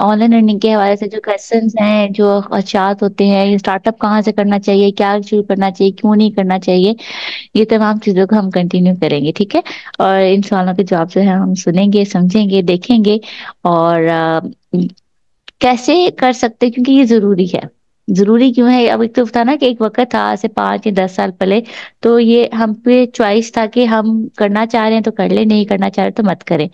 Online earning के हवाले से जो क्वेश्चंस हैं, जो खदशात होते हैं, ये स्टार्टअप कहाँ से करना चाहिए, क्या शुरू करना चाहिए, क्यों नहीं करना चाहिए, ये तमाम चीज़ों को हम कंटिन्यू करेंगे, ठीक है। और इन सवालों के जवाब जो है हम सुनेंगे, समझेंगे, देखेंगे और कैसे कर सकते, क्योंकि ये ज़रूरी है। जरूरी क्यों है? अब एक तो था ना कि एक वक्त था, आज से 5 या 10 साल पहले, तो ये हम पे चॉइस था कि हम करना चाह रहे हैं तो कर ले, नहीं करना चाह रहे तो मत करें।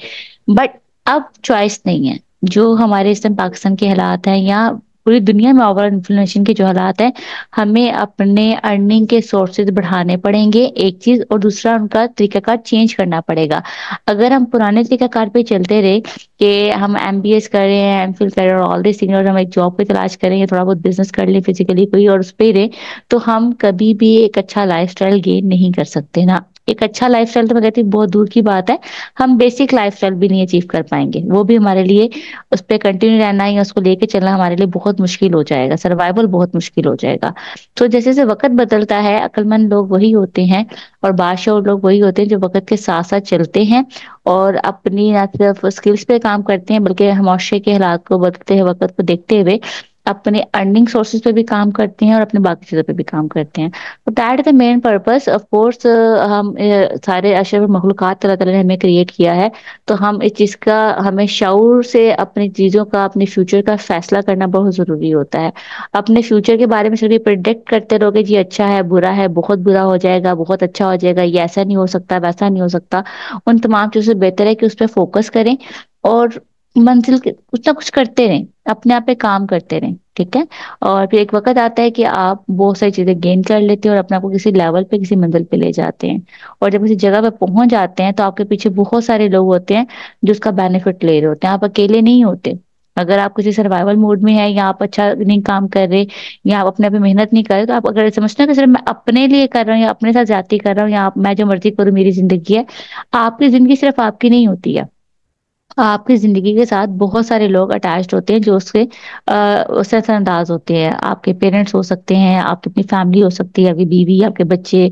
बट अब चॉइस नहीं है। जो हमारे इस टाइम पाकिस्तान के हालात हैं या पूरी दुनिया में ओवरऑल इन्फ्लेशन के जो हालात हैं, हमें अपने अर्निंग के सोर्सेज बढ़ाने पड़ेंगे, एक चीज, और दूसरा उनका तरीकाकार चेंज करना पड़ेगा। अगर हम पुराने तरीकाकार पे चलते रहे कि हम MBA कर रहे हैं, MPhil कर रहे हैं, ऑल दिस थिंग, और हम एक जॉब की तलाश करें या थोड़ा बहुत बिजनेस कर लें फिजिकली कोई और उस पर रहे, तो हम कभी भी एक अच्छा लाइफ स्टाइल गेन नहीं कर सकते ना। एक अच्छा लाइफ स्टाइल तो मैं कहती हूँ बहुत दूर की बात है, हम बेसिक लाइफ स्टाइल भी नहीं अचीव कर पाएंगे। वो भी हमारे लिए उस पर कंटिन्यू रहना या उसको लेके चलना हमारे लिए बहुत मुश्किल हो जाएगा, सर्वाइवल बहुत मुश्किल हो जाएगा। तो जैसे जैसे वक्त बदलता है, अक्लमंद लोग वही होते हैं और बादशाह लोग वही होते हैं जो वक्त के साथ साथ चलते हैं और अपनी ना सिर्फ स्किल्स पे काम करते हैं बल्कि माशरे के हालात को, बदलते हुए वक्त को देखते हुए अपने अर्निंग सोर्सेज पे भी काम करते हैं और अपने बाकी चीज़ों पे भी काम करते हैं। तो that is the main purpose. Of course हम सारे अशरफ मखलूक़ात अल्लाह ताला ने हमें क्रिएट किया है, तो हम इस चीज़ का, हमें शऊर से अपनी चीज़ों का, अपने फ्यूचर का फैसला करना बहुत ज़रूरी होता है। अपने फ्यूचर के बारे में सिर्फ प्रेडिक्ट करते रहोगे, जी अच्छा है, बुरा है, बहुत बुरा हो जाएगा, बहुत अच्छा हो जाएगा, ये ऐसा नहीं हो सकता, वैसा नहीं हो सकता, उन तमाम चीज़ों से बेहतर है कि उस पर फोकस करें और मंजिल के कुछ ना कुछ करते रहें, अपने आप पे काम करते रहें, ठीक है। और फिर एक वक्त आता है कि आप बहुत सारी चीजें गेन कर लेते हैं और अपने आप को किसी लेवल पे, किसी मंजिल पे ले जाते हैं, और जब किसी जगह पे पहुंच जाते हैं तो आपके पीछे बहुत सारे लोग होते हैं जो उसका बेनिफिट ले रहे होते हैं। आप अकेले नहीं होते। अगर आप किसी सर्वाइवल मोड में है या आप अच्छा नहीं काम कर रहे या आप अपने पे मेहनत नहीं कर रहे, तो आप अगर समझते हैं कि सिर्फ मैं अपने लिए कर रहा हूँ या अपने साथ जाती कर रहा हूँ या मैं जो मर्जी करूँ मेरी जिंदगी है, आपकी जिंदगी सिर्फ आपकी नहीं होती है। आपकी जिंदगी के साथ बहुत सारे लोग अटैच्ड होते हैं जो उसके असरअंदाज होते हैं। आपके पेरेंट्स हो सकते हैं, आपकी अपनी फैमिली हो सकती है, आपकी बीवी, आपके बच्चे,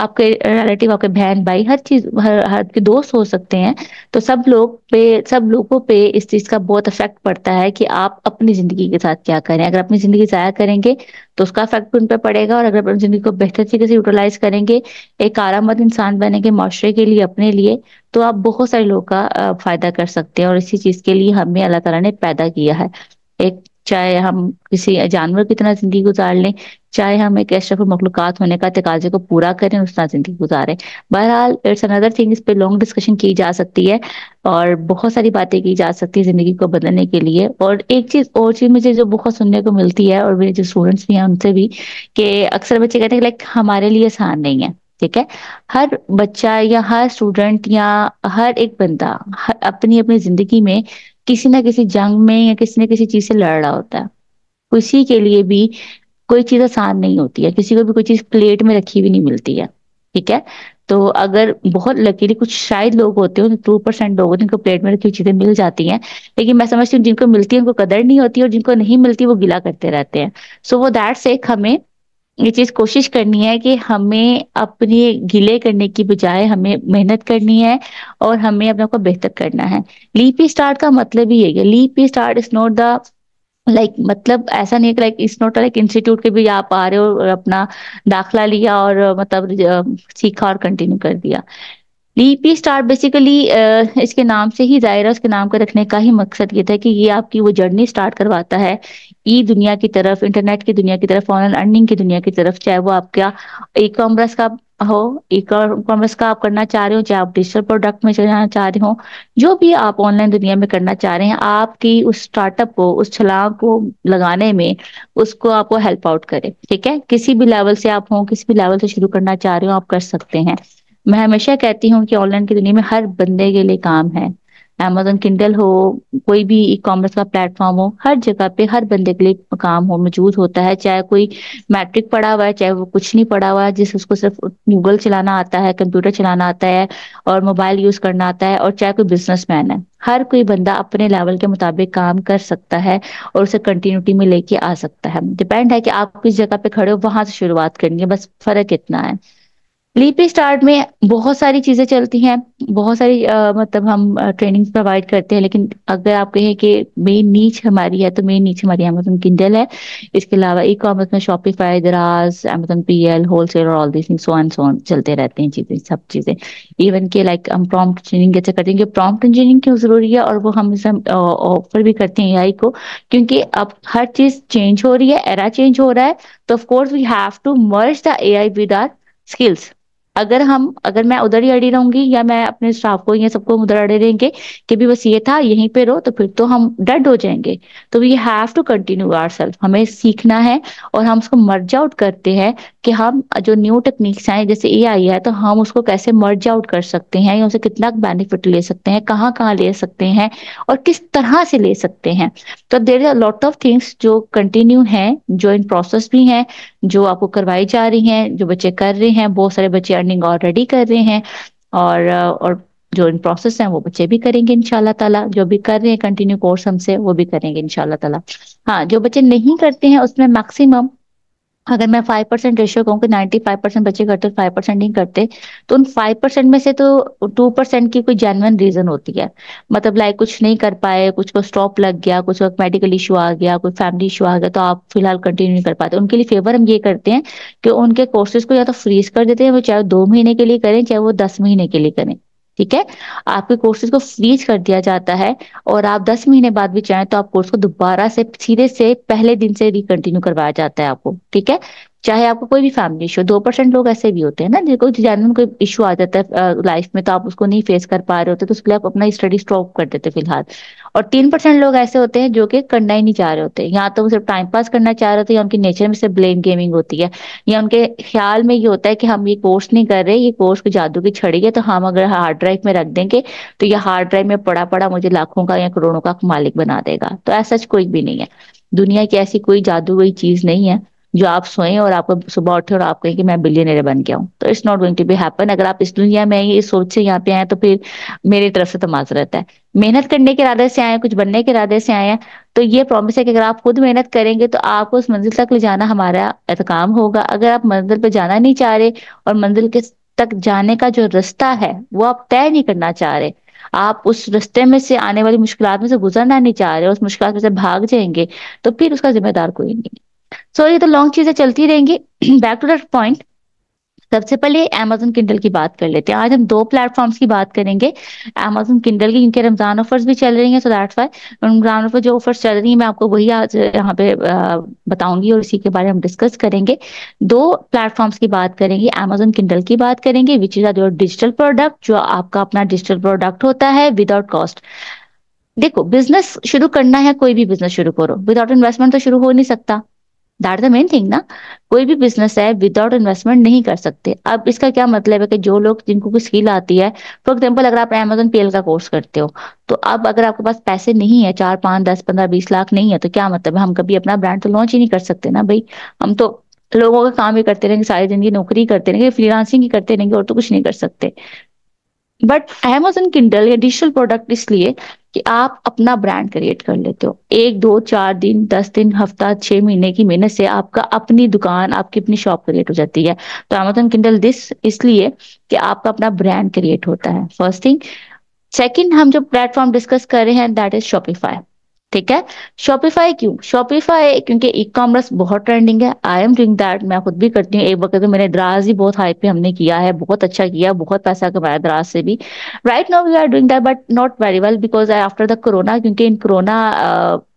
आपके रिलेटिव, आपके बहन भाई, हर चीज, हर के दोस्त हो सकते हैं। तो सब लोगों पे इस चीज का बहुत इफेक्ट पड़ता है कि आप अपनी जिंदगी के साथ क्या करें। अगर अपनी जिंदगी जाया करेंगे तो उसका इफेक्ट उन पे पड़ेगा, और अगर अपनी जिंदगी को बेहतर तरीके से यूटिलाइज करेंगे, एक कारामद इंसान बनेंगे माशरे के लिए, अपने लिए, तो आप बहुत सारे लोगों का फायदा कर सकते हैं। और इसी चीज के लिए हमें अल्लाह ताला ने पैदा किया है। एक चाहे हम किसी जानवर की तरह जिंदगी गुजार लें, चाहे हम एक अशरफ मखलूक़ात होने का तकाजे को पूरा करें, उस तरह जिंदगी गुजारें। बहरहाल इट्स अनदर थिंग, इस पे लॉन्ग डिस्कशन की जा सकती है और बहुत सारी बातें की जा सकती है जिंदगी को बदलने के लिए। और एक चीज और मुझे जो बहुत सुनने को मिलती है और मेरे जो स्टूडेंट्स भी हैं उनसे भी, कि अक्सर बच्चे कहते हैं लाइक हमारे लिए आसान नहीं है, ठीक है। हर बच्चा या हर स्टूडेंट या हर एक बंदा अपनी अपनी जिंदगी में किसी ना किसी जंग में या किसी ना किसी चीज से लड़ रहा होता है। किसी के लिए भी कोई चीज आसान नहीं होती है, किसी को भी कोई चीज प्लेट में रखी हुई नहीं मिलती है, ठीक है। तो अगर बहुत लकीली कुछ शायद लोग होते हैं, 2% लोग होते हैं जिनको प्लेट में रखी हुई चीजें मिल जाती हैं, लेकिन मैं समझती हूँ जिनको मिलती है उनको कदर नहीं होती और जिनको नहीं मिलती वो गिला करते रहते हैं। सो वो दैट्स एक हमें ये चीज कोशिश करनी है कि हमें अपने गिले करने की बजाय हमें मेहनत करनी है और हमें अपने को बेहतर करना है। लीप स्टार्ट का मतलब ही है, leap start is not the like, मतलब ऐसा नहीं है कि like it's not like institute के भी आप आ रहे हो और अपना दाखिला लिया और मतलब सीखा और कंटिन्यू कर दिया। लीपी स्टार्ट बेसिकली इसके नाम से ही जाहिर है, उसके नाम का रखने का ही मकसद ये था कि ये आपकी वो जर्नी स्टार्ट करवाता है ई दुनिया की तरफ, इंटरनेट की दुनिया की तरफ, ऑनलाइन अर्निंग की दुनिया की तरफ। चाहे वो आपका ई कॉमर्स का हो, ई कॉमर्स का आप करना चाह रहे हो, चाहे आप डिजिटल प्रोडक्ट में जाना चाह रहे हो, जो भी आप ऑनलाइन दुनिया में करना चाह रहे हैं, आपकी उस स्टार्टअप को, उस छलांग को लगाने में उसको आपको हेल्प आउट करे, ठीक है। किसी भी लेवल से आप हो, किसी भी लेवल से शुरू करना चाह रहे हो, आप कर सकते हैं। मैं हमेशा कहती हूँ कि ऑनलाइन की दुनिया में हर बंदे के लिए काम है। Amazon Kindle हो, कोई भी ई कॉमर्स का प्लेटफॉर्म हो, हर जगह पे हर बंदे के लिए काम हो, मौजूद होता है। चाहे कोई मैट्रिक पढ़ा हुआ है, चाहे वो कुछ नहीं पढ़ा हुआ है, जिस उसको सिर्फ गूगल चलाना आता है, कंप्यूटर चलाना आता है और मोबाइल यूज करना आता है, और चाहे कोई बिजनेसमैन है, हर कोई बंदा अपने लेवल के मुताबिक काम कर सकता है और उसे कंटिन्यूटी में लेके आ सकता है। डिपेंड है कि आप किस जगह पे खड़े हो, वहां से शुरुआत करनी है, बस फर्क इतना है। LeapStart में बहुत सारी चीजें चलती हैं, बहुत सारी मतलब हम ट्रेनिंग्स प्रोवाइड करते हैं, लेकिन अगर आप कहें कि मेन नीच हमारी है तो मेन नीच हमारी Amazon Kindle है। इसके अलावा ई कॉमर्स में Shopify, Daraz, Amazon PL, wholesale और all this things so on चलते रहते हैं चीजें, सब चीजें। इवन के लाइक हम प्रॉम्प्ट इंजीनियरिंग कैसे करते हैं, प्रॉम्प्ट इंजीनियरिंग क्यों जरूरी है और वो हम ऑफर भी करते हैं AI को, क्योंकि अब हर चीज चेंज हो रही है, एरा चेंज हो रहा है, तो of course we have to merge the AI with our skills. अगर मैं उधर ही अड़ी रहूंगी या मैं अपने स्टाफ को या सबको उधर अड़े रहेंगे कि भी बस ये था यहीं पे रहो, तो फिर तो हम डेड हो जाएंगे। तो we have to continue ourselves, हमें सीखना है और हम उसको मर्ज आउट करते हैं कि हम जो न्यू टेक्निक्स हैं जैसे AI है तो हम उसको कैसे मर्ज आउट कर सकते हैं या उसे कितना बेनिफिट ले सकते हैं, कहाँ कहाँ ले सकते हैं और किस तरह से ले सकते हैं। तो there are lot of things जो कंटिन्यू है, जो इन प्रोसेस भी है, जो आपको करवाई जा रही है, जो बच्चे कर रहे हैं, बहुत सारे बच्चे ऑलरेडी कर रहे हैं और जो इन प्रोसेस हैं वो बच्चे भी करेंगे इंशाल्लाह ताला, जो भी कर रहे हैं कंटिन्यू कोर्स हमसे वो भी करेंगे इंशाल्लाह ताला। हाँ, जो बच्चे नहीं करते हैं उसमें मैक्सिमम अगर मैं 5% रेशियो कहूँ कि 95% बच्चे करते, 5% नहीं करते, तो उन 5% में से तो 2% की कोई जेन्युइन रीजन होती है, मतलब लाइक कुछ नहीं कर पाए, कुछ को स्टॉप लग गया, कुछ को मेडिकल इशू आ गया, कोई फैमिली इशू आ गया, तो आप फिलहाल कंटिन्यू नहीं कर पाते। उनके लिए फेवर हम ये करते हैं कि उनके कोर्सेज को या तो फ्रीज कर देते हैं, वो चाहे 2 महीने के लिए करें चाहे वो 10 महीने के लिए करें, ठीक है, आपके कोर्सेज को फ्रीज कर दिया जाता है और आप 10 महीने बाद भी चाहें तो आप कोर्स को दोबारा से सीधे से पहले दिन से रिकंटिन्यू करवाया जाता है आपको, ठीक है, चाहे आपको कोई भी फैमिली इशू। 2% लोग ऐसे भी होते हैं ना जिनको जानने में कोई इशू आ जाता है लाइफ में, तो आप उसको नहीं फेस कर पा रहे होते तो उसके लिए आप अपना स्टडी स्टॉप कर देते फिलहाल। और 3% लोग ऐसे होते हैं जो कि करना ही नहीं चाह रहे होते, या तो वो सिर्फ टाइम पास करना चाह रहे होते या उनके नेचर में सिर्फ ब्लेम गेमिंग होती है, या उनके ख्याल में ये होता है कि हम ये कोर्स नहीं कर रहे, ये कोर्स को जादू की छड़ी है, तो हम अगर हार्ड ड्राइव में रख देंगे तो यह हार्ड ड्राइव में पड़ा पड़ा मुझे लाखों का या करोड़ों का मालिक बना देगा। तो ऐसा कोई भी नहीं है, दुनिया की ऐसी कोई जादू कोई चीज नहीं है जो आप सोए और आपको सुबह उठे और आप कहें कि मैं बिलियनर बन गया हूँ, तो it's not going to be happen. अगर आप इस दुनिया में इस सोच से यहाँ पे आए तो फिर मेरी तरफ से तो माजरत है, मेहनत करने के इरादे से आए, कुछ बनने के इरादे से आए हैं, तो ये प्रॉमिस है कि अगर आप खुद मेहनत करेंगे तो आपको उस मंजिल तक ले जाना हमारा काम होगा। अगर आप मंजिल पर जाना नहीं चाह रहे और मंजिल के तक जाने का जो रास्ता है वो आप तय नहीं करना चाह रहे, आप उस रास्ते में से आने वाली मुश्किलात में से गुजरना नहीं चाह रहे, उस मुश्किल में से भाग जाएंगे, तो फिर उसका जिम्मेदार कोई नहीं। सो ये तो लॉन्ग चीजें चलती रहेंगी। बैक टू दैट पॉइंट, सबसे पहले Amazon Kindle की बात कर लेते हैं। आज हम 2 प्लेटफॉर्म्स की बात करेंगे, Amazon Kindle की, इनके रमजान ऑफर्स भी चल रही हैं, so that's why Ramzan offer जो ऑफर्स चल रही हैं मैं आपको वही आज यहाँ पे बताऊंगी और इसी के बारे में हम डिस्कस करेंगे। 2 प्लेटफॉर्म्स की बात करेंगे, Amazon Kindle की बात करेंगे which is your digital product, जो आपका अपना डिजिटल प्रोडक्ट होता है विदाउट कॉस्ट। देखो, बिजनेस शुरू करना है, कोई भी बिजनेस शुरू करो, विदाउट इन्वेस्टमेंट तो शुरू हो नहीं सकता, दैट द मेन थिंग ना, कोई भी बिजनेस है विदाउट इन्वेस्टमेंट नहीं कर सकते। अब इसका क्या मतलब है कि जो लोग जिनको कोई स्किल आती है, फॉर एग्जाम्पल अगर आप Amazon PL का कोर्स करते हो, तो अब अगर आपके पास पैसे नहीं है, 4, 5, 10, 15, 20 लाख नहीं है, तो क्या मतलब है, हम कभी अपना ब्रांड तो लॉन्च ही नहीं कर सकते ना भाई। हम तो लोगों का काम ही करते रहेंगे, सारी जिंदगी नौकरी करते रहेंगे, फ्रीलांसिंग ही करते रहेंगे और तो कुछ नहीं कर सकते। बट Amazon Kindle या डिजिटल प्रोडक्ट इसलिए कि आप अपना ब्रांड क्रिएट कर लेते हो, 1, 2, 4 दिन, 10 दिन, हफ्ता, 6 महीने की मेहनत से आपका अपनी दुकान, आपकी अपनी शॉप क्रिएट हो जाती है। तो Amazon Kindle दिस इसलिए कि आपका अपना ब्रांड क्रिएट होता है, फर्स्ट थिंग। सेकंड, हम जो प्लेटफॉर्म डिस्कस कर रहे हैं दैट इज Shopify, ठीक है। Shopify क्यों? Shopify क्योंकि ई कॉमर्स बहुत ट्रेंडिंग है, आई एम डूइंग दैट, मैं खुद भी करती हूँ। एक वक्त तो मैंने Daraz ही बहुत हाई पे हमने किया है, बहुत अच्छा किया, बहुत पैसा कमाया Daraz से भी। Right now we are doing that but not very well because after the corona, क्योंकि in corona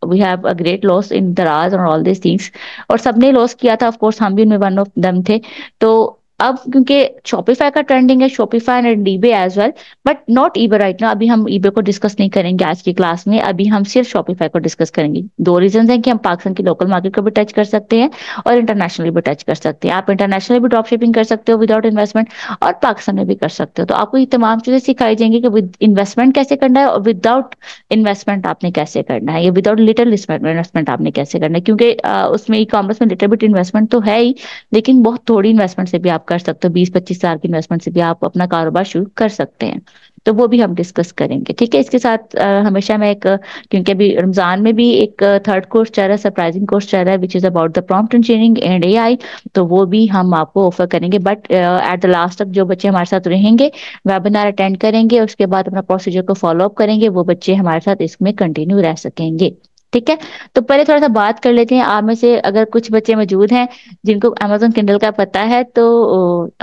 we have a great loss in Daraz और ऑल दिस थिंग्स, और सबने लॉस किया था, ऑफकोर्स हम भी उनमें वन ऑफ दम थे। तो अब क्योंकि Shopify का ट्रेंडिंग है, Shopify and eBay as well, but not eBay right ना, अभी हम eBay को डिस्कस नहीं करेंगे आज की क्लास में, अभी हम सिर्फ Shopify को डिस्कस करेंगे। 2 रीजन हैं कि हम पाकिस्तान की लोकल मार्केट को भी टच कर सकते हैं और इंटरनेशनली भी टच कर सकते हैं। आप इंटरनेशनली भी ड्रॉप शिपिंग कर सकते हो विदाउट इन्वेस्टमेंट और पाकिस्तान में भी कर सकते हो। तो आपको ये तमाम चीजें सिखाई जाएंगी कि विद इन्वेस्टमेंट कैसे करना है और विदाउट इन्वेस्टमेंट आपने कैसे करना है, या विदाउट लिटिल इन्वेस्टमेंट आपने कैसे करना है, क्योंकि उसमें ई कॉमर्स में लिटिल बिट इन्वेस्टमेंट तो है ही, लेकिन बहुत थोड़ी इन्वेस्टमेंट से भी आप कर सकते हो। 20-25 हजार की इन्वेस्टमेंट से भी आप अपना कारोबार शुरू कर सकते हैं। तो वो भी हम डिस्कस करेंगे, ठीक है। इसके साथ हमेशा मैं एक, क्योंकि अभी रमजान में भी एक थर्ड कोर्स चल रहा है, सरप्राइजिंग कोर्स चल रहा है which is about the prompt engineering and AI, तो वो भी हम आपको ऑफर करेंगे। बट एट द लास्ट तक जो बच्चे हमारे साथ रहेंगे, वेबिनार अटेंड करेंगे, उसके बाद अपना प्रोसीजर को फॉलो अप करेंगे, वो बच्चे हमारे साथ इसमें कंटिन्यू रह सकेंगे, ठीक है। तो पहले थोड़ा सा बात कर लेते हैं, आप में से अगर कुछ बच्चे मौजूद हैं जिनको Amazon Kindle का पता है तो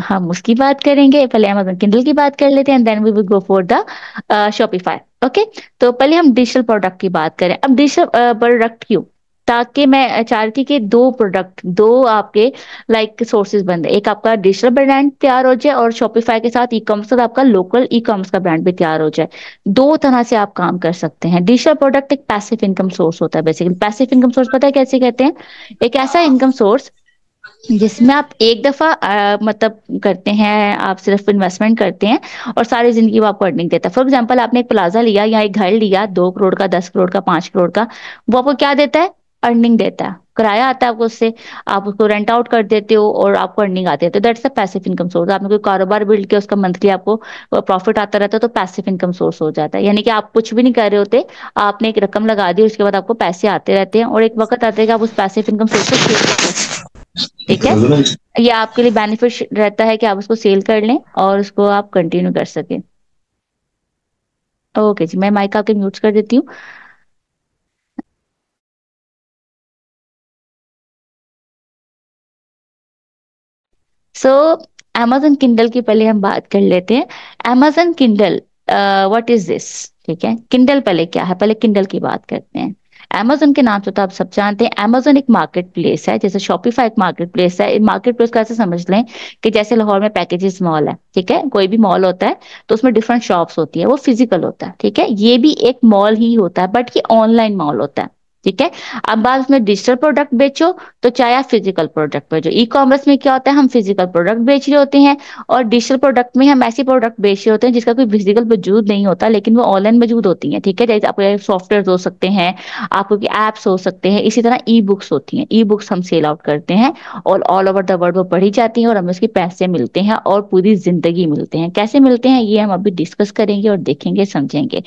हम उसकी बात करेंगे। पहले Amazon Kindle की बात कर लेते हैं, then we will go for the Shopify, okay. तो पहले हम डिजिटल प्रोडक्ट की बात करें। अब डिजिटल प्रोडक्ट क्यों? ताकि मैं चाह रही थी कि दो आपके लाइक सोर्सेज बन जाए, एक आपका डिजिटल ब्रांड तैयार हो जाए और Shopify के साथ e-commerce आपका लोकल e-commerce का ब्रांड भी तैयार हो जाए। दो तरह से आप काम कर सकते हैं। डिजिटल प्रोडक्ट एक पैसिव इनकम सोर्स होता है। बेसिकली पैसिव इनकम सोर्स पता है कैसे कहते हैं? एक ऐसा इनकम सोर्स जिसमें आप एक दफा मतलब करते हैं, आप सिर्फ इन्वेस्टमेंट करते हैं और सारी जिंदगी वो आपको अर्निंग देता है। फॉर एग्जाम्पल आपने एक प्लाजा लिया या एक घर लिया, 2 करोड़ का, 10 करोड़ का, 5 करोड़ का, वो आपको क्या देता है? अर्निंग देता है। किराया आता है आपको, उससे आप उसको रेंट आउट कर देते हो और आपको अर्निंग आती है, तो that's a passive income source. आपने कोई कारोबार बिल्ड किया, उसका मंथली आपको प्रॉफिट आता रहता है तो पैसिव इनकम सोर्स हो जाता है। यानी कि आप कुछ भी नहीं कर रहे होते, आपने एक रकम लगा दी, उसके बाद आपको पैसे आते रहते हैं और एक वक्त आता है कि आप उस पैसिव इनकम सोर्स को सेल करें, ठीक है। यह आपके लिए बेनिफिट रहता है कि आप उसको सेल कर लें और उसको आप कंटिन्यू कर सकें। ओके जी, मैं माइक आपके म्यूट कर देती हूँ। Amazon Kindle की पहले हम बात कर लेते हैं। Amazon Kindle what is this, ठीक है। Kindle पहले क्या है, पहले Kindle की बात करते हैं। Amazon के नाम से तो आप सब जानते हैं, Amazon एक मार्केट प्लेस है, जैसे Shopify एक मार्केट प्लेस है। मार्केट प्लेस का ऐसे समझ लें कि जैसे लाहौर में पैकेजेस मॉल है, ठीक है, कोई भी मॉल होता है तो उसमें डिफरेंट शॉप्स होती है, वो फिजिकल होता है, ठीक है। ये भी एक मॉल ही होता है बट ये ऑनलाइन मॉल होता है, ठीक है। अब आप उसमें डिजिटल प्रोडक्ट बेचो तो चाहे आप फिजिकल प्रोडक्ट बेचो। ई कॉमर्स में क्या होता है, हम फिजिकल प्रोडक्ट बेच रहे होते हैं और डिजिटल प्रोडक्ट में हम ऐसे प्रोडक्ट बेच रहे होते हैं जिसका कोई फिजिकल वजूद नहीं होता, लेकिन वो ऑनलाइन मौजूद होती है, ठीक है। जैसे आपके सॉफ्टवेयर हो सकते हैं, आपके एप्स हो सकते हैं, इसी तरह ई बुक्स होती हैं। ई बुक्स हम सेल आउट करते हैं और ऑल ओवर द वर्ल्ड वो पढ़ी जाती है और हमें उसके पैसे मिलते हैं और पूरी जिंदगी मिलते हैं। कैसे मिलते हैं ये हम अभी डिस्कस करेंगे और देखेंगे, समझेंगे।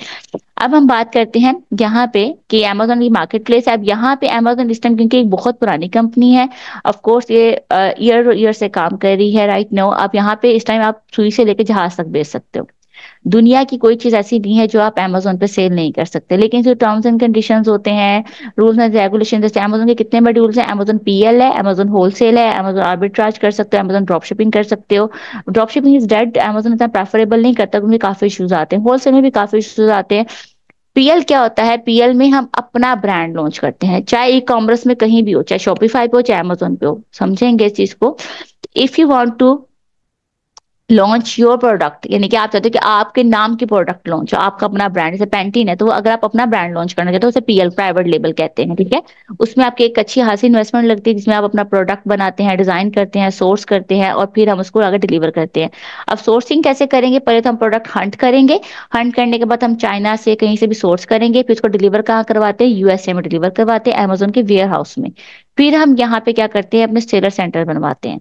अब हम बात करते हैं यहाँ पे कि Amazon की मार्केट प्लेस है। अब यहाँ पे Amazon सिस्टम क्योंकि एक बहुत पुरानी कंपनी है, ऑफ कोर्स ये ईयर से काम कर रही है राइट नाउ। अब यहाँ पे इस टाइम आप सुई से लेकर जहाज तक बेच सकते हो। दुनिया की कोई चीज ऐसी नहीं है जो आप Amazon पे सेल नहीं कर सकते, लेकिन जो टर्म्स एंड कंडीशंस होते हैं, रूल्स एंड रेगुलेशन, जैसे Amazon के कितने बड़े रूल्स हैं। Amazon PL है, Amazon होलसेल है, Amazon आर्बिट्राज कर सकते हो, Amazon ड्रॉप शिपिंग कर सकते हो। Drop shipping is dead, Amazon इतना प्रेफरेबल नहीं करता, उनमें काफी इशूज आते हैं, होलसेल में भी काफी इशूज आते हैं। PL क्या होता है, PL में हम अपना ब्रांड लॉन्च करते हैं, चाहे ई कॉमर्स में कहीं भी हो, चाहे Shopify पे हो, चाहे Amazon पे हो, समझेंगे इस चीज को। If you want to launch your product, यानी कि आप चाहते हो कि आपके नाम की प्रोडक्ट लॉन्च हो, आपका अपना ब्रांड, जैसे पैंटीन है, तो अगर आप अपना ब्रांड लॉन्च करना चाहते हो, उसे PL प्राइवेट लेबल कहते हैं, ठीक है। उसमें आपकी एक अच्छी खासी इन्वेस्टमेंट लगती है जिसमें आप अपना प्रोडक्ट बनाते हैं, डिजाइन करते हैं, सोर्स करते हैं और फिर हम उसको आगे डिलीवर करते हैं। अब सोर्सिंग कैसे करेंगे, पहले तो हम प्रोडक्ट हंट करेंगे, हंट करने के बाद हम चाइना से कहीं से भी सोर्स करेंगे, फिर उसको डिलीवर कहाँ करवाते हैं, USA में डिलीवर करवाते हैं, Amazon के वेयर हाउस में। फिर हम यहाँ पे क्या करते हैं, अपने सेलर सेंटर बनवाते हैं।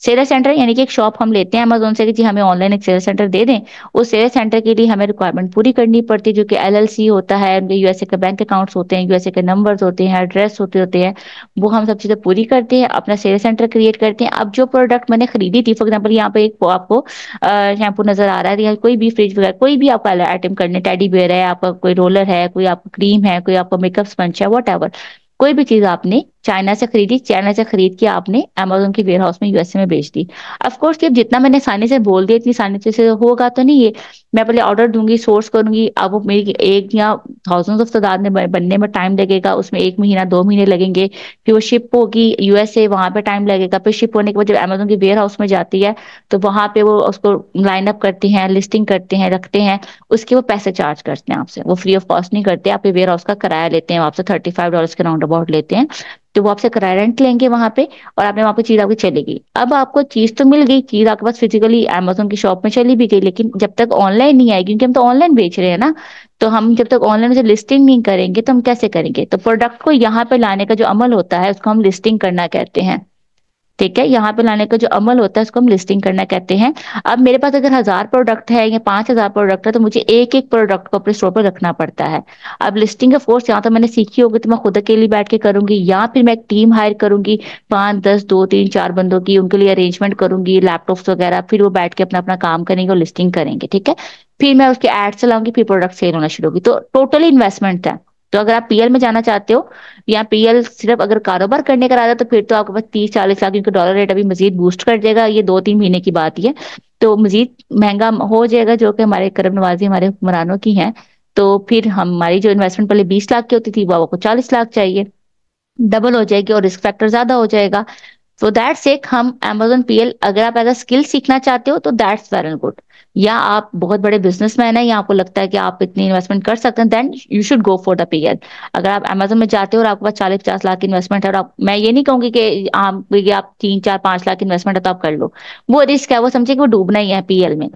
सेलर सेंटर यानी कि एक शॉप हम लेते हैं Amazon से कि जी हमें ऑनलाइन एक सेलर सेंटर दे दें। उस सेलर सेंटर के लिए हमें रिक्वायरमेंट पूरी करनी पड़ती है जो कि LLC होता है, USA के बैंक अकाउंट्स होते हैं, USA के नंबर्स होते हैं, एड्रेस होते हैं, वो हम सब चीज़ें पूरी करते हैं, अपना सेलर सेंटर क्रिएट करते हैं। अब जो प्रोडक्ट मैंने खरीदी थी, फॉर एग्जाम्पल यहाँ पे एक आपको शैम्पू नजर आ रहा है या कोई भी फ्रिज वगैरह, कोई भी आपका आइटम करने, टेडी बियर है आपका, कोई रोलर है, कोई आपका क्रीम है, कोई आपका मेकअप स्पंच है, वॉट, कोई भी चीज आपने चाइना से खरीदी, चाइना से खरीद के आपने Amazon के वेयर हाउस में USA में बेच दी। ऑफकोर्स ये जितना मैंने आसानी से बोल दिया इतनी आसानी से होगा तो नहीं, ये मैं पहले ऑर्डर दूंगी, सोर्स करूंगी, अब वो मेरी एक या थाउजेंड्स ऑफ तादाद में बनने में टाइम लगेगा, उसमें 1 महीना 2 महीने लगेंगे, फिर वो शिप होगी USA, वहां पे टाइम लगेगा। फिर शिप होने के बाद जब Amazon के वेयर हाउस में जाती है तो वहां पे वो उसको लाइनअप करते हैं, लिस्टिंग करते हैं, रखते हैं, उसके वो पैसे चार्ज करते हैं आपसे, वो फ्री ऑफ कॉस्ट नहीं करते। आपके वेयर हाउस का किराया लेते हैं आपसे, $35 के राउंड अबाउट लेते हैं, तो वो आपसे किराया रेंट लेंगे वहां पे और आपने वहां पे चीज आपकी चली गई। अब आपको चीज तो मिल गई, चीज आपके पास फिजिकली Amazon की शॉप में चली भी गई, लेकिन जब तक ऑनलाइन नहीं आएगी, क्योंकि हम तो ऑनलाइन बेच रहे हैं ना, तो हम जब तक ऑनलाइन से लिस्टिंग नहीं करेंगे तो हम कैसे करेंगे। तो प्रोडक्ट को यहाँ पे लाने का जो अमल होता है उसको हम लिस्टिंग करना कहते हैं, ठीक है, यहाँ पे लाने का जो अमल होता है उसको हम लिस्टिंग करना कहते हैं। अब मेरे पास अगर 1000 प्रोडक्ट है या 5000 प्रोडक्ट है तो मुझे एक एक प्रोडक्ट को अपने स्टोर पर रखना पड़ता है। अब लिस्टिंग का फोर्स यहाँ तो मैंने सीखी होगी तो मैं खुद अकेले बैठ के करूंगी, या फिर मैं एक टीम हायर करूंगी 5, 10, 2, 3, 4 बंदों की, उनके लिए अरेंजमेंट करूंगी, लैपटॉप्स वगैरह, फिर वो बैठ के अपना अपना काम करेंगे और लिस्टिंग करेंगे। ठीक है, फिर मैं उसके एड चलाऊंगी, फिर प्रोडक्ट सेल होना शुरू होगी। तो टोटल इन्वेस्टमेंट है। तो अगर आप पीएल में जाना चाहते हो या पीएल सिर्फ अगर कारोबार करने का इरादा तो फिर तो आपके पास 30-40 लाख, क्योंकि डॉलर रेट अभी मजीद बूस्ट कर जाएगा, ये 2-3 महीने की बात ही है, तो मजीद महंगा हो जाएगा, जो कि हमारे करम नवाजी हमारे हुक्मरानों की है। तो फिर हमारी जो इन्वेस्टमेंट पहले 20 लाख की होती थी वो आपको 40 लाख चाहिए, डबल हो जाएगी और रिस्क फैक्टर ज्यादा हो जाएगा। तो दैट्स एक हम अमेजोन पीएल अगर आप एज अ स्किल सीखना चाहते हो तो दैट्स वेरी गुड, या आप बहुत बड़े बिजनेसमैन हैं या आपको लगता है कि आप इतनी इन्वेस्टमेंट कर सकते हैं, then you should go for the PL. अगर आप अमेजोन में जाते हो और आपके पास 40-50 लाख की इन्वेस्टमेंट है और आप, मैं ये नहीं कहूंगी कि आप 3-4-5 लाख इन्वेस्टमेंट है तो आप कर लो, वो रिस्क है, वो समझे कि वो डूबना ही है पीएल में।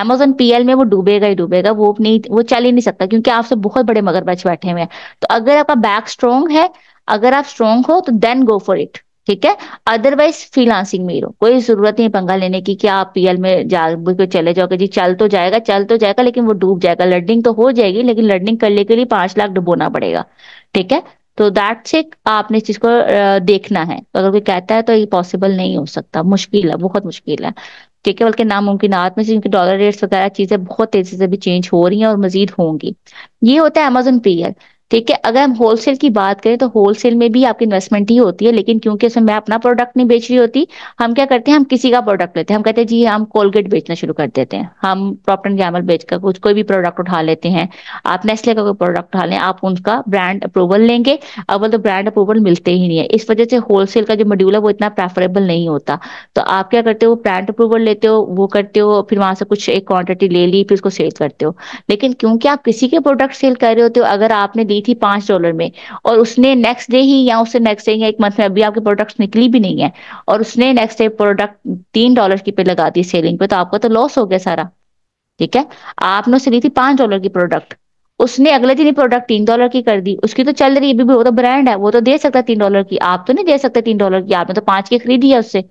अमेजोन पीएल में वो डूबेगा ही डूबेगा, वो चल ही नहीं सकता, क्योंकि आपसे बहुत बड़े मगरमच्छ बैठे हुए हैं। तो अगर आपका बैक स्ट्रॉन्ग है, अगर आप स्ट्रॉन्ग हो तो देन गो फॉर इट। ठीक है, अदरवाइज फ्रीलांसिंग में ही रहो, कोई जरूरत नहीं पंगा लेने की कि आप पीएल में चले जाओगे। जी चल तो जाएगा लेकिन वो डूब जाएगा। लर्निंग तो हो जाएगी लेकिन लर्निंग करने के लिए 5 लाख डुबोना पड़ेगा। ठीक है, तो दैट्स इट, आपने इस चीज को देखना है। तो अगर कोई कहता है तो ये पॉसिबल नहीं हो सकता, मुश्किल है, बहुत मुश्किल है, ठीक है, बल्कि नामुमकिनात में से, क्योंकि डॉलर रेट्स वगैरह चीजें बहुत तेजी से भी चेंज हो रही है और मजीद होंगी। ये होता है अमेजोन पीएल। ठीक है, अगर हम होलसेल की बात करें तो होलसेल में भी आपकी इन्वेस्टमेंट ही होती है, लेकिन क्योंकि उसमें मैं अपना प्रोडक्ट नहीं बेच रही होती, हम क्या करते हैं, हम किसी का प्रोडक्ट लेते हैं, हम कहते हैं जी हम कोलगेट बेचना शुरू कर देते हैं, हम प्रॉक्टर एंड गैम्बल बेचकर कुछ कोई भी प्रोडक्ट उठा लेते हैं, आप नेस्ले का कोई प्रोडक्ट उठा लें, आप उनका ब्रांड अप्रूवल लेंगे, अव्वल तो ब्रांड अप्रूवल मिलते ही नहीं है, इस वजह से होलसेल का जो मॉड्यूल है वो इतना प्रेफरेबल नहीं होता। तो आप क्या करते हो, ब्रांड अप्रूवल लेते हो, वो करते हो, फिर वहां से कुछ एक क्वांटिटी ले ली, फिर उसको सेल करते हो। लेकिन क्योंकि आप किसी के प्रोडक्ट सेल कर रहे होते हो, अगर आपने थी $5 में और उसने नेक्स्ट डे ही या उससे नेक्स्ट डे या एक मंथ में, अभी आपके प्रोडक्ट्स निकली भी नहीं है और उसने नेक्स्ट डे प्रोडक्ट $3 की पे लगा दी सेलिंग पे, तो आपका तो लॉस हो गया सारा। ठीक है, आपने उसे ली थी $5 की प्रोडक्ट, उसने अगले दिन प्रोडक्ट $3 की कर दी, उसकी तो चल रही है अभी भी, वो तो ब्रांड है, वो तो दे सकता है $3 की, आप तो नहीं दे सकते $3 की, आपने तो 5 की खरीदी है उससे,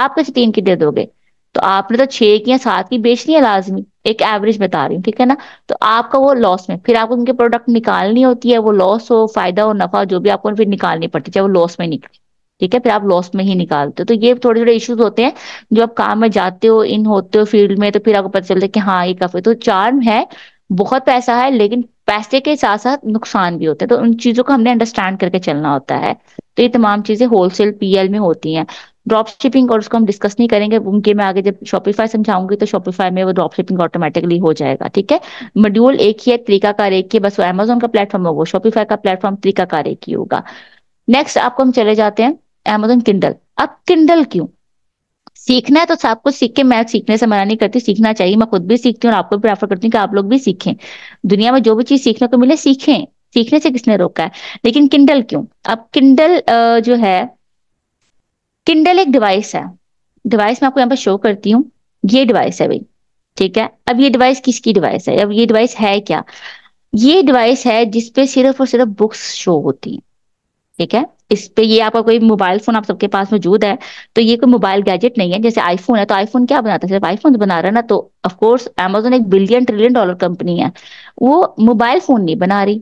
आप कैसे 3 की दे दोगे, तो आपने तो 6 या 7 की बेचनी है लाजमी, एक एवरेज बता रही हूँ, ठीक है ना। तो आपका वो लॉस में, फिर आपको उनके प्रोडक्ट निकालनी होती है, वो लॉस हो, फायदा हो, नफा हो, जो भी आपको फिर निकालनी पड़ती है, चाहे वो लॉस में निकले, ठीक है, फिर आप लॉस में ही निकालते हो। तो ये थोड़े थोड़े इश्यूज होते हैं जो आप काम में जाते हो, इन होते हो फील्ड में, तो फिर आपको पता चलता है कि हाँ ये काफी तो चार्म है, बहुत पैसा है, लेकिन पैसे के साथ साथ नुकसान भी होते हैं, तो उन चीजों को हमने अंडरस्टैंड करके चलना होता है। तो ये तमाम चीजें होलसेल पीएल में होती हैं। ड्रॉप शिपिंग और उसको हम डिस्कस नहीं करेंगे, उनके मैं आगे जब शॉपिफाई समझाऊंगी तो शॉपिफाई में वो ड्रॉप शिपिंग ऑटोमेटिकली हो जाएगा। ठीक है, मॉड्यूल एक ही है, तरीकाकार एक ही, बस वो अमेजोन का प्लेटफॉर्म होगा, शॉपिफाई का प्लेटफॉर्म तरीकाकार एक ही होगा। नेक्स्ट आपको हम चले जाते हैं अमेजोन किंडल। अब किंडल क्यों सीखना है, तो सब कुछ सीख के, मैं सीखने से मना नहीं करती, सीखना चाहिए, मैं खुद भी सीखती हूँ और आपको भी प्रेफर करती हूँ कि आप लोग भी सीखें, दुनिया में जो भी चीज सीखने को मिले सीखें, सीखने से किसने रोका है। लेकिन किंडल क्यों? अब किंडल जो है, किंडल एक डिवाइस है, डिवाइस मैं आपको यहाँ पर शो करती हूँ, ये डिवाइस है भाई, ठीक है। अब ये डिवाइस किसकी डिवाइस है, अब ये डिवाइस है क्या, ये डिवाइस है जिसपे सिर्फ और सिर्फ बुक्स शो होती है, ठीक है। इस पे ये आपका कोई मोबाइल फोन आप सबके पास मौजूद है, तो ये कोई मोबाइल गैजेट नहीं है। जैसे आईफोन है, तो आईफोन क्या बनाता है, सिर्फ आईफोन बना रहा है ना। तो ऑफकोर्स अमेजोन एक $1 बिलियन ट्रिलियन कंपनी है, वो मोबाइल फोन नहीं बना रही,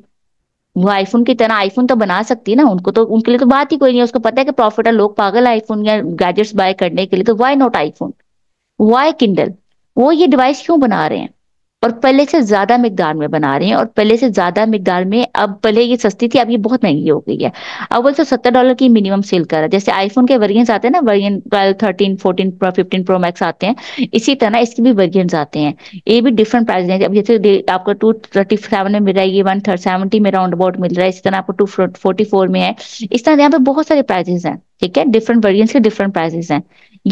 वो आईफोन की तरह आईफोन तो बना सकती है ना, उनको तो, उनके लिए तो बात ही कोई नहीं है, उसको पता है कि प्रॉफिट है, लोग पागल है आईफोन या गैजेट्स बाय करने के लिए, तो why not iPhone, why Kindle, वो ये डिवाइस क्यों बना रहे हैं और पहले से ज्यादा मिकदार में बना रहे हैं, और पहले से ज्यादा मिकदार में। अब पहले ये सस्ती थी, अब ये बहुत महंगी हो गई है, अब वो $170 की मिनिमम सेल कर रहा है। जैसे आईफोन के वर्जन आते हैं ना, वर्जन 12, 13, 14, 15 Pro Max आते हैं, इसी तरह इसके भी वर्जन आते हैं, ये भी डिफरेंट प्राइस रेंज। अब जैसे आपको 237 में मिल रहा है, ये 170 में राउंड अबाउट मिल रहा है, इसी तरह आपको 244 में है, इस तरह यहाँ पे बहुत सारे प्राइजेस हैं, ठीक है, डिफरेंट वर्जन के डिफरेंट प्राइजेस हैं।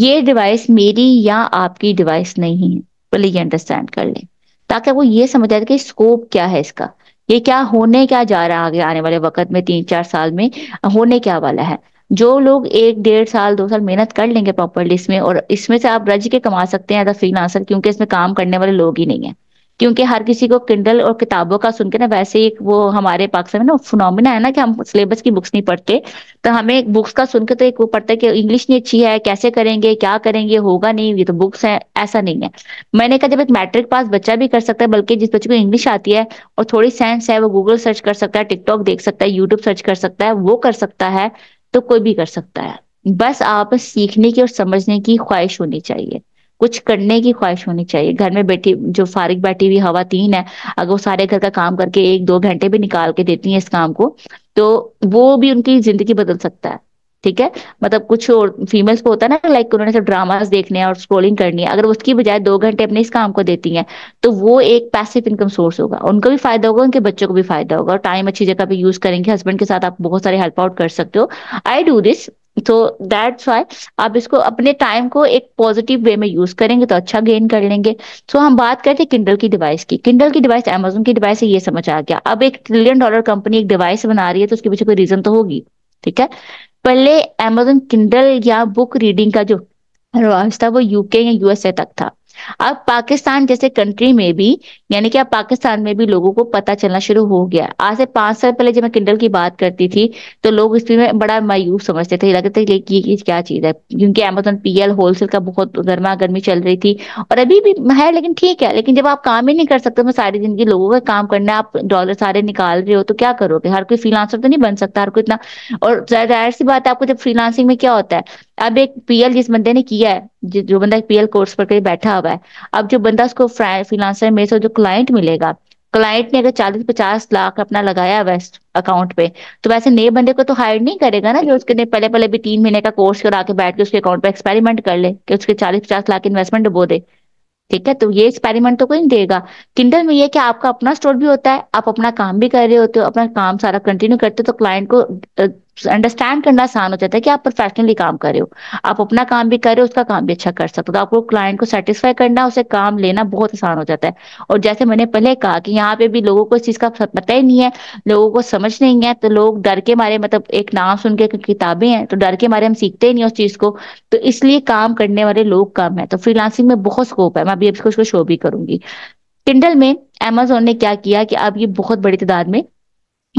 ये डिवाइस मेरी या आपकी डिवाइस नहीं है, पहले ये अंडरस्टैंड कर लें, ताकि वो ये समझ आए कि स्कोप क्या है इसका, ये क्या होने क्या जा रहा है आगे आने वाले वक्त में, 3-4 साल में होने क्या वाला है। जो लोग 1-1.5 साल 2 साल मेहनत कर लेंगे प्रॉपर्ली इसमें, और इसमें से आप रज के कमा सकते हैं एज अ फ्रीलांसर, क्योंकि इसमें काम करने वाले लोग ही नहीं है। क्योंकि हर किसी को किंडल और किताबों का सुन के ना वैसे ही वो हमारे पाकिस्तान में ना फिनोमिना है ना कि हम सिलेबस की बुक्स नहीं पढ़ते, तो हमें बुक्स का सुन के तो एक वो पड़ता है कि इंग्लिश नहीं अच्छी है, कैसे करेंगे, क्या करेंगे, होगा नहीं, ये तो बुक्स है। ऐसा नहीं है। मैंने कहा जब एक मैट्रिक पास बच्चा भी कर सकता है, बल्कि जिस बच्चे को इंग्लिश आती है और थोड़ी सेंस है वो गूगल सर्च कर सकता है, टिकटॉक देख सकता है, यूट्यूब सर्च कर सकता है, वो कर सकता है, तो कोई भी कर सकता है। बस आप सीखने की और समझने की ख्वाहिश होनी चाहिए, कुछ करने की ख्वाहिश होनी चाहिए। घर में बैठी जो फारिग बैठी हुई हवातीन है, अगर वो सारे घर का काम करके 1-2 घंटे भी निकाल के देती हैं इस काम को, तो वो भी उनकी जिंदगी बदल सकता है। ठीक है, मतलब कुछ और फीमेल्स को होता है ना लाइक उन्होंने सब ड्रामास देखने हैं और स्क्रोलिंग करनी है, अगर उसकी बजाय 2 घंटे अपने इस काम को देती हैं तो वो एक पैसिव इनकम सोर्स होगा, उनको भी फायदा होगा, उनके बच्चों को भी फायदा होगा, और टाइम अच्छी जगह पे यूज करेंगे। हस्बैंड के साथ आप बहुत सारे हेल्प आउट कर सकते हो। आई डू दिस, तो दैट्स वाई आप इसको अपने टाइम को एक पॉजिटिव वे में यूज करेंगे तो अच्छा गेन कर लेंगे। सो हम बात करते हैं किंडल की डिवाइस की। किंडल की डिवाइस अमेजोन की डिवाइस है, ये समझ आ गया। अब $1 ट्रिलियन कंपनी एक डिवाइस बना रही है तो उसके पीछे कोई रीजन तो होगी। ठीक है, पहले अमेजोन किंडल या बुक रीडिंग का जो रास्ता वो यूके या यूएसए तक था। अब पाकिस्तान जैसे कंट्री में भी, यानी कि अब पाकिस्तान में भी लोगों को पता चलना शुरू हो गया। आज से 5 साल पहले जब मैं किंडल की बात करती थी तो लोग इसमें बड़ा मायूस समझते थे, लगते थे कि ये क्या चीज है, क्योंकि अमेजोन पीएल होलसेल का बहुत गर्मा गर्मी चल रही थी और अभी भी है, लेकिन ठीक है। लेकिन जब आप काम ही नहीं कर सकते, मैं सारी जिंदगी लोगों का काम करना है, आप डॉलर सारे निकाल रहे हो तो क्या करोगे? हर कोई फ्रीलांसर तो नहीं बन सकता, हर कोई इतना। और जाहिर सी बात है, आपको जब फ्रीलांसिंग में क्या होता है, अब एक पीएल जिस बंदे ने किया है, जो बंदा पीएल कोर्स पर कहीं बैठा हुआ है, अब जो बंदा उसको फ्रीलांसर में से जो क्लाइंट मिलेगा, क्लाइंट ने अगर 40-50 लाख अपना लगाया वेस्ट अकाउंट पे, तो वैसे नए बंदे को तो हायर नहीं करेगा ना, जो उसके पहले पहले भी 3 महीने का कोर्स करा के बैठ के उसके अकाउंट पे एक्सपेरिमेंट कर ले कि उसके 40-50 लाख इन्वेस्टमेंट डुबो दे। ठीक है, तो ये एक्सपेरिमेंट तो कोई नहीं देगा। किंडल में ये कि आपका अपना स्टोर भी होता है, आप अपना काम भी कर रहे होते हो, अपना काम सारा कंटिन्यू करते हो, तो क्लाइंट को अंडरस्टैंड करना आसान हो जाता है कि आप प्रोफेशनली काम कर रहे हो, आप अपना काम भी कर रहे हो, उसका काम भी अच्छा कर सकते हो। तो आपको क्लाइंट को सेटिस्फाई करना, उसे काम लेना बहुत आसान हो जाता है। और जैसे मैंने पहले कहा कि यहाँ पे भी लोगों को इस चीज का पता ही नहीं है, लोगों को समझ नहीं है, तो लोग डर के मारे, मतलब एक नाम सुन के किताबें हैं तो डर के मारे हम सीखते ही नहीं उस चीज को, तो इसलिए काम करने वाले लोग कम है। तो फ्रीलांसिंग में बहुत स्कोप है, मैं अभी इसको शो भी करूंगी। किंडल में अमेजोन ने क्या किया कि अब ये बहुत बड़ी तादाद में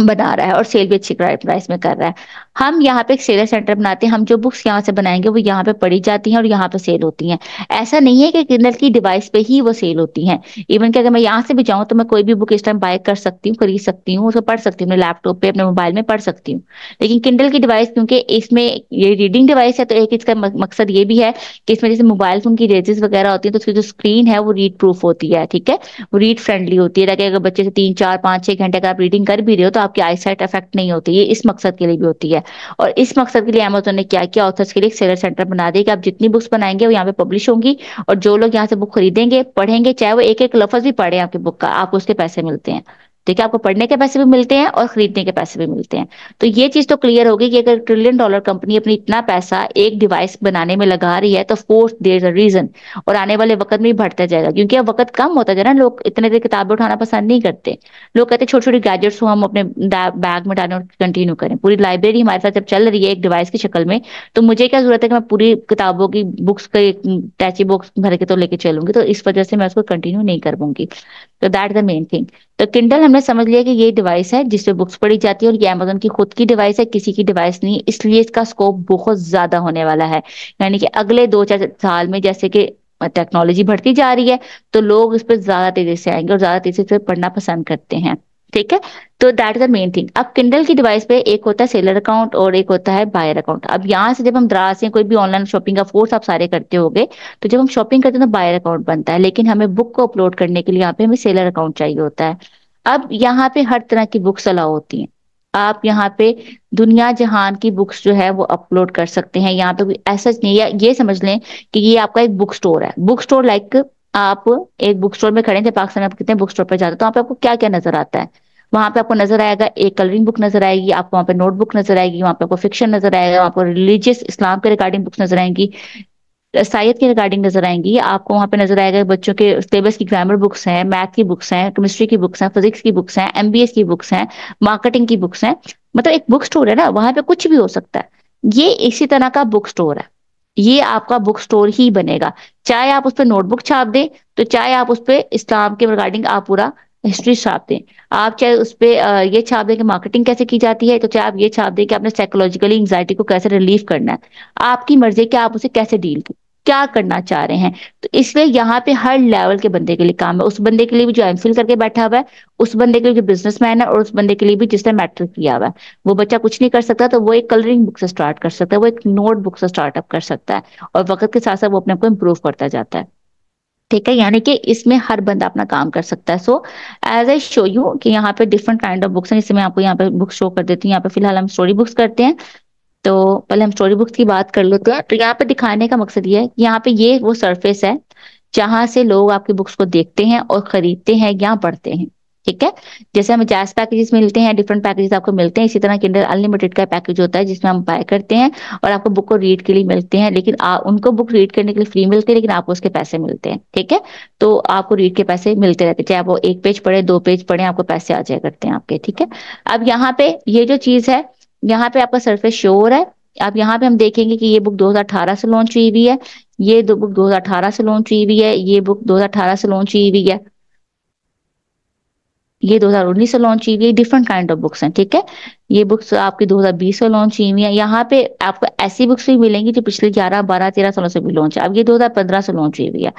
बना रहा है और सेल भी अच्छी प्राइस में कर रहा है। हम यहाँ पे एक सेलर सेंटर बनाते हैं, हम जो बुक्स यहाँ से बनाएंगे वो यहाँ पे पढ़ी जाती हैं और यहाँ पे सेल होती हैं। ऐसा नहीं है कि किंडल की डिवाइस पे ही वो सेल होती हैं। इवन कि अगर मैं यहाँ से भी जाऊँ तो मैं कोई भी बुक इस टाइम बाय कर सकती हूँ, खरीद सकती हूँ, उसको पढ़ सकती हूँ, अपने लैपटॉप पे अपने मोबाइल में पढ़ सकती हूँ। लेकिन किंडल की डिवाइस, क्योंकि इसमें ये रीडिंग डिवाइस है, तो एक इसका मकसद ये भी है कि इसमें जैसे मोबाइल फोन की रेजेस वगैरह होती है तो उसकी जो स्क्रीन है वो रीड प्रूफ होती है। ठीक है, वो रीड फ्रेंडली होती है, ताकि अगर बच्चे से 3-4-5-6 घंटे का आप रीडिंग कर भी रहे हो तो आपकी आईसाइट अफेक्ट नहीं होती है। इस मकसद के लिए भी होती है। और इस मकसद के लिए अमेजोन ने क्या किया, ऑथर्स के लिए एक सेलर सेंटर बना दिया कि आप जितनी बुक्स बनाएंगे वो यहाँ पे पब्लिश होंगी और जो लोग यहाँ से बुक खरीदेंगे, पढ़ेंगे, चाहे वो एक लफ्ज भी पढ़े आपकी बुक का, आपको उसके पैसे मिलते हैं। ठीक है, आपको पढ़ने के पैसे भी मिलते हैं और खरीदने के पैसे भी मिलते हैं। तो ये चीज तो क्लियर होगी कि अगर $1 ट्रिलियन कंपनी अपनी इतना पैसा एक डिवाइस बनाने में लगा रही है तो फोर्थ देयर अ रीजन, और आने वाले वक्त में बढ़ता जाएगा, क्योंकि अब वक्त कम होता जा रहा है। लोग इतने देर किताबें उठाना पसंद नहीं करते, लोग कहते छोटे छोटे गैजेट्स को हम अपने बैग में डालें और कंटिन्यू करें। पूरी लाइब्रेरी हमारे साथ जब चल रही है एक डिवाइस की शक्ल में, तो मुझे क्या जरूरत है कि मैं पूरी किताबों की बुक्स का एक टैची बॉक्स भर के तो लेके चलूंगी, तो इस वजह से मैं उसको कंटिन्यू नहीं कर पाऊंगी। तो दैट द मेन थिंग। तो किंडल हमने समझ लिया कि ये डिवाइस है जिसपे बुक्स पढ़ी जाती है और ये अमेजोन की खुद की डिवाइस है, किसी की डिवाइस नहीं, इसलिए इसका स्कोप बहुत ज्यादा होने वाला है। यानी कि अगले 2-4 साल में जैसे कि टेक्नोलॉजी बढ़ती जा रही है तो लोग इस पर ज्यादा तेजी से आएंगे और ज्यादा तेजी से पढ़ना पसंद करते हैं। ठीक है, तो that is the main thing. अब किंडल की डिवाइस पे एक होता है सेलर अकाउंट और एक होता है बायर अकाउंट। अब यहाँ से जब हम दराज से कोई भी ऑनलाइन शॉपिंग का फोर्स आप सारे करते होंगे, तो जब हम शॉपिंग करते हैं तो बायर अकाउंट बनता है, लेकिन हमें बुक को अपलोड करने के लिए यहाँ पे हमें सेलर अकाउंट चाहिए होता है। अब यहाँ पे हर तरह की बुक्स अलाउ होती हैं, आप यहाँ पे दुनिया जहान की बुक्स जो है वो अपलोड कर सकते हैं। यहाँ पे कोई ऐसा नहीं है, ये समझ लें कि ये आपका एक बुक स्टोर है। बुक स्टोर लाइक आप एक बुक स्टोर में खड़े थे, पाकिस्तान में आप कितने बुक स्टोर पे जाते हो तो वहाँ पे आपको क्या क्या नजर आता है? वहां पे आपको नजर आएगा एक कलरिंग बुक नजर आएगी, आपको वहाँ पे नोटबुक नजर आएगी, वहाँ पे आपको फिक्शन नजर आएगा, आपको रिलीजियस इस्लाम के रिगार्डिंग बुक्स नजर आएंगी, साइंस के रिगार्डिंग नजर आएंगी, आपको वहां पे नजर आएगा बच्चों के सिलेबस की ग्रामर बुक्स हैं, मैथ की बुक्स हैं, केमिस्ट्री की बुक्स हैं, फिजिक्स की बुक्स हैं, एमबीए की बुक्स हैं, मार्केटिंग की बुक्स हैं। मतलब एक बुक स्टोर है ना, वहां पे कुछ भी हो सकता है। ये इसी तरह का बुक स्टोर है। ये आपका बुक स्टोर ही बनेगा। चाहे आप उस पर नोटबुक छाप दें, तो चाहे आप उस पर इस्लाम के रिगार्डिंग आप पूरा हिस्ट्री छाप दें, आप चाहे उस पर ये छाप दें कि मार्केटिंग कैसे की जाती है, तो चाहे आप ये छाप दें कि आपने साइकोलॉजिकली एंग्जाइटी को कैसे रिलीव करना है, आपकी मर्जी है कि आप उसे कैसे डील करें, क्या करना चाह रहे हैं। तो इसलिए यहाँ पे हर लेवल के बंदे के लिए काम है, उस बंदे के लिए भी जो एमफिल करके बैठा हुआ है, उस बंदे के लिए जो बिजनेसमैन है, और उस बंदे के लिए भी जिसने मैट्रिक किया हुआ है। वो बच्चा कुछ नहीं कर सकता तो वो एक कलरिंग बुक से स्टार्ट कर सकता है, वो एक नोट बुक से स्टार्टअप कर सकता है, और वक्त के साथ साथ वो अपने आप को इम्प्रूव करता जाता है। ठीक है, यानी कि इसमें हर बंदा अपना काम कर सकता है। So as I show you कि यहाँ पे डिफरेंट काइंड ऑफ बुक्स हैं, जिससे मैं आपको यहाँ पे बुक्स शो कर देती हूँ। यहाँ पे फिलहाल हम स्टोरी बुक्स करते हैं, तो पहले हम स्टोरी बुक्स की बात कर लेते हैं। तो यहाँ पे दिखाने का मकसद ये है, यहाँ पे ये वो सरफेस है जहाँ से लोग आपकी बुक्स को देखते हैं और खरीदते हैं या पढ़ते हैं। ठीक है, जैसे हमें जैस पैकेजेस मिलते हैं, डिफरेंट पैकेजेस आपको मिलते हैं, इसी तरह किंडल अनलिमिटेड का पैकेज होता है जिसमें हम बाय करते हैं और आपको बुक को रीड के लिए मिलते हैं, लेकिन उनको बुक रीड करने के लिए फ्री मिलते हैं, लेकिन आपको उसके पैसे मिलते हैं। ठीक है, तो आपको रीड के पैसे मिलते रहते हैं, चाहे आप वो एक पेज पढ़े, दो पेज पढ़े, आपको पैसे आ जाया करते हैं आपके। ठीक है, अब यहाँ पे ये जो चीज है, यहाँ पे आपका सरफेस शोर है। अब यहाँ पे हम देखेंगे कि ये बुक 2018 से लॉन्च हुई हुई है, ये बुक 2018 से लॉन्च हुई हुई है, ये बुक 2018 से लॉन्च हुई हुई है, ये 2019 से लॉन्च हुई हुई है। डिफरेंट काइंड ऑफ बुक्स हैं। ठीक है, ये बुक्स आपकी 2020 से लॉन्च हुई हुई है। यहाँ पे आपको ऐसी बुक्स भी मिलेंगी जो पिछले 11, 12, 13 सालों से भी लॉन्च है। अब ये 2015 से लॉन्च हुई हुई है,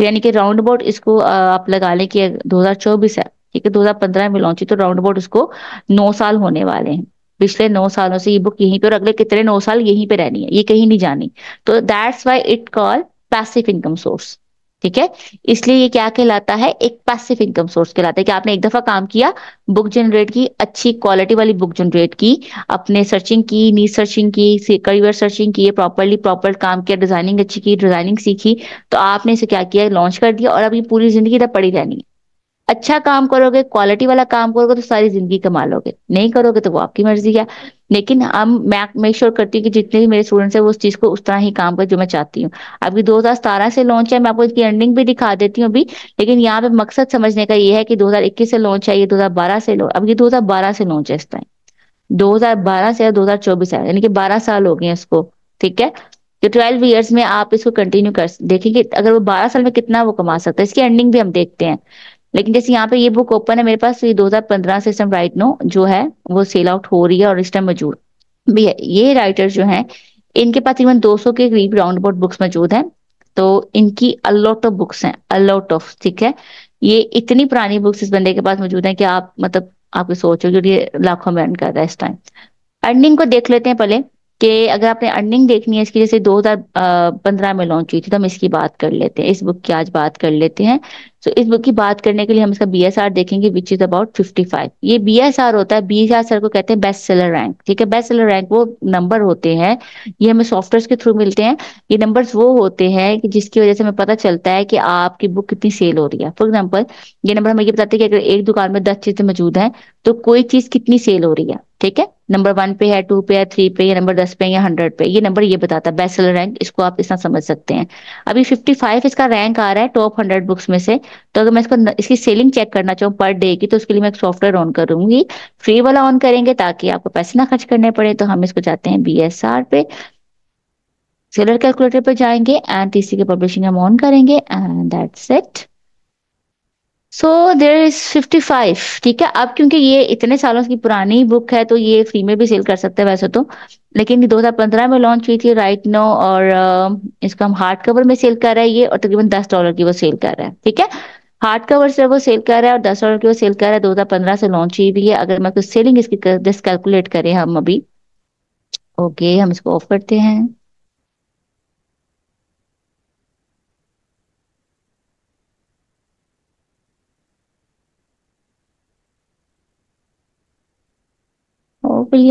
यानी कि राउंड अबाउट इसको आप लगा लें कि 2024 है। ठीक है, 2015 में लॉन्च हुई, तो राउंड अबाउट इसको 9 साल होने वाले हैं। पिछले 9 सालों से ये बुक यहीं पे, और अगले कितने 9 साल यहीं पे रहनी है, ये कहीं नहीं जानी। तो that's why it call passive income source. ठीक है, इसलिए ये क्या कहलाता है, एक पैसिव इनकम सोर्स कहलाता है कि आपने एक दफा काम किया, बुक जनरेट की, अच्छी क्वालिटी वाली बुक जनरेट की, अपने सर्चिंग की, नीड सर्चिंग की, करियर सर्चिंग की, प्रॉपरली प्रॉपर काम किया, डिजाइनिंग अच्छी की, डिजाइनिंग सीखी, तो आपने इसे क्या किया, लॉन्च कर दिया, और अब ये पूरी जिंदगी इधर पड़ी रहनी है। अच्छा काम करोगे, क्वालिटी वाला काम करोगे तो सारी जिंदगी कमा लोगे, नहीं करोगे तो वो आपकी मर्जी है। लेकिन मैं मेक श्योर करती हूँ कि जितने भी मेरे स्टूडेंट्स हैं वो उस चीज को उस तरह ही काम कर जो मैं चाहती हूँ। अभी 2017 से लॉन्च है, मैं आपको इसकी अर्निंग भी दिखा देती हूँ अभी, लेकिन यहाँ पे मकसद समझने का ये है कि 2021 से लॉन्च है, ये 2012 से लॉन्च, अब ये 2012 से लॉन्च है, इस टाइम 2012 से 2024 है, यानी कि 12 साल हो गए इसको। ठीक है, तो 12 ईयर्स में आप इसको कंटिन्यू कर देखेंगे, अगर वो 12 साल में कितना वो कमा सकता है, इसकी अर्निंग भी हम देखते हैं। लेकिन जैसे यहाँ पे ये बुक ओपन है मेरे पास, ये 2015 से इस टाइम राइट नो जो है वो सेल आउट हो रही है, और इस टाइम मौजूद भी है। ये राइटर्स जो हैं इनके पास तकरीबन 200 के करीब राउंड अबाउट बुक्स मौजूद हैं, तो इनकी अलॉट ऑफ बुक्स हैं, अलॉट ऑफ। ठीक है, ये इतनी पुरानी बुक्स इस बंदे के पास मौजूद है कि आप मतलब आपकी सोचो जो ये लाखों में अर्न कर रहा है इस टाइम। अर्निंग को देख लेते हैं पहले कि अगर आपने अर्निंग देखनी है इसकी, जैसे 2015 में लॉन्च हुई थी, तो हम इसकी बात कर लेते हैं, इस बुक की आज बात कर लेते हैं। सो इस बुक की बात करने के लिए हम इसका BSR देखेंगे, विच इज अबाउट 55। ये BSR होता है, BSR को कहते हैं बेस्ट सेलर रैंक। ठीक है, बेस्ट सेलर रैंक वो नंबर होते हैं, ये हमें सॉफ्टवेयर के थ्रू मिलते हैं। ये नंबर्स वो होते हैं कि जिसकी वजह से हमें पता चलता है कि आपकी बुक कितनी सेल हो रही है। फॉर एग्जाम्पल ये नंबर हमें ये बताते हैं कि अगर एक दुकान में 10 चीजें मौजूद हैं तो कोई चीज कितनी सेल हो रही है। ठीक है, नंबर 1 पे है, 2 पे है, 3 पे, या नंबर 10 पे, या 100 पे, ये नंबर ये बताता है बेस्ट सेलर रैंक। इसको आप इस तरह समझ सकते हैं। अभी 55 इसका रैंक आ रहा है टॉप 100 बुक्स में से। तो अगर मैं इसको इसकी सेलिंग चेक करना चाहूँ पर डे की, तो उसके लिए मैं एक सॉफ्टवेयर ऑन करूंगी, फ्री वाला ऑन करेंगे ताकि आपको पैसे ना खर्च करने पड़े। तो हम इसको जाते हैं BSR पे, सेलर कैलकुलेटर पे जाएंगे, एंड TC के पब्लिशिंग हम ऑन करेंगे, and that's it. So there is 55। ठीक है, अब क्योंकि ये इतने सालों की पुरानी बुक है तो ये फ्री में भी सेल कर सकते हैं वैसे तो, लेकिन ये 2015 में लॉन्च हुई थी राइट नो, और इसका हम हार्ड कवर में सेल कर रहे हैं ये, और तकरीबन $10 की वो सेल कर रहा है। ठीक है, हार्ड कवर से वो सेल कर रहा है और $10 की वो सेल कर रहा है। 2015 से लॉन्च हुई भी है। अगर मैं कुछ सेलिंग इसकी जस्ट कैलकुलेट करें हम अभी, ओके हम इसको ऑफ करते हैं।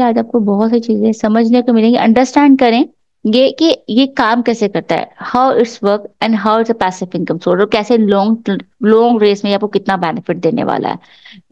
आज आपको बहुत सी चीजें समझने को मिलेंगी, अंडरस्टैंड करें ये कि ये काम कैसे करता है, how it's work and how it's a passive income source, और कैसे लॉन्ग रेस में आपको कितना बेनिफिट देने वाला है।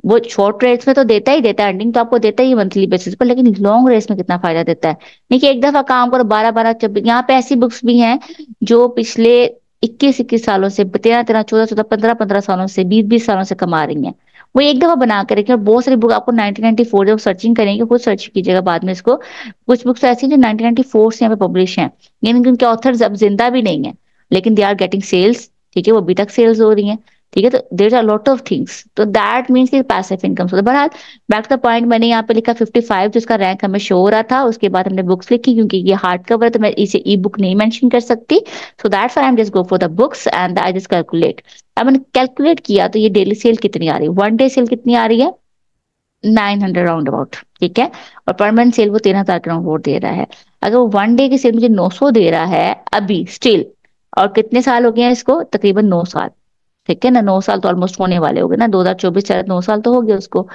वो शॉर्ट रेस में तो देता ही देता है अर्निंग, तो आपको देता ही मंथली बेसिस पर, लेकिन लॉन्ग रेस में कितना फायदा देता है। नहीं कि एक दफा काम करो 12, 12, 24। यहाँ पे ऐसी बुक्स भी हैं जो पिछले 21, 21 सालों से, 13, 13, 14, 14, 15, 15 सालों से, 20, 20 सालों से कमा रही है। वो एक दफा बना कर रखें। और बहुत सारी बुक आपको 1994 जब सर्चिंग करेंगे, खुद सर्च कीजिएगा बाद में इसको, कुछ बुक्स ऐसी जो 1994 से यहाँ पे पब्लिश हैं, यानी कि उनके ऑथर्स अब जिंदा भी नहीं है, लेकिन दे आर गेटिंग सेल्स, ठीक है, वो अभी तक सेल्स हो रही हैं, ठीक है। तो there are lot of things, तो दैट मींस कि पैसिव इनकम। बहरहाल बैक टू द पॉइंट, मैंने यहाँ पे लिखा 55 जिसका रैंक हमें शो हो रहा था। उसके बाद हमने बुक्स लिखी, क्योंकि ये हार्ड कवर है तो मैं इसे ई बुक नहीं मेंशन कर सकती, so that's why I am just go for the books and I just calculate. अब मैंने कैलकुलेट किया तो ये डेली सेल कितनी आ रही है, वन डे सेल कितनी आ रही है 900 राउंड अबाउट, ठीक है, और परमानेंट सेल वो 13,000 के राउंड अबाउट दे रहा है। अगर वो वन डे की सेल मुझे 900 दे रहा है अभी स्टिल, और कितने साल हो गए हैं इसको, तकरीबन 9 साल, ठीक है ना, 9 साल तो ऑलमोस्ट होने वाले हो गए ना, 2024 चल 9 साल तो हो गए उसको।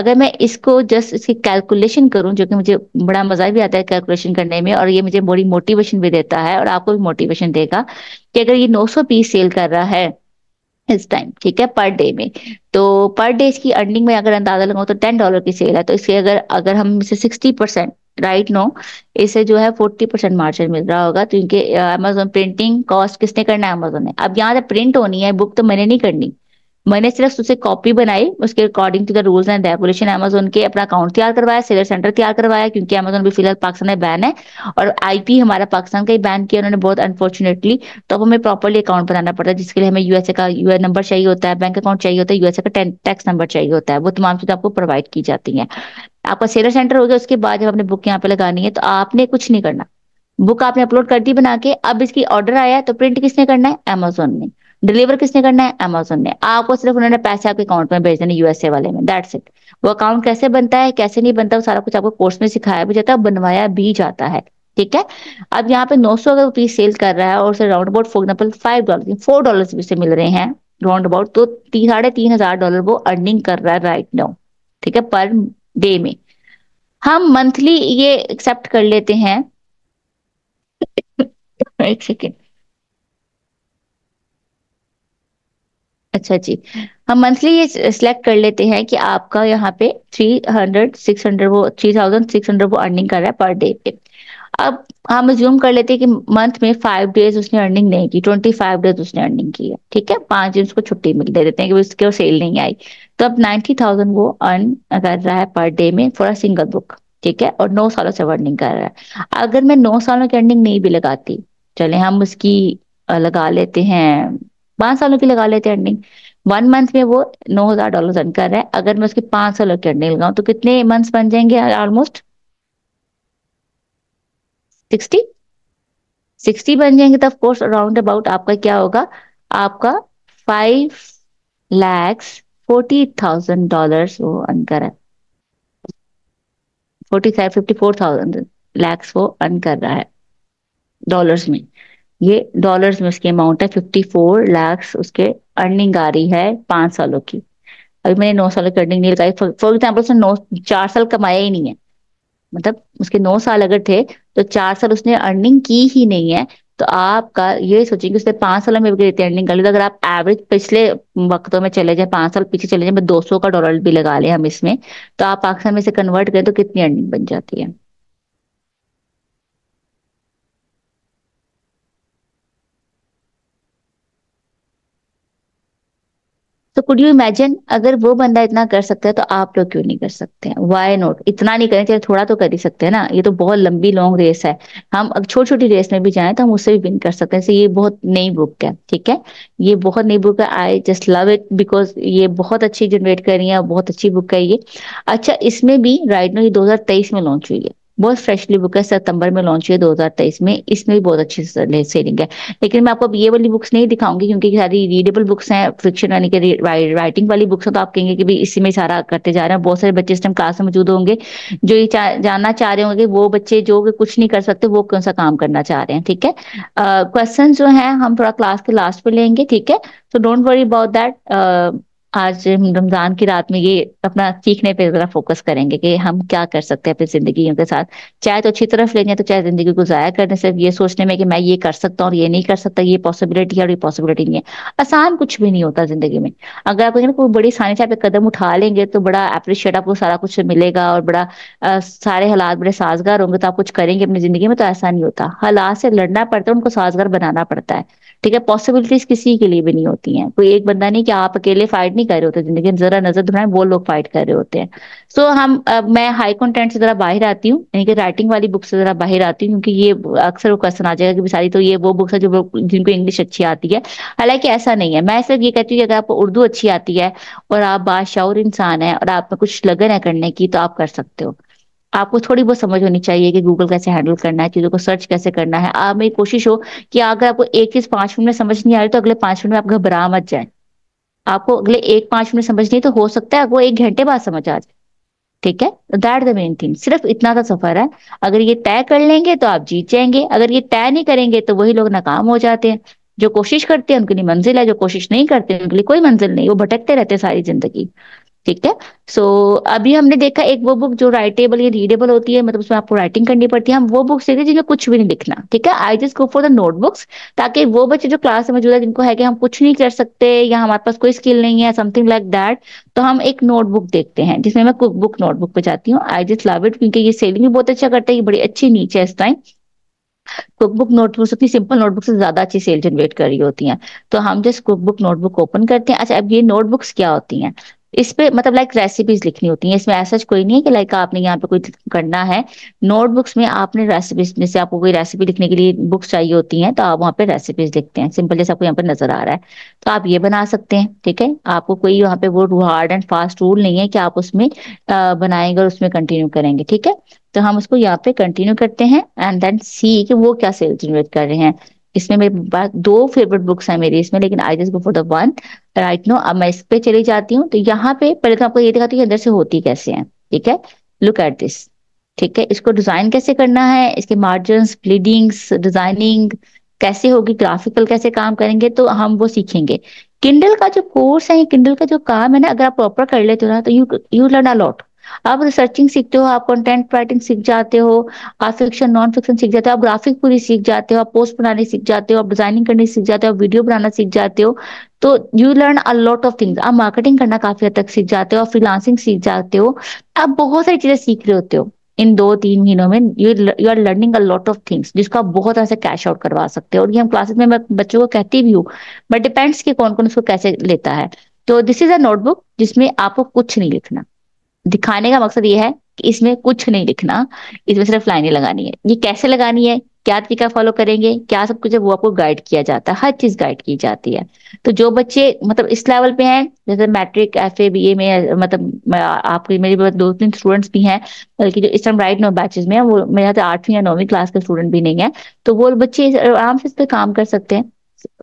अगर मैं इसको जस्ट इसकी कैलकुलेशन करूं, जो कि मुझे बड़ा मजा भी आता है कैलकुलेशन करने में, और ये मुझे बड़ी मोटिवेशन भी देता है और आपको भी मोटिवेशन देगा कि अगर ये 900 पीस सेल कर रहा है इस टाइम, ठीक है, पर डे में, तो पर डे इसकी अर्निंग में अगर अंदाजा लगाऊं तो $10 की सेल है, तो इसके अगर हम इसे 60% राइट नो इसे जो है 40% मार्जिन मिल रहा होगा, क्योंकि अमेजोन प्रिंटिंग कॉस्ट किसने करना है, अमेजोन ने। अब यहाँ से प्रिंट होनी है, बुक तो मैंने नहीं करनी, मैंने सिर्फ उसे कॉपी बनाई, उसके according to the rules and regulation Amazon के अपना अकाउंट तैयार करवाया, सेलर सेंटर तैयार करवाया, क्योंकि अमेजोन भी फिलहाल पाकिस्तान में बैन है और आईपी हमारा पाकिस्तान का ही बैन किया उन्होंने बहुत अनफॉर्चुनेटली। तो अब हमें प्रॉपरली अकाउंट बनाना पड़ता है, जिसके लिए हमें यूएसए का यूआई नंबर चाहिए होता है, बैंक अकाउंट चाहिए होता है, यूएसए का टैक्स नंबर चाहिए होता है, वो तमाम चीजें आपको प्रोवाइड की जाती है। आपका सेलर सेंटर हो गया, उसके बाद जब आपने बुक यहाँ पे लगानी है तो आपने कुछ नहीं करना, बुक आपने अपलोड कर दी बना के, अब इसकी ऑर्डर आया है तो प्रिंट किसने करना है, अमेजोन ने, डिलीवर किसने करना है, अमेजोन ने। आपको सिर्फ उन्होंने पैसे आपके अकाउंट में भेज देने यूएसए वाले में, दैट्स इट। वो अकाउंट कैसे बनता है, कैसे नहीं बनता, वो सारा कुछ आपको कोर्स में सिखाया भी जाता है, बनवाया भी जाता है, ठीक है। अब यहाँ पे 900 अगर पीस सेल कर रहा है और उसे राउंड अबाउट फॉर एग्जाम्पल $4 भी उसे मिल रहे हैं राउंड अबाउट, तो $3,500 वो अर्निंग कर रहा है राइट नाउ, ठीक है, पर डे में। हम मंथली ये एक्सेप्ट कर लेते हैं, एक सेकेंड, अच्छा जी, हम मंथली ये सिलेक्ट कर लेते हैं कि आपका यहाँ पे 3,600 वो अर्निंग कर रहा है पर डे पे। अब हम अज्यूम कर लेते हैं कि मंथ में 5 डेज उसने अर्निंग नहीं की, 25 डेज उसने अर्निंग की है, ठीक है, 5 दिन उसको छुट्टी मिल दे देते हैं कि उसके सेल नहीं आई, तो अब 90,000 वो अर्न कर रहा है पर डे में फॉर अ सिंगल बुक, ठीक है, और 9 सालों से अर्निंग कर रहा है। अगर मैं 9 सालों की अर्निंग नहीं भी लगाती, चले हम उसकी लगा लेते हैं 5 सालों की लगा लेते हैं अर्निंग, 1 मंथ में वो $9,000 अर्न कर रहा है। अगर मैं उसकी 5 सालों की अर्निंग लगाऊं तो कितने मंथ्स बन जाएंगे, ऑलमोस्ट 60 बन जाएंगे। तो ऑफ कोर्स अराउंड अबाउट आपका क्या होगा, आपका $5,40,000 वो अर्न कर रहा है, 54,000 lakhs वो अर्न कर रहा है डॉलर्स में, ये डॉलर्स में उसकी अमाउंट है, 54 लाख उसके अर्निंग आ रही है 5 सालों की। अभी मैंने 9 सालों की अर्निंग नहीं लगाई, फॉर एग्जाम्पल उसने 4 साल कमाया ही नहीं है, मतलब उसके 9 साल अगर थे तो 4 साल उसने अर्निंग की ही नहीं है, तो आपका ये सोचेंगे उसने 5 सालों में भी अर्निंग कर ली। तो अगर आप एवरेज पिछले वक्तों में चले जाए, 5 साल पीछे चले जाए, $200 भी लगा लें हम इसमें, तो आप पाकिस्तान में से कन्वर्ट करें तो कितनी अर्निंग बन जाती है, तो कुड यू इमेजिन, अगर वो बंदा इतना कर सकता है तो आप लोग क्यों नहीं कर सकते हैं, वाई नॉट। इतना नहीं करें चाहिए, थोड़ा तो कर ही सकते हैं ना, ये तो बहुत लंबी लॉन्ग रेस है, हम अब छोटी छोटी रेस में भी जाएं तो हम उससे भी विन कर सकते हैं। ये बहुत नई बुक है, ठीक है, ये बहुत नई बुक है, I just love it because ये बहुत अच्छी जनरेट कर रही है, बहुत अच्छी बुक है ये। अच्छा, इसमें भी राइट नो ये 2023 में लॉन्च हुई है, बहुत फ्रेशली बुक है, सितंबर में लॉन्च हुई है 2023 में, इसमें भी बहुत अच्छी सेलिंग है। लेकिन मैं आपको ये वाली बुक्स नहीं दिखाऊंगी क्योंकि सारी रीडेबल बुक्स हैं, फिक्शन यानी कि राइटिंग वाली बुक्स हैं, तो आप कहेंगे कि भाई इसी में सारा करते जा रहे हैं। बहुत सारे बच्चे इस टाइम क्लास में मौजूद होंगे जो ये जानना चाह रहे होंगे कि वो बच्चे जो कुछ नहीं कर सकते वो कौन सा काम करना चाह रहे हैं, ठीक है। क्वेश्चन जो है हम थोड़ा क्लास के लास्ट में लेंगे, ठीक है, so don't worry about that. आज रमजान की रात में ये अपना सीखने पे जरा फोकस करेंगे कि हम क्या कर सकते हैं अपनी जिंदगियों के साथ, चाहे तो अच्छी तरफ ले जाए तो चाहे जिंदगी को जाया करने सिर्फ ये सोचने में कि मैं ये कर सकता हूँ और ये नहीं कर सकता, ये पॉसिबिलिटी है और ये पॉसिबिलिटी नहीं है। आसान कुछ भी नहीं होता जिंदगी में, अगर आप कोई बड़ी आसानी से आप कदम उठा लेंगे तो बड़ा अप्रिशिएट आपको सारा कुछ मिलेगा और बड़ा सारे हालात बड़े साजगार होंगे, तो आप कुछ करेंगे अपनी जिंदगी में। तो ऐसा नहीं होता, हालात से लड़ना पड़ता है, उनको साजगार बनाना पड़ता है, ठीक है, पॉसिबिलिटीज किसी के लिए भी नहीं होती हैं, कोई एक बंदा नहीं कि आप अकेले फाइट नहीं कर रहे होते जिंदगी, जरा नजर दुराए वो लोग फाइट कर रहे होते हैं। सो मैं हाई कंटेंट से जरा बाहर आती हूँ, यानी कि राइटिंग वाली बुक से जरा बाहर आती हूँ, क्योंकि ये अक्सर वो क्वेश्चन आ जाएगा कि सारी तो ये वो बुक्स है जो जिनको इंग्लिश अच्छी आती है, हालांकि ऐसा नहीं है। मैं सिर्फ ये कहती हूँ कि अगर आपको उर्दू अच्छी आती है और आप बाशऊर इंसान है और आप में कुछ लगन है करने की तो आप कर सकते हो। आपको थोड़ी बहुत समझ होनी चाहिए कि गूगल कैसे हैंडल करना है, चीजों को सर्च कैसे करना है। आप में कोशिश हो कि अगर आपको एक चीज 5 मिनट में समझ नहीं आ रही तो अगले 5 मिनट में आप घबरा मत जाए। आपको अगले एक 5 मिनट समझ नहीं तो हो सकता है वो 1 घंटे बाद समझ आ जाए, ठीक है। दैट द मेन थिंग, सिर्फ इतना सा सफर है। अगर ये तय कर लेंगे तो आप जीत जाएंगे, अगर ये तय नहीं करेंगे तो वही लोग नाकाम हो जाते हैं। जो कोशिश करते हैं उनके लिए मंजिल है, जो कोशिश नहीं करते उनके लिए कोई मंजिल नहीं, वो भटकते रहते हैं सारी जिंदगी, ठीक है। सो अभी हमने देखा एक वो बुक जो राइटेबल या रीडेबल होती है, मतलब उसमें आपको राइटिंग करनी पड़ती है। हम वो बुक्स देखते हैं जिनमें कुछ भी नहीं लिखना, ठीक है। I just go for the notebooks, ताकि वो बच्चे जो क्लास में जुड़े जिनको है कि हम कुछ नहीं कर सकते या हमारे पास कोई स्किल नहीं है, समथिंग लाइक दैट, तो हम एक नोटबुक देखते हैं जिसमें मैं कुक बुक नोटबुक पे जाती हूँ। आई जस्ट लव इट, क्योंकि ये सेलिंग भी बहुत अच्छा करता है, ये बड़ी अच्छी नीच है इस टाइम। कुकबुक नोटबुक्स अपनी सिंपल नोटबुक से ज्यादा अच्छी सेल जनरेट कर रही होती हैं, तो हम जस्ट कुकबुक नोटबुक ओपन करते हैं। अच्छा, अब ये नोटबुक्स क्या होती हैं, इस पे मतलब लाइक रेसिपीज लिखनी होती हैं। इसमें ऐसा कोई नहीं है कि लाइक आपने यहाँ पे कोई करना है। नोटबुक्स में आपने रेसिपीज में से आपको कोई रेसिपी लिखने के लिए बुक्स चाहिए होती हैं, तो आप वहाँ पे रेसिपीज लिखते हैं। सिंपल जैसे आपको यहाँ पे नजर आ रहा है तो आप ये बना सकते हैं, ठीक है। आपको कोई वहाँ पे वो हार्ड एंड फास्ट रूल नहीं है कि आप उसमें बनाएंगे और उसमें कंटिन्यू करेंगे, ठीक है। तो हम उसको यहाँ पे कंटिन्यू करते हैं एंड देन सी कि वो क्या सेल जनरेट कर रहे हैं। इसमें मेरे पास 2 फेवरेट बुक्स हैं मेरी इसमें, लेकिन I just go for the one right no. अब मैं इस पे चली जाती हूँ, तो यहाँ पे पहले तो आपको ये दिखाती हूँ अंदर से होती कैसे है, ठीक है। लुक एट दिस, ठीक है। इसको डिजाइन कैसे करना है, इसके मार्जिन्स, ब्लीडिंग्स, डिजाइनिंग कैसे होगी, ग्राफिकल कैसे काम करेंगे, तो हम वो सीखेंगे। किंडल का जो कोर्स है, किंडल का जो काम है ना, अगर आप प्रॉपर कर लेते हो ना तो यू लर्न अ लॉट। आप रिसर्चिंग सीखते हो, आप कंटेंट राइटिंग सीख जाते हो, आप फिक्शन नॉन फिक्शन सीख जाते हो, आप ग्राफिक पूरी सीख जाते हो, आप पोस्ट बनाने सीख जाते हो, आप डिजाइनिंग करने सीख जाते हो, आप वीडियो बनाना सीख जाते हो, तो you learn a lot of things. आप मार्केटिंग करना काफी हद तक सीख जाते हो, आप फ्रीलांसिंग सीख जाते हो, आप बहुत सारी चीजें सीख रहे होते हो इन 2-3 महीनों में। You are learning a lot of things जिसको आप बहुत ऐसे कैश आउट करवा सकते हो। और ये हम क्लासेस में मैं बच्चों को कहती भी हूँ, बट डिपेंड्स कि कौन कौन उसको कैसे लेता है। तो दिस इज अ नोटबुक जिसमें आपको कुछ नहीं लिखना। दिखाने का मकसद ये है कि इसमें कुछ नहीं लिखना, इसमें सिर्फ लाइनें लगानी है। ये कैसे लगानी है, क्या तरीका फॉलो करेंगे, क्या सब कुछ है, वो आपको गाइड किया जाता है, हर चीज गाइड की जाती है। तो जो बच्चे मतलब इस लेवल पे हैं, जैसे मैट्रिक FA BA में, मतलब आपके मेरे 2-3 स्टूडेंट्स भी हैं, बल्कि जो इस टाइम राइट नो बैचेस में है वो मेरे साथ 8वीं या 9वीं क्लास के स्टूडेंट भी नहीं है, तो वो बच्चे आराम से इस पर काम कर सकते हैं।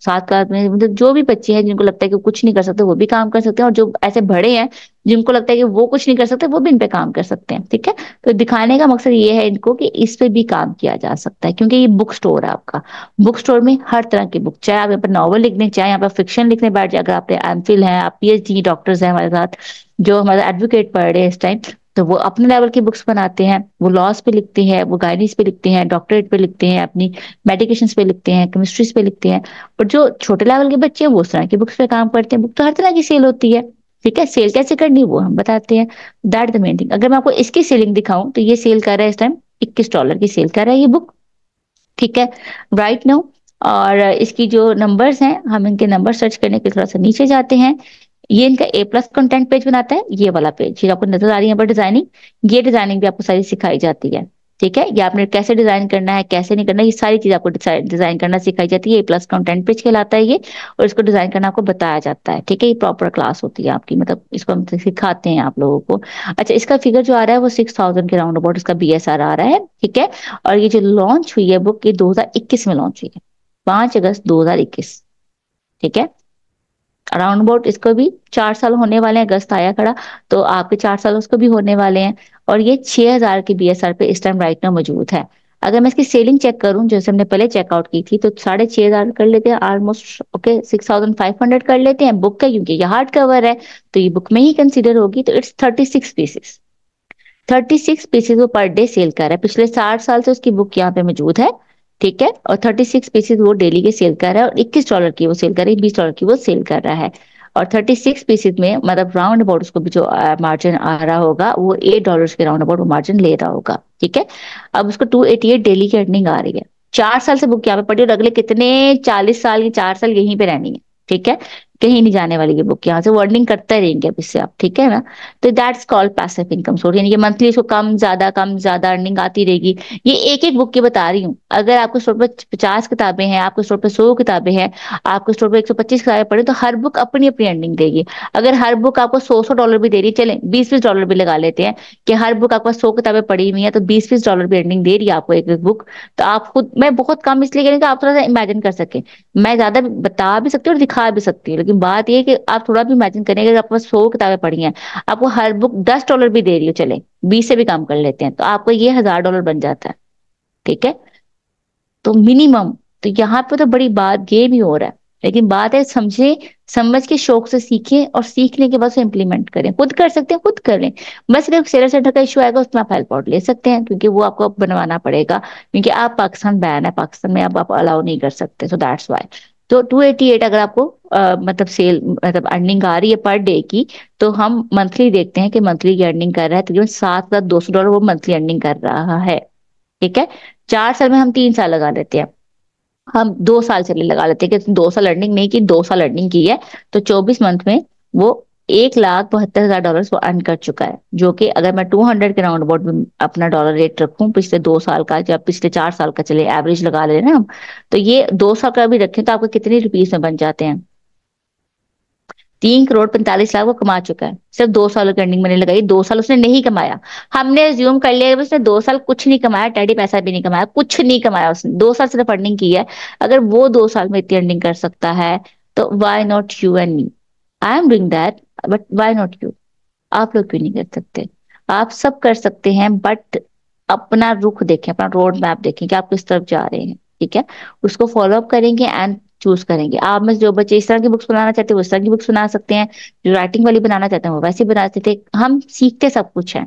साथ में मतलब जो भी बच्चे हैं जिनको लगता है कि कुछ नहीं कर सकते वो भी काम कर सकते हैं, और जो ऐसे बड़े हैं जिनको लगता है कि वो कुछ नहीं कर सकते वो भी इन पे काम कर सकते हैं, ठीक है। तो दिखाने का मकसद ये है इनको कि इस पे भी काम किया जा सकता है, क्योंकि ये बुक स्टोर है आपका। बुक स्टोर में हर तरह की बुक, चाहे आप यहाँ पर नॉवल लिखने, चाहे यहाँ पर फिक्शन लिखने बैठ जाए, अगर आप एमफिल हैं, आप PhD डॉक्टर्स हैं हमारे साथ, जो हमारे एडवोकेट पढ़ रहे हैं इस टाइम, तो वो अपने लेवल की बुक्स बनाते हैं, वो लॉस पे लिखते हैं, वो गाइडेंस पे लिखते हैं, डॉक्टरेट पे लिखते हैं, अपनी मेडिकेशंस पे लिखते हैं, केमिस्ट्रीज पे लिखते हैं। और जो छोटे लेवल के बच्चे हैं वो उस तरह की बुक्स पे काम करते हैं। बुक तो हर तरह की सेल होती है, ठीक है। सेल कैसे करनी वो हम बताते हैं, दैट द मेन थिंग। अगर मैं आपको इसकी सेलिंग दिखाऊं तो ये सेल कर रहा है इस टाइम $21 की सेल कर रहा है ये बुक, ठीक है, राइट नाउ। और इसकी जो नंबर्स हैं, हम इनके नंबर सर्च करने के थोड़ा सा नीचे जाते हैं। ये इनका A+ कंटेंट पेज बनाता है, ये वाला पेज ये आपको नजर आ रही है यहाँ पर डिजाइनिंग। ये डिजाइनिंग भी आपको सारी सिखाई जाती है, ठीक है। ये आपने कैसे डिजाइन करना है, कैसे नहीं करना, ये सारी चीज आपको डिजाइन करना सिखाई जाती है। A+ कंटेंट पेज कहलाता है ये, और इसको डिजाइन करना आपको बताया जाता है, ठीक है। ये प्रॉपर क्लास होती है आपकी, मतलब इसको हम सिखाते हैं आप लोगों को। अच्छा, इसका फिगर जो आ रहा है वो 6000 के राउंड अबाउट इसका BSR आ रहा है, ठीक है। और ये जो लॉन्च हुई है बुक, ये 2021 में लॉन्च हुई है, 5 अगस्त 2021, ठीक है। राउंड अबाउट इसको भी 4 साल होने वाले हैं, अगस्त आया खड़ा तो आपके 4 साल उसको भी होने वाले हैं। और ये 6000 के BSR पे इस टाइम राइट नाउ मौजूद है। अगर मैं इसकी सेलिंग चेक करूं जैसे हमने पहले चेकआउट की थी, तो 6,500 कर लेते हैं ऑलमोस्ट, ओके 6,500 कर लेते हैं। बुक का क्योंकि ये हार्ड कवर है तो ये बुक में ही कंसिडर होगी, तो इट्स 36 पीसेस। 36 पीसेस वो पर डे सेल कर रहा है, पिछले 60 साल से उसकी बुक यहाँ पे मौजूद है, ठीक है। और 36 पीसेस वो डेली के सेल कर रहा है, और $21 की वो सेल कर रही है, $20 की वो सेल कर रहा है। और 36 पीसेस में मतलब राउंड अबाउट उसको भी जो मार्जिन आ रहा होगा वो $8 के राउंड अबाउट वो मार्जिन ले रहा होगा, ठीक है। अब उसको 288 डेली की अर्निंग आ रही है, 4 साल से बुक यहाँ पे पड़ी और अगले कितने 40 साल 4 साल यहीं पे रहनी है, ठीक है, कहीं नहीं जाने वाली ये बुक, यहाँ से वर्डिंग करते रहेंगे अब इससे आप, ठीक है ना। तो that's called passive income source, यानी कि मंथली इसको कम ज्यादा अर्निंग आती रहेगी। ये एक एक बुक की बता रही हूँ, अगर आपके स्टोर पर 50 किताबें हैं, आपके स्टोर पर 100 किताबें हैं, आपके स्टोर पर 125 किताबें पड़े, तो हर बुक अपनी अपनी अर्निंग देगी। अगर हर बुक आपको $100 भी दे रही है, चले $20-20 भी लगा लेते हैं कि हर बुक आपका 100 किताबें पड़ी हुई है, तो $20-20 भी अर्निंग दे रही है आपको एक एक बुक। तो आप खुद, मैं बहुत कम इसलिए कह कि आप थोड़ा सा इमेजिन कर सके, मैं ज्यादा बता भी सकती हूँ और दिखा भी सकती हूँ, लेकिन बात यह कि आप थोड़ा भी इमेजिन करेंगे। अगर आपको 100 किताबें पढ़ी हैं, आपको हर बुक $10 भी दे रही हो, चले 20 से भी कम कर लेते हैं, तो आपको ये $1000 बन जाता है, ठीक है। तो मिनिमम, तो यहाँ पे तो बड़ी बात ये भी हो रहा है, लेकिन बात है समझ के शौक से सीखें और सीखने के बाद उसे इम्प्लीमेंट करें। खुद कर सकते हैं, खुद कर लें, बस सिर्फ सेलर सेंटर का इशू आएगा, उसमें आप हेल्प आउट ले सकते हैं, क्योंकि वो आपको बनवाना पड़ेगा, क्योंकि आप पाकिस्तान बैन है, पाकिस्तान में आप अलाउ नहीं कर सकते, सो दैट्स वाई। तो 288 अगर आपको मतलब सेल मतलब अर्निंग आ रही है पर डे की, तो हम मंथली देखते हैं कि मंथली की अर्निंग कर रहा है तकरीबन $7,200 वो मंथली अर्निंग कर रहा है, ठीक है। 4 साल में हम 3 साल लगा लेते हैं, हम 2 साल चले लगा लेते हैं कि 2 साल अर्निंग नहीं की, 2 साल अर्निंग की है, तो 24 मंथ में वो $1,72,000 वो अर्न कर चुका है, जो कि अगर मैं 200 के राउंड अबाउट में अपना डॉलर रेट रखूं पिछले 2 साल का या पिछले 4 साल का, चले एवरेज लगा ले रहे हैं हम, तो ये 2 साल का भी रखें तो आपको कितने रुपीस में बन जाते हैं, 3,45,00,000 वो कमा चुका है। सिर्फ 2 साल की अर्निंग मैंने लगाई, 2 साल उसने नहीं कमाया, हमने रिज्यूम कर लिया उसने 2 साल कुछ नहीं कमाया, टैडी पैसा भी नहीं कमाया, कुछ नहीं कमाया उसने, 2 साल सिर्फ अर्निंग की है। अगर वो 2 साल में इतनी अर्निंग कर सकता है, तो why not you and me, I am doing that but why not you, आप लोग क्यों नहीं कर सकते, आप सब कर सकते हैं, बट अपना रुख देखें, अपना रोड मैप देखें कि आप किस तरफ जा रहे हैं, ठीक है, उसको फॉलो अप करेंगे एंड चूज करेंगे। आप में जो बच्चे इस तरह की बुक्स बनाना चाहते हैं, उस तरह की बुक्स बना सकते हैं, जो राइटिंग वाली बनाना चाहते हैं वो वैसे बना सकते हैं। हम सीखते सब कुछ है,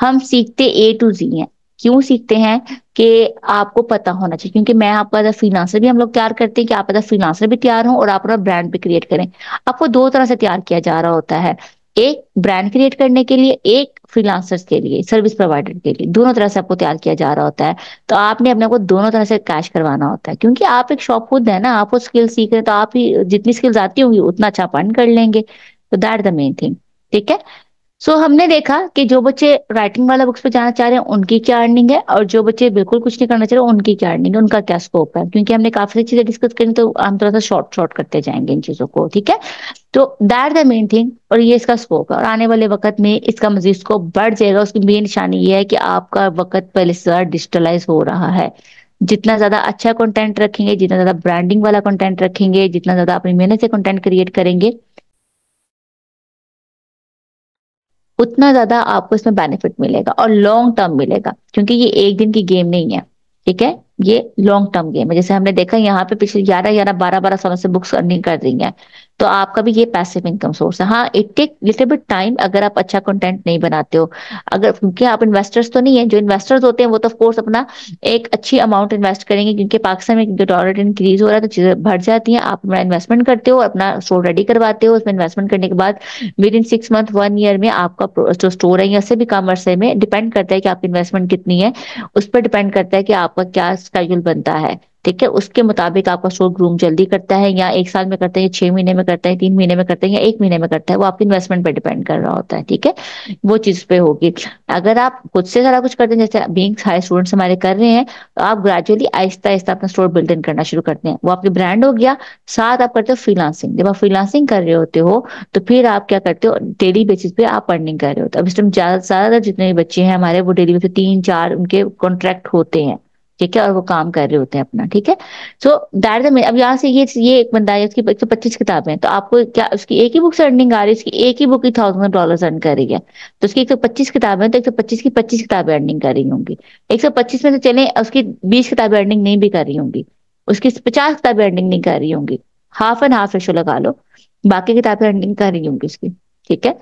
हम सीखते A to Z है। क्यों सीखते हैं कि आपको पता होना चाहिए, क्योंकि मैं आपका एज फ्रीलांसर भी हम लोग तैयार करते हैं कि आप एज फ्रीलांसर भी तैयार हो और आप अपना ब्रांड भी क्रिएट करें। आपको 2 तरह से तैयार किया जा रहा होता है, एक ब्रांड क्रिएट करने के लिए, एक फ्रीलांसर्स के लिए, सर्विस प्रोवाइडर के लिए, दोनों तरह से आपको तैयार किया जा रहा होता है। तो आपने अपने को दोनों तरह से कैश करवाना होता है, क्योंकि आप एक शॉप खुद है ना, आप वो स्किल सीख रहे हैं, तो आप ही जितनी स्किल्स आती होंगी उतना अच्छा अपन कर लेंगे, तो दैट द मेन थिंग, ठीक है। सो हमने देखा कि जो बच्चे राइटिंग वाला बुक्स पे जाना चाह रहे हैं उनकी क्या अर्निंग है, और जो बच्चे बिल्कुल कुछ नहीं करना चाह रहे हैं उनकी क्या अर्निंग है, उनका क्या स्कोप है। क्योंकि हमने काफी सारी चीजें डिस्कस करी, तो हम थोड़ा सा शॉर्ट करते जाएंगे इन चीजों को, ठीक है। तो दैट द मेन थिंग, और ये इसका स्कोप है, और आने वाले वक्त में इसका मजीद स्कोप बढ़ जाएगा। उसकी मेन निशानी ये है कि आपका वक्त पहले से ज्यादा डिजिटलाइज हो रहा है। जितना ज्यादा अच्छा कंटेंट रखेंगे, जितना ज्यादा ब्रांडिंग वाला कंटेंट रखेंगे, जितना ज्यादा अपनी मेहनत से कंटेंट क्रिएट करेंगे, उतना ज्यादा आपको इसमें बेनिफिट मिलेगा और लॉन्ग टर्म मिलेगा, क्योंकि ये एक दिन की गेम नहीं है, ठीक है, ये लॉन्ग टर्म गेम है। जैसे हमने देखा यहाँ पे पिछले 11-12 सालों से बुक्स अर्निंग कर रही है, तो आपका भी ये पैसिव इनकम सोर्स है। हाँ, it take little bit time अगर आप अच्छा कंटेंट नहीं बनाते हो, अगर क्योंकि आप इन्वेस्टर्स तो नहीं है। जो इन्वेस्टर्स होते हैं वो तो ऑफकोर्स अपना एक अच्छी अमाउंट इन्वेस्ट करेंगे, क्योंकि पाकिस्तान में डॉलर इंक्रीज हो रहा है तो चीजें बढ़ जाती हैं। आप अपना इन्वेस्टमेंट करते हो, अपना स्टोर रेडी करवाते हो, उसमें इन्वेस्टमेंट करने के बाद विद इन 6 मंथ 1 ईयर में आपका जो स्टोर है, उससे भी कम अरसे में, डिपेंड करता है कि आपकी इन्वेस्टमेंट कितनी है, उस पर डिपेंड करता है कि आपका क्या शेड्यूल बनता है, ठीक है। उसके मुताबिक आपका स्टोर ग्रूम जल्दी करता है, या 1 साल में करता है, या 6 महीने में करता है, 3 महीने में करता है, या 1 महीने में करता है, वो आपकी इन्वेस्टमेंट पे डिपेंड कर रहा होता है, ठीक है, वो चीज पे होगी। अगर आप खुद से सारा कुछ करते हैं, जैसे बीइंग हाई स्टूडेंट्स हमारे कर रहे हैं, तो आप ग्रेजुअली आहिस्ता आहिस्ता अपना स्टोर बिल्ड इन करना शुरू करते हैं, वो आपके ब्रांड हो गया। साथ आप करते हो फ्रीलांसिंग, जब आप फ्रीलांसिंग कर रहे होते हो तो फिर आप क्या करते हो, डेली बेसिस पे आप अर्निंग कर रहे होते हो। अब इस टाइम ज्यादातर जितने बच्चे हैं हमारे, वो डेली बेसिस 3-4 उनके कॉन्ट्रैक्ट होते हैं, ठीक है, और वो काम कर रहे होते हैं अपना, ठीक है। So that is the main. अब यहाँ से ये एक बंदा है, उसकी 125 किताबें हैं, तो आपको क्या उसकी एक ही बुक से अर्निंग आ रही है, उसकी एक ही बुक की $1000 अर्न कर रही है, तो उसकी 125 किताबें हैं, तो 125 की 25 किताबें अर्निंग कर रही होंगी। 125 में तो चले उसकी 20 किताबें अर्निंग नहीं भी कर रही होंगी, उसकी 50 किताबें अर्निंग नहीं कर रही होंगी, हाफ एंड हाफ रेशो लगा लो, बाकी किताबें अर्निंग कर रही होंगी उसकी, ठीक है।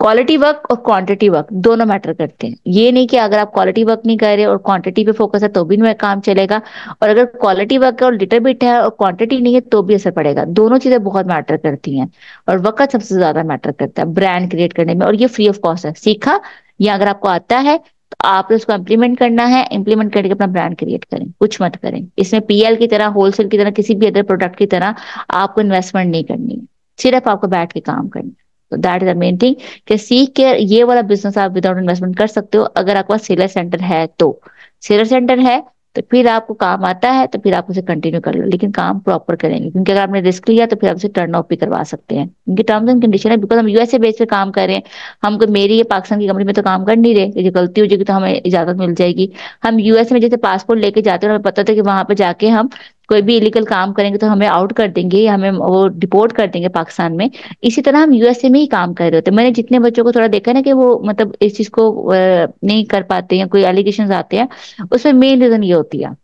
क्वालिटी वर्क और क्वांटिटी वर्क दोनों मैटर करते हैं। ये नहीं कि अगर आप क्वालिटी वर्क नहीं कर रहे और क्वांटिटी पे फोकस है तो भी नहीं काम चलेगा, और अगर क्वालिटी वर्क है और लिटिल बिट है और क्वांटिटी नहीं है तो भी असर पड़ेगा। दोनों चीजें बहुत मैटर करती हैं, और वक्त सबसे ज्यादा मैटर करता है ब्रांड क्रिएट करने में, और ये फ्री ऑफ कॉस्ट है। सीखा या अगर आपको आता है तो आपने उसको इम्प्लीमेंट करना है, इम्प्लीमेंट करके अपना ब्रांड क्रिएट करें, कुछ मत करें। इसमें पीएल की तरह, होलसेल की तरह, किसी भी अदर प्रोडक्ट की तरह आपको इन्वेस्टमेंट नहीं करनी है, सिर्फ आपको बैठ के काम करना है। तो that is the main thing कि सीख के ये वाला बिजनेस आप विदाउट इन्वेस्टमेंट कर सकते हो, अगर आपका सेलर सेंटर है तो। सेलर सेंटर है तो फिर आपको काम आता है तो फिर आप उसे कंटिन्यू कर लो, लेकिन काम प्रॉपर करेंगे, क्योंकि अगर आपने रिस्क लिया तो फिर आप उसे टर्न ऑफ भी करवा सकते हैं, क्योंकि टर्म्स एंड कंडीशन है। बिकॉज हम यूएसए बेस पे काम कर रहे हैं, हमको मेरी ये पाकिस्तान की कंपनी में तो काम कर नहीं रहे, गलती हो जाएगी तो हमें इजाजत मिल जाएगी। हम यूएस में जैसे पासपोर्ट लेके जाते हैं, हमें पता था कि वहां पर जाके हम कोई भी इलीगल काम करेंगे तो हमें आउट कर देंगे, हमें वो डिपोर्ट कर देंगे पाकिस्तान में। इसी तरह हम यूएसए में ही काम कर रहे होते हैं। मैंने जितने बच्चों को थोड़ा देखा ना कि वो मतलब इस चीज को नहीं कर पाते हैं, कोई एलिगेशन आते हैं, उसमें मेन रीजन ये होती है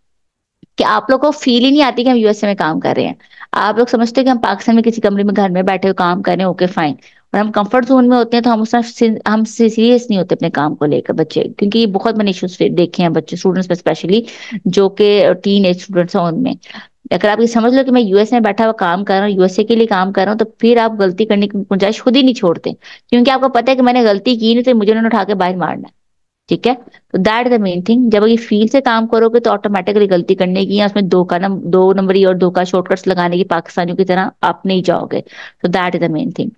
कि आप लोग को फील ही नहीं आती कि हम यूएसए में काम कर रहे हैं। आप लोग समझते हैं कि हम पाकिस्तान में किसी कमरे में घर में बैठे हुए काम कर रहे हैं, ओके फाइन, और हम कंफर्ट जोन में होते हैं तो हम उसमें हम सीरियस नहीं होते अपने काम को लेकर बच्चे, क्योंकि बहुत मैंने इश्यूज देखे हैं बच्चे स्टूडेंट्स में, स्पेशली जो कि टीन एज स्टूडेंट्स हैं उनमें। अगर आप ये समझ लो कि मैं यूएस में बैठा हुआ काम कर रहा हूँ, यूएसए के लिए काम कर रहा हूँ, तो फिर आप गलती करने की गुंजाइश खुद ही नहीं छोड़ते, क्योंकि आपको पता है कि मैंने गलती की नहीं तो मुझे उन्होंने उठा के बाहर मारना है। ठीक है, तो that is the main thing. जब ये फील से काम करोगे तो ऑटोमेटिकली गलती करने की या उसमें दो नंबरी और धोखा शॉर्टकट्स लगाने की पाकिस्तानियों की तरह आप नहीं जाओगे। तो that is the main thing.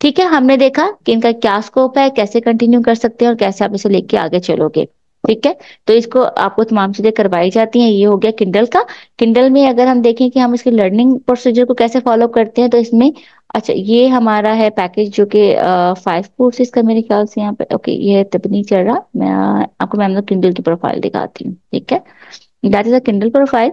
ठीक है, हमने देखा कि इनका क्या स्कोप है, कैसे कंटिन्यू कर सकते हैं और कैसे आप इसे लेके आगे चलोगे। ठीक है, तो इसको आपको तमाम चीजें करवाई जाती हैं। ये हो गया किंडल का। किंडल में अगर हम देखें कि हम इसके लर्निंग प्रोसीजर को कैसे फॉलो करते हैं, तो इसमें अच्छा ये हमारा है पैकेज जो कि 5 कोर्सेज का मेरे ख्याल से यहाँ पे ओके ये तब नहीं चल रहा। मैं आपको मैम किंडल की प्रोफाइल दिखाती हूँ। ठीक है, that is a Kindle profile.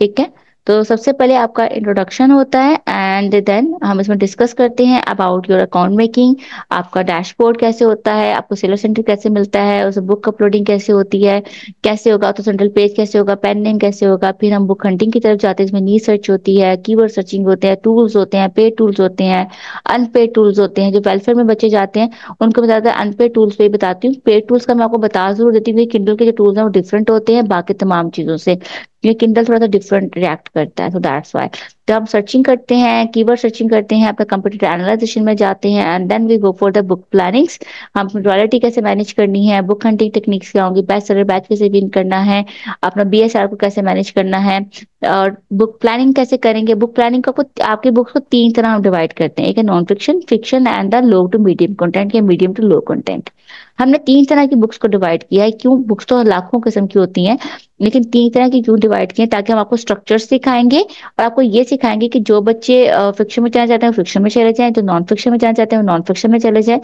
ठीक है, तो सबसे पहले आपका इंट्रोडक्शन होता है एंड देन हम इसमें डिस्कस करते हैं अबाउट योर अकाउंट मेकिंग, आपका डैशबोर्ड कैसे होता है, आपको सेलर सेंटर कैसे मिलता है, उस बुक अपलोडिंग कैसे होती है, कैसे होगा तो सेंट्रल पेज कैसे होगा, पेन नेम कैसे होगा। फिर हम बुक हंटिंग की तरफ जाते हैं, इसमें नीड सर्च होती है, कीवर्ड सर्चिंग होते हैं, टूल्स होते हैं, पेड टूल्स होते हैं, अनपेड टूल्स होते हैं। जो वेलफेयर में बच्चे जाते हैं उनको बताते हैं, अनपेड टूल्स पे बताती हूँ। पेड टूल्स का मैं आपको बता जरूर देती हूँ, किंडल के जो टूल्स हैं वो डिफरेंट होते हैं बाकी तमाम चीजों से, क्योंकि किंडल थोड़ा सा डिफरेंट रिएक्ट करता है। तो दैट्स वाई तो हम सर्चिंग करते हैं, कीवर्ड सर्चिंग करते हैं, अपने कंप्यूटर एनालाइजेशन में जाते हैं and then we go for the book plannings. हम रॉयल्टी कैसे मैनेज करनी है, बुक हंटिंग टेक्निक्स क्या होंगी, बेस्ट सेलर बैच कैसे विन करना है, अपना BSR को कैसे मैनेज करना है और बुक प्लानिंग कैसे करेंगे। बुक प्लानिंग को आपकी बुक्स को 3 तरह हम डिवाइड करते हैं, एक है non fiction, fiction and the low to medium content या मीडियम टू लो कंटेंट। हमने 3 तरह की बुक्स को डिवाइड किया है। क्यों? बुक्स तो लाखों किस्म की होती हैं, लेकिन 3 तरह की क्यों डिवाइड किए, ताकि हम आपको स्ट्रक्चर सिखाएंगे और आपको ये सिखाएंगे कि जो बच्चे फिक्शन में जाना चाहते हैं फिक्शन में चले जाएं, जो नॉन फिक्शन में जाना चाहते हैं नॉन फिक्शन में चले जाएं,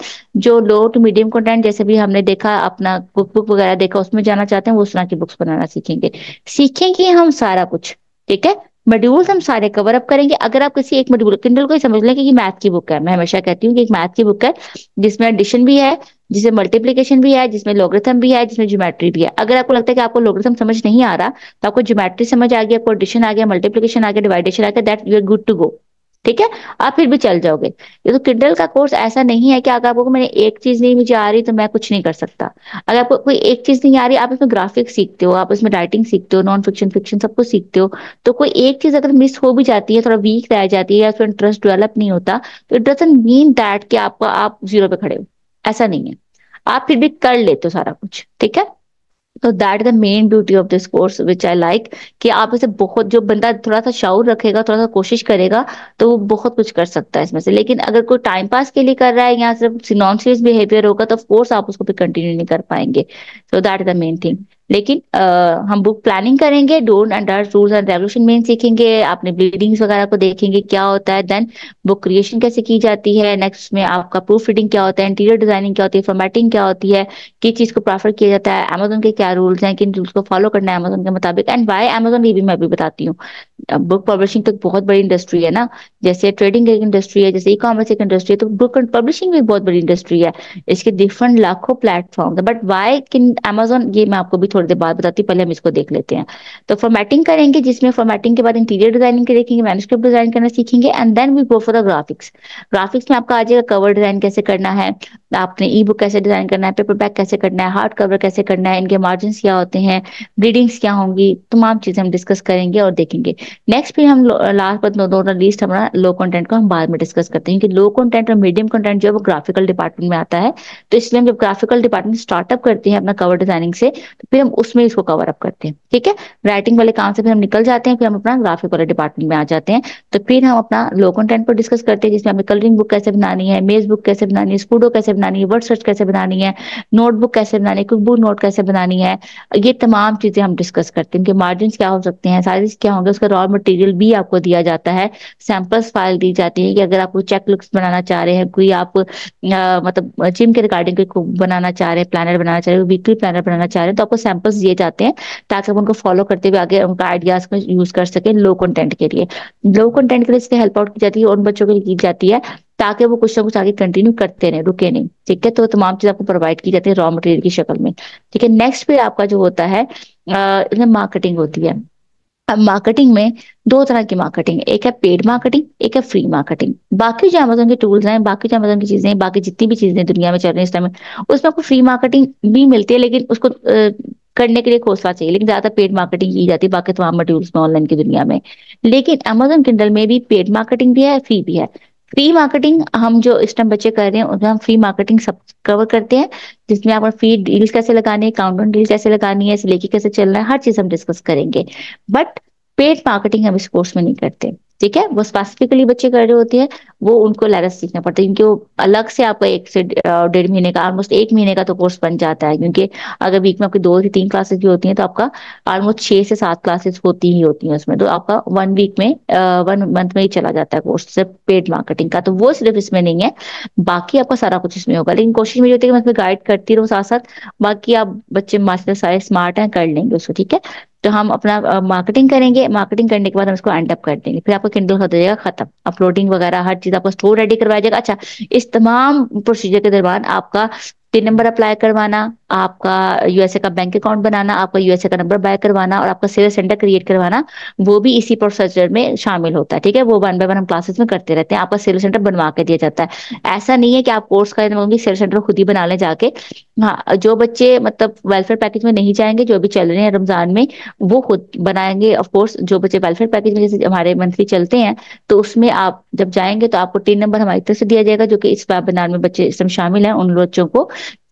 जो लो टू मीडियम कंटेंट जैसे भी हमने देखा अपना कुकबुक वगैरह देखा उसमें जाना चाहते हैं वो उस तरह की बुक्स बनाना सीखेंगे हम सारा कुछ। ठीक है, मॉड्यूल्स हम सारे कवर अप करेंगे। अगर आप किसी एक मॉड्यूल किंडल को ही समझ लें कि ये मैथ की बुक है, मैं हमेशा कहती हूँ कि एक मैथ की बुक है जिसमें एडिशन भी है, जिसमें मल्टीप्लिकेशन भी है, जिसमें लॉगरिथम भी है, जिसमें ज्योमेट्री भी है। अगर आपको लगता है कि आपको लॉगरिथम समझ नहीं आ रहा तो आपको ज्योमेट्री समझ आ गया, आपको एडिशन आ गया, मल्टीप्लिकेशन आ गया, डिवाइडेशन आ गया, that you are good to go. ठीक है, आप फिर भी चल जाओगे। ये तो किंडल का कोर्स ऐसा नहीं है कि अगर आपको मैंने एक चीज नहीं मुझे आ रही तो मैं कुछ नहीं कर सकता। अगर आपको कोई एक चीज नहीं आ रही, आप इसमें ग्राफिक्स सीखते हो, आप इसमें राइटिंग सीखते हो, नॉन फिक्शन फिक्शन सबको सीखते हो। तो कोई एक चीज अगर मिस हो भी जाती है, थोड़ा वीक रह जाती है, उसमें इंटरेस्ट डेवलप नहीं होता, तो इट डजंट मीन दैट कि आपको आप 0 पे खड़े हो, ऐसा नहीं है, आप फिर भी कर लेते हो सारा कुछ। ठीक है, तो that is the main beauty of this course which I like कि आप इसे बहुत, जो बंदा थोड़ा सा शौर रखेगा, थोड़ा सा कोशिश करेगा तो वो बहुत कुछ कर सकता है इसमें से। लेकिन अगर कोई टाइम पास के लिए कर रहा है या सिर्फ नॉन सीरियस बिहेवियर होगा तो ऑफकोर्स आप उसको भी कंटिन्यू नहीं कर पाएंगे। So that is the main thing. लेकिन हम बुक प्लानिंग करेंगे, don't and does, rules and regulation मेन सीखेंगे, आपने ब्लीडिंग्स वगैरह को देखेंगे क्या होता है, देन बुक क्रिएशन कैसे की जाती है, नेक्स्ट में आपका प्रूफ रीडिंग क्या होता है, इंटीरियर डिजाइनिंग क्या होती है, फॉर्मेटिंग क्या होती है, किस चीज को प्रेफर किया जाता है, अमेजोन के क्या रूल्स हैं, किन रूल्स को फॉलो करना है अमेजोन के मुताबिक एंड वाई अमेजोन, ये भी मैं भी बताती हूँ। बुक पब्लिशिंग तो बहुत बड़ी इंडस्ट्री है ना, जैसे ट्रेडिंग एक इंडस्ट्री है, जैसे ई कॉमर्स एक इंडस्ट्री है, तो बुक एंड पब्लिशिंग भी बहुत बड़ी इंडस्ट्री है, इसके डिफरेंट लाखों प्लेटफॉर्म है। बट वाई किन अमेजोन, ये मैं आपको भी थोड़ी देर बाद बताती हूँ, पहले हम इसको देख लेते हैं। तो फॉर्मेटिंग करेंगे, जिसमें फॉर्मेटिंग के बाद इंटीरियर डिजाइनिंग के देखेंगे, मैन्युस्क्रिप्ट डिजाइन करना सीखेंगे, and then we go for the graphics. Graphics में आपका आ जाएगा कवर डिजाइन कैसे करना है, आपने ई बुक कैसे डिजाइन करना है, पेपर बैक कैसे करना है, हार्ड कवर कैसे करना है, इनके मार्जिन क्या होते हैं, ग्रेडिंग्स क्या होंगी, तमाम चीजें हम डिस्कस करेंगे और देखेंगे। नेक्स्ट फिर हम लास्ट पर दोनों लिस्ट हमारा लो कंटेंट को हम बाद में डिस्कस करते हैं, क्योंकि लो कंटेंट और मीडियम कंटेंट जो है वो ग्राफिकल डिपार्टमेंट में आता है। तो इसलिए हम जब ग्राफिकल डिपार्टमेंट स्टार्टअप करते हैं अपना कवर डिजाइनिंग से, तो फिर हम उसमें इसको कवर अप करते हैं। ठीक है, राइटिंग वाले काम से फिर हम निकल जाते हैं, फिर हम अपना ग्राफिक वाले डिपार्टमेंट में आ जाते हैं। तो फिर हम अपना लो कंटेंट पर डिस्कस करते हैं, जिसमें हमें कलरिंग बुक कैसे बनानी है, मेज बुक कैसे बनानी है, स्कूडो कैसे बनानी है, वर्ड सर्च कैसे बनानी है, नोटबुक कैसे बनानी है, क्विकबुक नोट कैसे बनानी है, ये तमाम चीजें हम डिस्कस करते हैं। उनके मार्जिन क्या हो सकते हैं, साइज क्या होंगे, उसका रॉ मटेरियल भी आपको दिया जाता है, सैंपल्स फाइल दी जाती है कि अगर आपको चेक लुक्स बनाना चाह रहे हैं, कोई आप मतलब जिम के रिगार्डिंग बनाना चाह रहे हैं, प्लानर बनाना चाह रहे हैं, वीकली प्लानर बनाना चाह रहे हैं, तो आपको सैंपल्स दिए जाते हैं ताकि आप उनको फॉलो करते हुए आगे उनका आइडियाज को यूज कर सके। लो कंटेंट के लिए इसलिए हेल्प आउट की जाती है और उन बच्चों के लिए की जाती है ताकि वो कुछ ना कुछ आगे कंटिन्यू करते रहे, रुके नहीं। ठीक है, तो तमाम चीज आपको प्रोवाइड की जाती है रॉ मटेरियल की शक्ल में। ठीक है, नेक्स्ट पे आपका जो होता है मार्केटिंग होती है। अब मार्केटिंग में दो तरह की मार्केटिंग, एक है पेड मार्केटिंग, एक है फ्री मार्केटिंग। बाकी जो अमेज़न के टूल्स हैं, बाकी जो अमेज़न की चीजें हैं, बाकी जितनी भी चीजें दुनिया में चल रही है इस टाइम, उसमें आपको फ्री मार्केटिंग भी मिलती है, लेकिन उसको करने के लिए हौसला चाहिए। लेकिन ज्यादा पेड मार्केटिंग की जाती है बाकी तमाम मटेरियल्स में ऑनलाइन की दुनिया में। लेकिन अमेज़न किंडल में भी पेड मार्केटिंग भी है, फ्री भी है। फ्री मार्केटिंग हम जो इस टाइम बच्चे कर रहे हैं उसमें हम फ्री मार्केटिंग सब कवर करते हैं, जिसमें आप फ्री डील्स कैसे लगानी है, काउंटडाउन डील कैसे लगानी है, लेके कैसे चलना है, हर चीज हम डिस्कस करेंगे। बट पेड मार्केटिंग हम इस कोर्स में नहीं करते। ठीक है, वो स्पेसिफिकली बच्चे कर रहे होते हैं, वो उनको लगा सीखना पड़ता है, क्योंकि वो अलग से आपका 1 से 1.5 महीने का, ऑलमोस्ट 1 महीने का तो कोर्स बन जाता है, क्योंकि अगर वीक में आपकी 2 से 3 क्लासेस भी होती हैं, तो आपका ऑलमोस्ट 6 से 7 क्लासेस होती ही होती हैं उसमें। तो आपका 1 वीक में 1 मंथ में ही चला जाता है कोर्स सिर्फ पेड मार्केटिंग का। तो वो सिर्फ इसमें नहीं है, बाकी आपका सारा कुछ इसमें होगा। लेकिन कोशिश मेरी होती है कि मैं इसमें गाइड करती रहूँ साथ साथ, बाकी आप बच्चे मास्टर सारे स्मार्ट हैं, कर लेंगे उसको। ठीक है, तो हम अपना मार्केटिंग करेंगे, मार्केटिंग करने के बाद हम इसको एंड अप कर देंगे। फिर आपको किंडल हो जाएगा खत्म, अपलोडिंग वगैरह हर चीज आपको स्टोर रेडी करवाया जाएगा। अच्छा, इस तमाम प्रोसीजर के दौरान आपका पिन नंबर अप्लाई करवाना, आपका यूएसए का बैंक अकाउंट बनाना, आपका यूएसए का नंबर बाय करवाना और आपका सेल्स सेंटर क्रिएट करवाना, वो भी इसी प्रोसीजर में शामिल होता है। ठीक है, वो 1 बाय 1 हम क्लासेस में करते रहते हैं। आपका सेल्स सेंटर बनवा के दिया जाता है, ऐसा नहीं है कि आप कोर्स करेंगे सेल्स सेंटर खुद ही बना लें जाके। हाँ, जो बच्चे मतलब वेलफेयर पैकेज में नहीं जाएंगे, जो भी चल रहे हैं रमजान में, वो खुद बनाएंगे। ऑफकोर्स जो बच्चे वेलफेयर पैकेज में जैसे हमारे मंथली चलते हैं, तो उसमें आप जब जाएंगे तो आपको टीन नंबर हमारी तरफ से दिया जाएगा, जो कि इस वेबिनार में बच्चे इसमें शामिल हैं। उन बच्चों को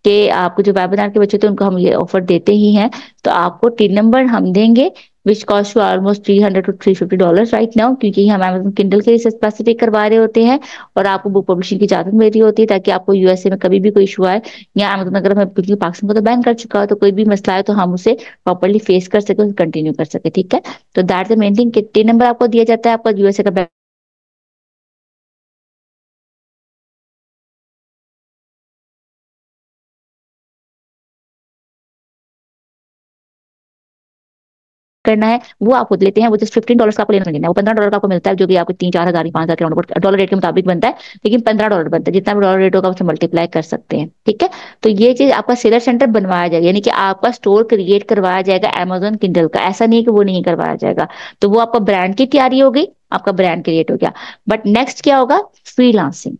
कि आपको जो वेबिनार के बच्चे थे उनको हम ये ऑफर देते ही हैं, तो आपको टीन नंबर हम देंगे which cost you almost $300 to $350 right now, क्योंकि हम अमेज़न किंडल के लिए स्पेसिफिक करवा रहे होते हैं और आपको बुक पब्लिशिंग की इजाजत मिल रही होती है, ताकि आपको यूएसए में कभी भी कोई इशू आए या अमेज़न अगर हम क्योंकि पाकिस्तान को तो बैन कर चुका हो, तो कोई भी मसला है तो हम उसे प्रॉपरली फेस कर सके, उसे कंटिन्यू कर सके। ठीक है, तो that the main thing. TIN number आपको दिया जाता है, आपका यूएसए का करना है, वो आप खुद लेते हैं। वो जस्ट $15 का आपको लेना देना है, वो $15 का आपको मिलता है, जो कि आपको 3-4 हज़ार 5 हज़ार के राउंड डॉलर रेट के मुताबिक बनता है, लेकिन $15 बनता है। जितना भी डॉलर रेट होगा उससे मल्टीप्लाई कर सकते हैं। ठीक है, तो ये चीज आपका सेलर सेंटर बनवाया जाएगा, यानी कि आपका स्टोर क्रिएट करवाया जाएगा अमेज़न किंडल का। ऐसा नहीं है कि वो नहीं करवाया जाएगा, तो वो आपका ब्रांड की तैयारी हो गई, आपका ब्रांड क्रिएट हो गया। बट नेक्स्ट क्या होगा, फ्रीलांसिंग।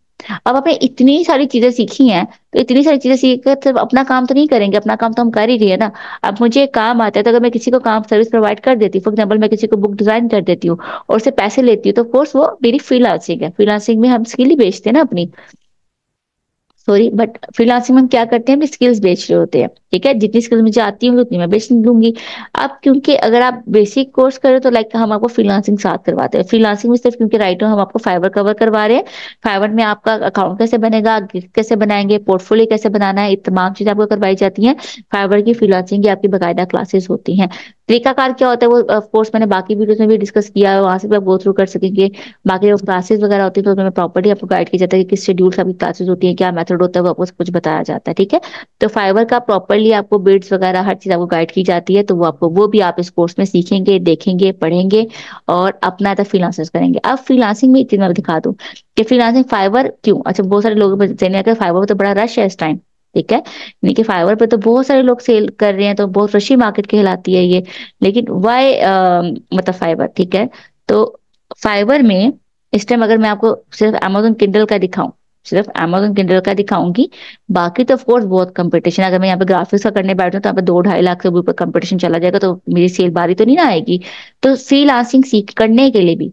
अब आपने इतनी सारी चीजें सीखी हैं, तो इतनी सारी चीजें सीखकर सिर्फ अपना काम तो नहीं करेंगे, अपना काम तो हम कर ही रहे हैं ना। अब मुझे काम आता है, तो अगर मैं किसी को काम सर्विस प्रोवाइड कर देती हूँ, फॉर एग्जाम्पल मैं किसी को बुक डिजाइन कर देती हूँ और उससे पैसे लेती हूँ, तो ऑफकोर्स वो मेरी फ्रीलांसिंग है। फ्रीलांसिंग में हम स्किल ही बेचते हैं ना अपनी, सॉरी, बट फ्रीलांसिंग में हम क्या करते हैं, अपनी स्किल्स बेच रहे होते हैं। ठीक है, जितनी स्किल्स मुझे आती होंगी उतनी मैं बेच लूंगी। अब क्योंकि अगर आप बेसिक कोर्स करें तो लाइक हम आपको फ्रीलांसिंग साथ करवाते हैं। फ्रीलांसिंग में सिर्फ क्योंकि राइट हम आपको फाइवर कवर करवा रहे हैं, फाइवर में आपका अकाउंट कैसे बनेगा, गिग कैसे बनाएंगे, पोर्टफोलियो कैसे बनाना है, तमाम चीजें आपको करवाई जाती है। फाइवर की फ्रीलांसिंग की आपकी बाकायदा क्लासेस होती है। तरीकाकार क्या होता है वो ऑफकोर्स मैंने बाकी वीडियोस में भी डिस्कस किया है, वहां से भी आप गो थ्रू कर सकेंगे। बाकी जो क्लासेस वगैरह होती है तो उसमें प्रॉपर्ली आपको गाइड किया जाता है कि किस शेड्यूल से आपकी क्लासेस होती है, क्या मेथड होता है, वो आपको कुछ बताया जाता है। ठीक है, तो फाइवर का प्रॉपर्ली आपको बिड्स वगैरह हर चीज आपको गाइड की जाती है, तो वो आपको वो भी आप इस कोर्स में सीखेंगे, देखेंगे, पढ़ेंगे और अपना फ्रीलांसिंग करेंगे। अब फ्रीलांसिंग में इतनी मैं दिखा दूं कि फ्रीलांसिंग फाइवर क्यों, अच्छा बहुत सारे लोगों को फाइवर में तो बड़ा रश है इस टाइम, ठीक है, यानी कि फाइवर पे तो बहुत सारे लोग सेल कर रहे हैं, तो बहुत फ्रेशी मार्केट कहलाती है ये। लेकिन वाई मतलब फाइवर, ठीक है। तो फाइवर में इस टाइम अगर मैं आपको सिर्फ अमेजोन किंडल का दिखाऊं, सिर्फ अमेजोन किंडल का दिखाऊंगी, बाकी तो ऑफकोर्स बहुत कंपटीशन। अगर मैं यहाँ पे ग्राफिक्स का करने बैठूँ तो यहाँ पे 2-2.5 लाख से ऊपर कंपटीशन चला जाएगा, तो मेरी सेल बारी तो नहीं ना आएगी। तो फ्रीलांसिंग सीख करने के लिए भी,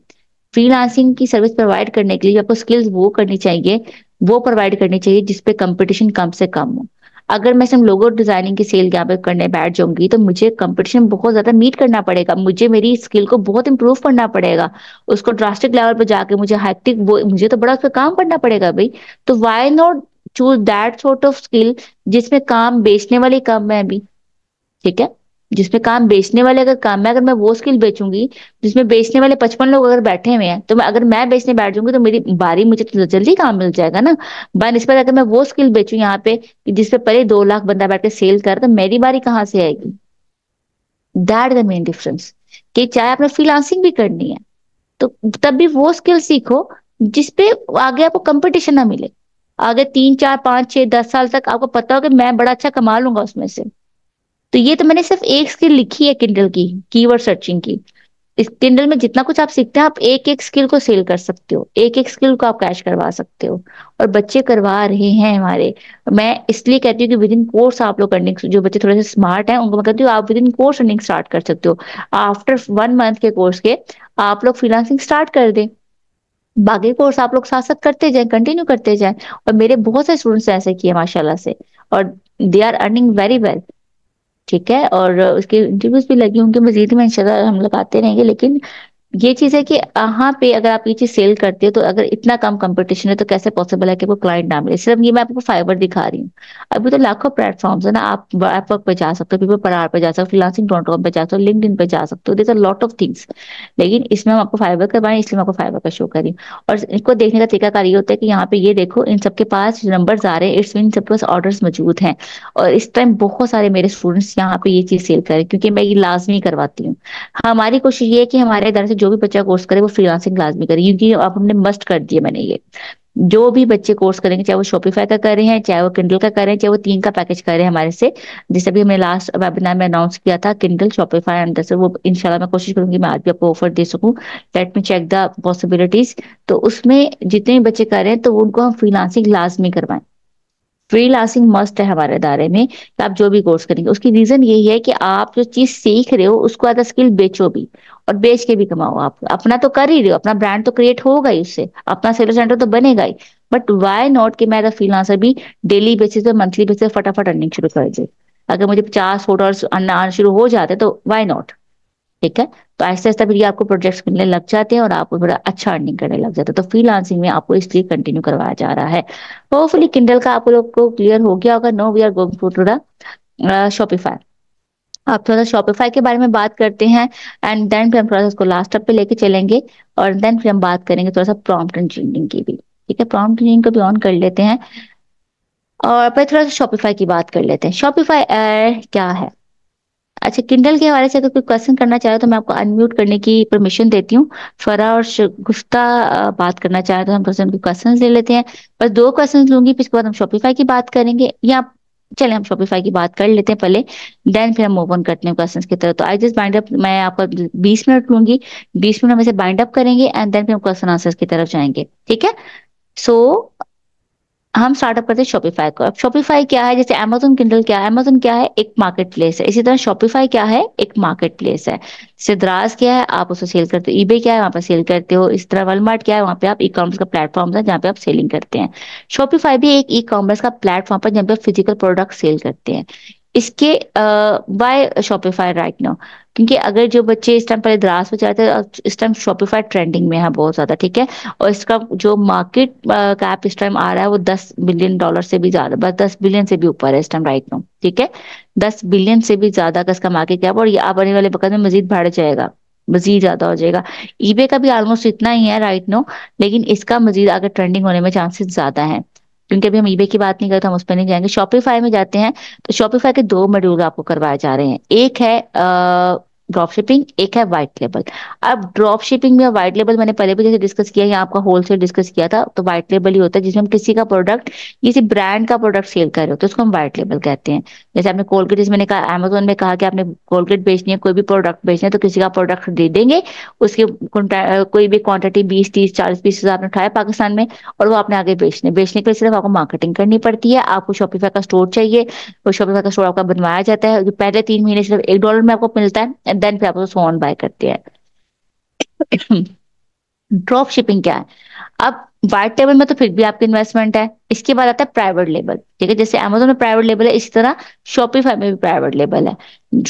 फ्रीलांसिंग की सर्विस प्रोवाइड करने के लिए आपको स्किल्स वो करनी चाहिए, वो प्रोवाइड करनी चाहिए जिसपे कंपटीशन कम से कम हो। अगर मैं सिर्फ लोगो डिजाइनिंग की सेल यहाँ पे करने बैठ जाऊंगी तो मुझे कंपटीशन बहुत ज्यादा मीट करना पड़ेगा, मुझे मेरी स्किल को बहुत इंप्रूव करना पड़ेगा, उसको ड्रास्टिक लेवल पर जाके मुझे हैक्टिक, वो मुझे तो बड़ा उस पर काम करना पड़ेगा भाई। तो why not choose that sort of skill जिसमें काम बेचने वाले कम है अभी, ठीक है, जिसमें काम बेचने वाले अगर काम है। अगर मैं वो स्किल बेचूंगी जिसमें बेचने वाले 55 लोग अगर बैठे हुए हैं, तो अगर मैं बेचने बैठ जाऊंगी तो मेरी बारी, मुझे तो जल्दी काम मिल जाएगा ना। बनिस्पत अगर मैं वो स्किल बेचूं यहाँ पे जिसपे पहले 2 लाख बंदा बैठ के सेल कर, तो मेरी बारी कहाँ से आएगी। दैट द मेन डिफरेंस, कि चाहे आपने फ्रीलांसिंग भी करनी है तो तब भी वो स्किल सीखो जिसपे आगे आपको कंपटीशन ना मिले। आगे 3, 4, 5, 6, 10 साल तक आपको पता हो कि मैं बड़ा अच्छा कमा लूंगा उसमें से। तो ये तो मैंने सिर्फ एक स्किल लिखी है किंडल की, कीवर्ड सर्चिंग की। इस किंडल में जितना कुछ आप सीखते हैं, आप एक एक स्किल को सेल कर सकते हो, एक एक स्किल को आप कैश करवा सकते हो, और बच्चे करवा रहे हैं हमारे। मैं इसलिए कहती हूँ कि विद इन कोर्स आप लोग अर्निंग, जो बच्चे थोड़े से स्मार्ट हैं उनको मैं कहती हूँ आप within course earning start कर सकते हो। आफ्टर 1 मंथ के कोर्स के आप लोग फ्रीलांसिंग स्टार्ट कर दें, बाकी कोर्स आप लोग साथ साथ करते जाएं, कंटिन्यू करते जाएं। और मेरे बहुत सारे स्टूडेंट्स ऐसे किए माशाल्लाह से, और they are earning very well, ठीक है। और उसके इंटरव्यूज भी लगी होंगे मजीद में, इंशाल्लाह हम लगाते रहेंगे। लेकिन ये चीज है कि यहाँ पे अगर आप ये चीज सेल करते हो तो अगर इतना कम कंपटीशन है तो कैसे पॉसिबल है कि वो क्लाइंट ना मिले। सिर्फ ये मैं आपको फाइबर दिखा रही हूँ, अभी तो लाखों प्लेटफॉर्म्स है ना। आप एपवर्क पे जा सकते हो, पीपल पर आर पे जा सकते हो, freelancing.com पे जा सकते हो, लिंक्डइन पे जा सकते हो, there are lot of things. लेकिन इसमें हम आपको फाइबर करवाएं, इसलिए मैं आपको फाइबर का शो करी। और इनको देखने का तरीका ये होता है कि यहाँ पे ये देखो, इन सबके पास नंबर्स आ रहे हैं, इट्स मीन सबके पास ऑर्डर्स मौजूद हैं। और इस टाइम बहुत सारे मेरे स्टूडेंट्स यहाँ पे ये चीज सेल करें, क्योंकि मैं ये लाजमी करवाती हूँ। हमारी कोशिश ये है कि हमारे घर से जो भी बच्चा कोर्स करे वो फ्रीलांसिंग लाजमी करे, क्योंकि आप हमने मस्ट कर दिया। मैंने ये जो भी बच्चे कोर्स करेंगे, चाहे वो शॉपिफाई का कर रहे हैं, चाहे वो किंडल का करें, चाहे वो 3 का पैकेज कर रहे हैं हमारे से, जैसे भी हमने लास्ट वेबिनार में अनाउंस किया था किंडल शॉपिफाई एंड दस, वो इंशाल्लाह मैं कोशिश करूंगी मैं आज भी आपको ऑफर दे सकूं। Let me check the possibilities. तो उसमें जितने भी बच्चे कर रहे हैं तो उनको हम फ्रीलांसिंग लाजमी करवाएं। फ्रीलांसिंग मस्ट है हमारे दायरे में, कि आप जो भी कोर्स करेंगे। उसकी रीजन यही है कि आप जो चीज सीख रहे हो उसको एज अ स्किल बेचो भी, और बेच के भी कमाओ। आप अपना तो कर ही रहे हो, अपना ब्रांड तो क्रिएट होगा ही उससे, अपना सेलर सेंटर तो बनेगा ही। बट व्हाई नॉट कि मैं एज अ फ्रीलांसर भी डेली बेसिस पे, मंथली बेसिस पे फटाफट अर्निंग शुरू कर दे। अगर मुझे 50-100 डॉलर आना शुरू हो जाते तो व्हाई नॉट, ठीक है। तो ऐसे ऐसा भी आपको प्रोजेक्ट्स मिलने लग जाते हैं और आपको बड़ा अच्छा अर्निंग करने लग जाता है। तो फ्रीलांसिंग में आपको इसलिए कंटिन्यू करवाया जा रहा है। होपफुली किंडल का आप लोग को क्लियर हो गया होगा। No we are going to the Shopify. आप थोड़ा शॉपिफाई के बारे में बात करते हैं, एंड देन फिर हम थोड़ा सा उसको लास्ट स्टेप पे लेके चलेंगे, और देन फिर हम बात करेंगे थोड़ा सा प्रॉम्प्ट इंजीनियरिंग की भी, ठीक है। प्रॉम्प्ट इंजीनियरिंग को भी ऑन कर लेते हैं और फिर थोड़ा सा शॉपिफाई की बात कर लेते हैं। शॉपिफाई क्या है? अच्छा, किंडल के हवाले से अगर कोई क्वेश्चन करना चाहे तो मैं आपको अनम्यूट करने की परमिशन देती हूँ। फरा और गुफ्ता बात करना चाहे तो हम थोड़ा सा उनके क्वेश्चन ले लेते हैं। बस 2 क्वेश्चन लूंगी, फिर उसके बाद हम शॉपिफाई की बात करेंगे। या चले हम शॉपिफाई की बात कर लेते हैं पहले, देन फिर हम मूव ऑन करते हैं क्वेश्चन की तरफ। तो आई जस्ट बाइंड अप, मैं आपका 20 मिनट लूंगी, 20 मिनट में से बाइंड अप करेंगे एंड देन फिर हम क्वेश्चन आंसर की तरफ जाएंगे, ठीक है। सो हम स्टार्टअप करते हैं शॉपिफाई को। अब शॉपिफाई क्या है? जैसे अमेजोन किंडल क्या है, अमेजोन क्या है? एक मार्केट प्लेस है। इसी तरह शॉपिफाई क्या है? एक मार्केट प्लेस है। जैसे दराज क्या है? आप उसे सेल करते हो। ईबे क्या है? वहां पर सेल करते हो। इस तरह वलमार्ट क्या है? वहां पे आप ई कॉमर्स का प्लेटफॉर्म है जहाँ पे आप सेलिंग करते हैं। शॉपिफाई भी एक ई कॉमर्स का प्लेटफॉर्म है जहाँ पे फिजिकल प्रोडक्ट सेल करते हैं। इसके बाय शॉपिफाई राइट नाउ, क्योंकि अगर जो बच्चे इस टाइम पहले दराज पे जाते हैं, इस टाइम शॉपिफाई ट्रेंडिंग में है बहुत ज्यादा, ठीक है। और इसका जो मार्केट कैप इस टाइम आ रहा है वो 10 बिलियन डॉलर से भी ज्यादा, बस 10 बिलियन से भी ऊपर है इस टाइम राइट नाउ, ठीक है। 10 बिलियन से भी ज्यादा का इसका मार्केट कैप, और ये आने वाले वक्त में मजीद बढ़ जाएगा, मजीद ज्यादा हो जाएगा। ईबे का भी ऑलमोस्ट इतना ही है राइट नाउ, लेकिन इसका मजीद अगर ट्रेंडिंग होने में चांसेस ज्यादा है, क्योंकि अभी हम ईबे की बात नहीं करते, हम उस पर नहीं जाएंगे। शॉपिफाई में जाते हैं तो शॉपिफाई के 2 मॉड्यूल आपको करवाए जा रहे हैं। एक है ड्रॉप शिपिंग, एक है वाइट लेबल। अब ड्रॉप शिपिंग में वाइट लेबल मैंने पहले भी जैसे डिस्कस किया, यहाँ आपका होलसेल डिस्कस किया था, तो वाइट लेबल ही होता है जिसमें हम किसी का प्रोडक्ट, किसी ब्रांड का प्रोडक्ट सेल कर रहे होते हैं, उसको हम वाइट लेबल कहते हैं। जैसे आपने कोलगेट, मैंने कहा अमेजोन में कहा कि आपने कोलगेट बेचनी है, कोई भी प्रोडक्ट बेचना है, तो किसी का प्रोडक्ट दे देंगे, उसकी कोई भी क्वांटिटी 20, 30, 40, 50 आपने उठाया पाकिस्तान में और वो आपने आगे बेचने के लिए सिर्फ आपको मार्केटिंग करनी पड़ती है। आपको शॉपिफाई का स्टोर चाहिए, वो शॉपिफाई का स्टोर आपका बनवाया जाता है, जो पहले 3 महीने सिर्फ $1 में आपको मिलता है, देन फिर आप उसको ऑन बाय करते हैं। ड्रॉप शिपिंग क्या है? अब वाइट लेबल में तो फिर भी आपकी इन्वेस्टमेंट है। इसके बाद आता है प्राइवेट लेबल, ठीक है, जैसे अमेजोन में प्राइवेट लेबल है, इसी तरह शॉपिफाई में भी प्राइवेट लेबल है।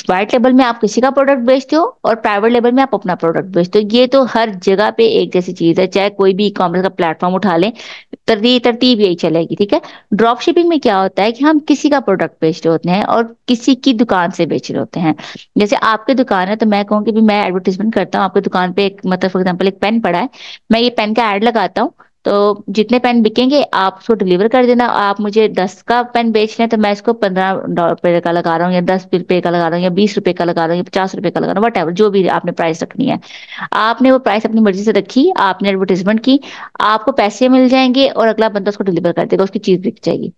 वाइट लेबल में आप किसी का प्रोडक्ट बेचते हो और प्राइवेट लेबल में आप अपना प्रोडक्ट बेचते हो। ये तो हर जगह पे एक जैसी चीज है, चाहे कोई भी ई कॉमर्स का प्लेटफॉर्म उठा लें, तरतीब यही चलेगी, ठीक है। ड्रॉप शिपिंग में क्या होता है कि हम किसी का प्रोडक्ट बेच रहे होते हैं और किसी की दुकान से बेच रहे होते हैं। जैसे आपकी दुकान है, तो मैं कहूँगी भी मैं एडवर्टीजमेंट करता हूँ, आपकी दुकान पे एक, मतलब फॉर एग्जाम्पल एक पेन पड़ा है, मैं ये पेन का एड लगाता हूँ, तो जितने पेन बिकेंगे आप उसको डिलीवर कर देना। आप मुझे 10 का पेन बेचना है, तो मैं इसको $15 का लगा रहा हूँ, या ₹10 का लगा रहा हूँ, या ₹20 का लगा रहा हूँ, या ₹50 का लगा रहा हूँ, वट एवर, जो भी आपने प्राइस रखनी है। आपने वो प्राइस अपनी मर्जी से रखी, आपने एडवर्टीजमेंट की, आपको पैसे मिल जाएंगे और अगला बंदा उसको डिलीवर कर देगा, उसकी चीज बिक जाएगी।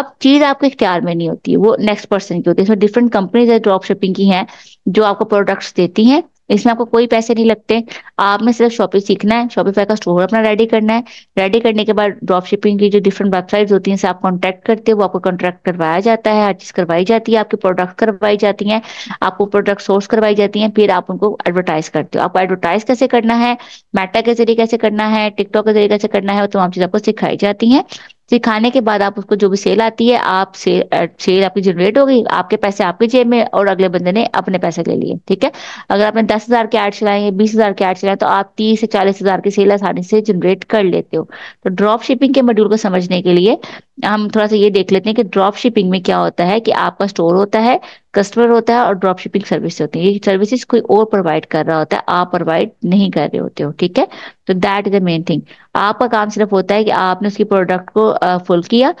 अब चीज आपके इख्तियार में नहीं होती है, वो नेक्स्ट पर्सन की होती है। इसमें डिफरेंट कंपनीज है ड्रॉप शिपिंग की हैं, जो आपको प्रोडक्ट्स देती हैं, इसमें आपको कोई पैसे नहीं लगते। आपने सिर्फ शॉपिंग सीखना है, शॉपिफाई का स्टोर अपना रेडी करना है। रेडी करने के बाद ड्रॉप शिपिंग की जो डिफरेंट वेबसाइट्स होती हैं, इनसे आप कॉन्टैक्ट करते हो, वो आपको कॉन्ट्रैक्ट करवाया जाता है, हर चीज करवाई जाती है, आपके प्रोडक्ट करवाई जाती हैं, आपको प्रोडक्ट सोर्स करवाई जाती हैं, फिर आप उनको एडवर्टाइज करते हो। आपको एडवर्टाइज कैसे करना है, मेटा के जरिए कैसे करना है, टिकटॉक के जरिए कैसे करना है, वो तमाम चीज आपको सिखाई जाती है। सिखाने के बाद आप उसको जो भी सेल आती है, आप सेल आपकी जनरेट हो गई, आपके पैसे आपके जेब में और अगले बंदे ने अपने पैसे ले लिए, ठीक है। अगर आपने 10,000 के ऐड चलाए या 20,000 के ऐड चलाए, तो आप 30,000 से 40,000 की सेल आसानी से जनरेट कर लेते हो। तो ड्रॉप शिपिंग के मॉड्यूल को समझने के लिए हम थोड़ा सा ये देख लेते हैं कि ड्रॉप शिपिंग में क्या होता है कि आपका स्टोर होता है, कस्टमर होता है और ड्रॉप शिपिंग सर्विस होती है। ये सर्विसेज कोई और प्रोवाइड कर रहा होता है, आप प्रोवाइड नहीं कर रहे होते हो, ठीक है। तो that is the main thing. आपका काम सिर्फ होता है कि आपने उसकी प्रोडक्ट को फुल किया,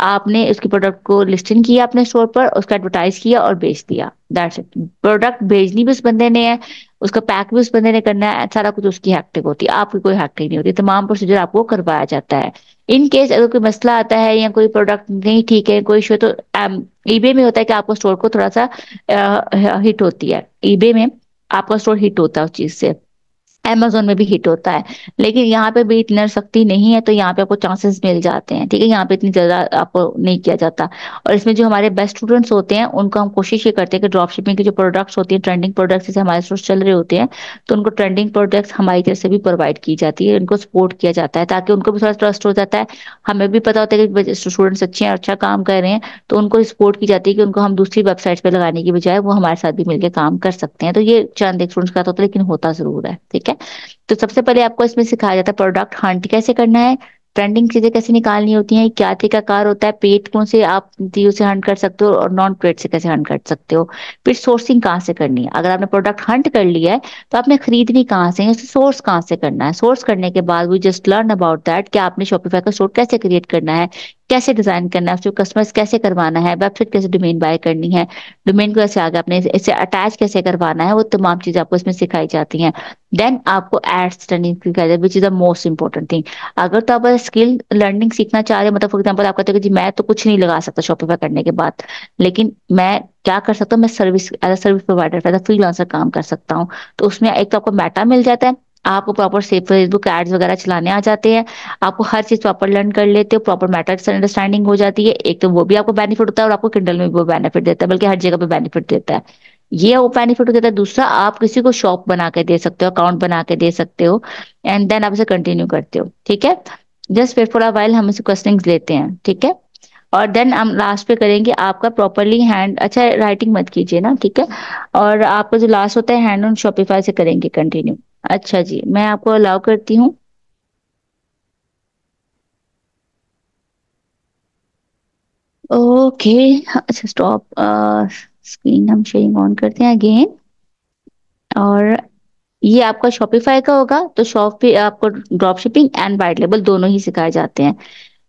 आपने उसकी प्रोडक्ट को लिस्टिंग किया अपने स्टोर पर, उसका एडवर्टाइज किया और बेच दिया, दैट्स इट। प्रोडक्ट भेजनी भी उस बंदे ने है, उसका पैक भी उस बंदे ने करना है, सारा कुछ उसकी हैक्टिक होती है, आपकी कोई हैक्टिक नहीं होती। तमाम प्रोसीजर आपको करवाया जाता है। इन केस अगर कोई मसला आता है या कोई प्रोडक्ट नहीं ठीक है, कोई इशू, तो ईबे में होता है कि आपको स्टोर को थोड़ा सा हिट होती है, ईबे में आपका स्टोर हिट होता है उस चीज से, अमेजोन में भी हिट होता है, लेकिन यहाँ पे भी इतना सख्ती नहीं है, तो यहाँ पे आपको चांसेस मिल जाते हैं, ठीक है। यहाँ पे इतनी ज्यादा आपको नहीं किया जाता। और इसमें जो हमारे बेस्ट स्टूडेंट्स होते हैं, उनको हम कोशिश ये करते हैं कि ड्रॉप शिपिंग के जो प्रोडक्ट्स होते हैं, ट्रेंडिंग प्रोडक्ट्स जैसे हमारे स्टोर चल रहे होते हैं, तो उनको ट्रेंडिंग प्रोडक्ट्स हमारी तरफ से भी प्रोवाइड की जाती है, उनको सपोर्ट किया जाता है, ताकि उनको भी थोड़ा ट्रस्ट हो जाता है। हमें भी पता होता है कि स्टूडेंट्स अच्छे हैं, अच्छा काम कर रहे हैं, तो उनको सपोर्ट की जाती है कि उनको हम दूसरी वेबसाइट्स पर लगाने की बजाय वो हमारे साथ भी मिलकर काम कर सकते हैं। तो ये चंद एक स्टूडेंट्स का होता है, लेकिन होता जरूर है, ठीक है। तो सबसे पहले आपको इसमें सिखाया जाता है प्रोडक्ट हंट कैसे करना है, ट्रेंडिंग चीजें कैसे निकालनी होती हैं, क्या तरीकाकार होता है, पेड कौन से आप से हंट कर सकते हो और नॉन पेड से कैसे हंट कर सकते हो। फिर सोर्सिंग कहाँ से करनी है, अगर आपने प्रोडक्ट हंट कर लिया है तो आपने खरीदनी कहाँ से है, उसे सोर्स कहाँ से करना है। सोर्स करने के बाद we just learn about that कि आपने शॉपिफाई का स्टोर कैसे क्रिएट करना है, कैसे डिजाइन करना है, उसको कस्टमर्स कैसे करवाना है, वेबसाइट कैसे डोमेन बाय करनी है, डोमेन को कैसे आगे अपने इसे अटैच कैसे करवाना है, वो तमाम चीजें आपको इसमें सिखाई जाती हैं। देन आपको एड्स रनिंग सिखाई जाती है, which is the most important thing. अगर तो आप स्किल लर्निंग सीखना चाह रहे हो, मतलब फॉर एग्जाम्पल आप कहते हो कि जी मैं तो कुछ नहीं लगा सकता शॉपिफाई करने के बाद, लेकिन मैं क्या कर सकता हूँ, मैं service provider as a freelancer काम कर सकता हूँ, तो उसमें एक तो आपको मेटा मिल जाता है, आपको प्रॉपर सेफ फेसबुक एड्स वगैरह चलाने आ जाते हैं, आपको हर चीज प्रॉपर लर्न कर लेते हो, प्रॉपर मैटर से अंडरस्टैंडिंग हो जाती है। एक तो वो भी आपको बेनिफिट होता है और आपको किंडल में भी वो बेनिफिट देता है, बल्कि हर जगह पे बेनिफिट देता है, ये वो बेनिफिट देता है। दूसरा, आप किसी को शॉप बना के दे सकते हो, अकाउंट बना के दे सकते हो, एंड देन आप इसे कंटिन्यू करते हो, ठीक है। Just wait for a while, हम इसे क्वेश्चनिंग्स लेते हैं, ठीक है। और देन हम लास्ट पे करेंगे आपका प्रॉपरली हैंड, अच्छा राइटिंग मत कीजिए ना, ठीक है। और आपका जो लास्ट होता है हैंड ऑन शॉपिफाई से करेंगे कंटिन्यू। अच्छा जी, मैं आपको अलाउ करती हूँ। ओके, अच्छा स्टॉप, स्क्रीन हम शेयरिंग ऑन करते हैं अगेन। और ये आपका शॉपिफाई का होगा, तो शॉप पे आपको drop shipping and white label दोनों ही सिखाए जाते हैं।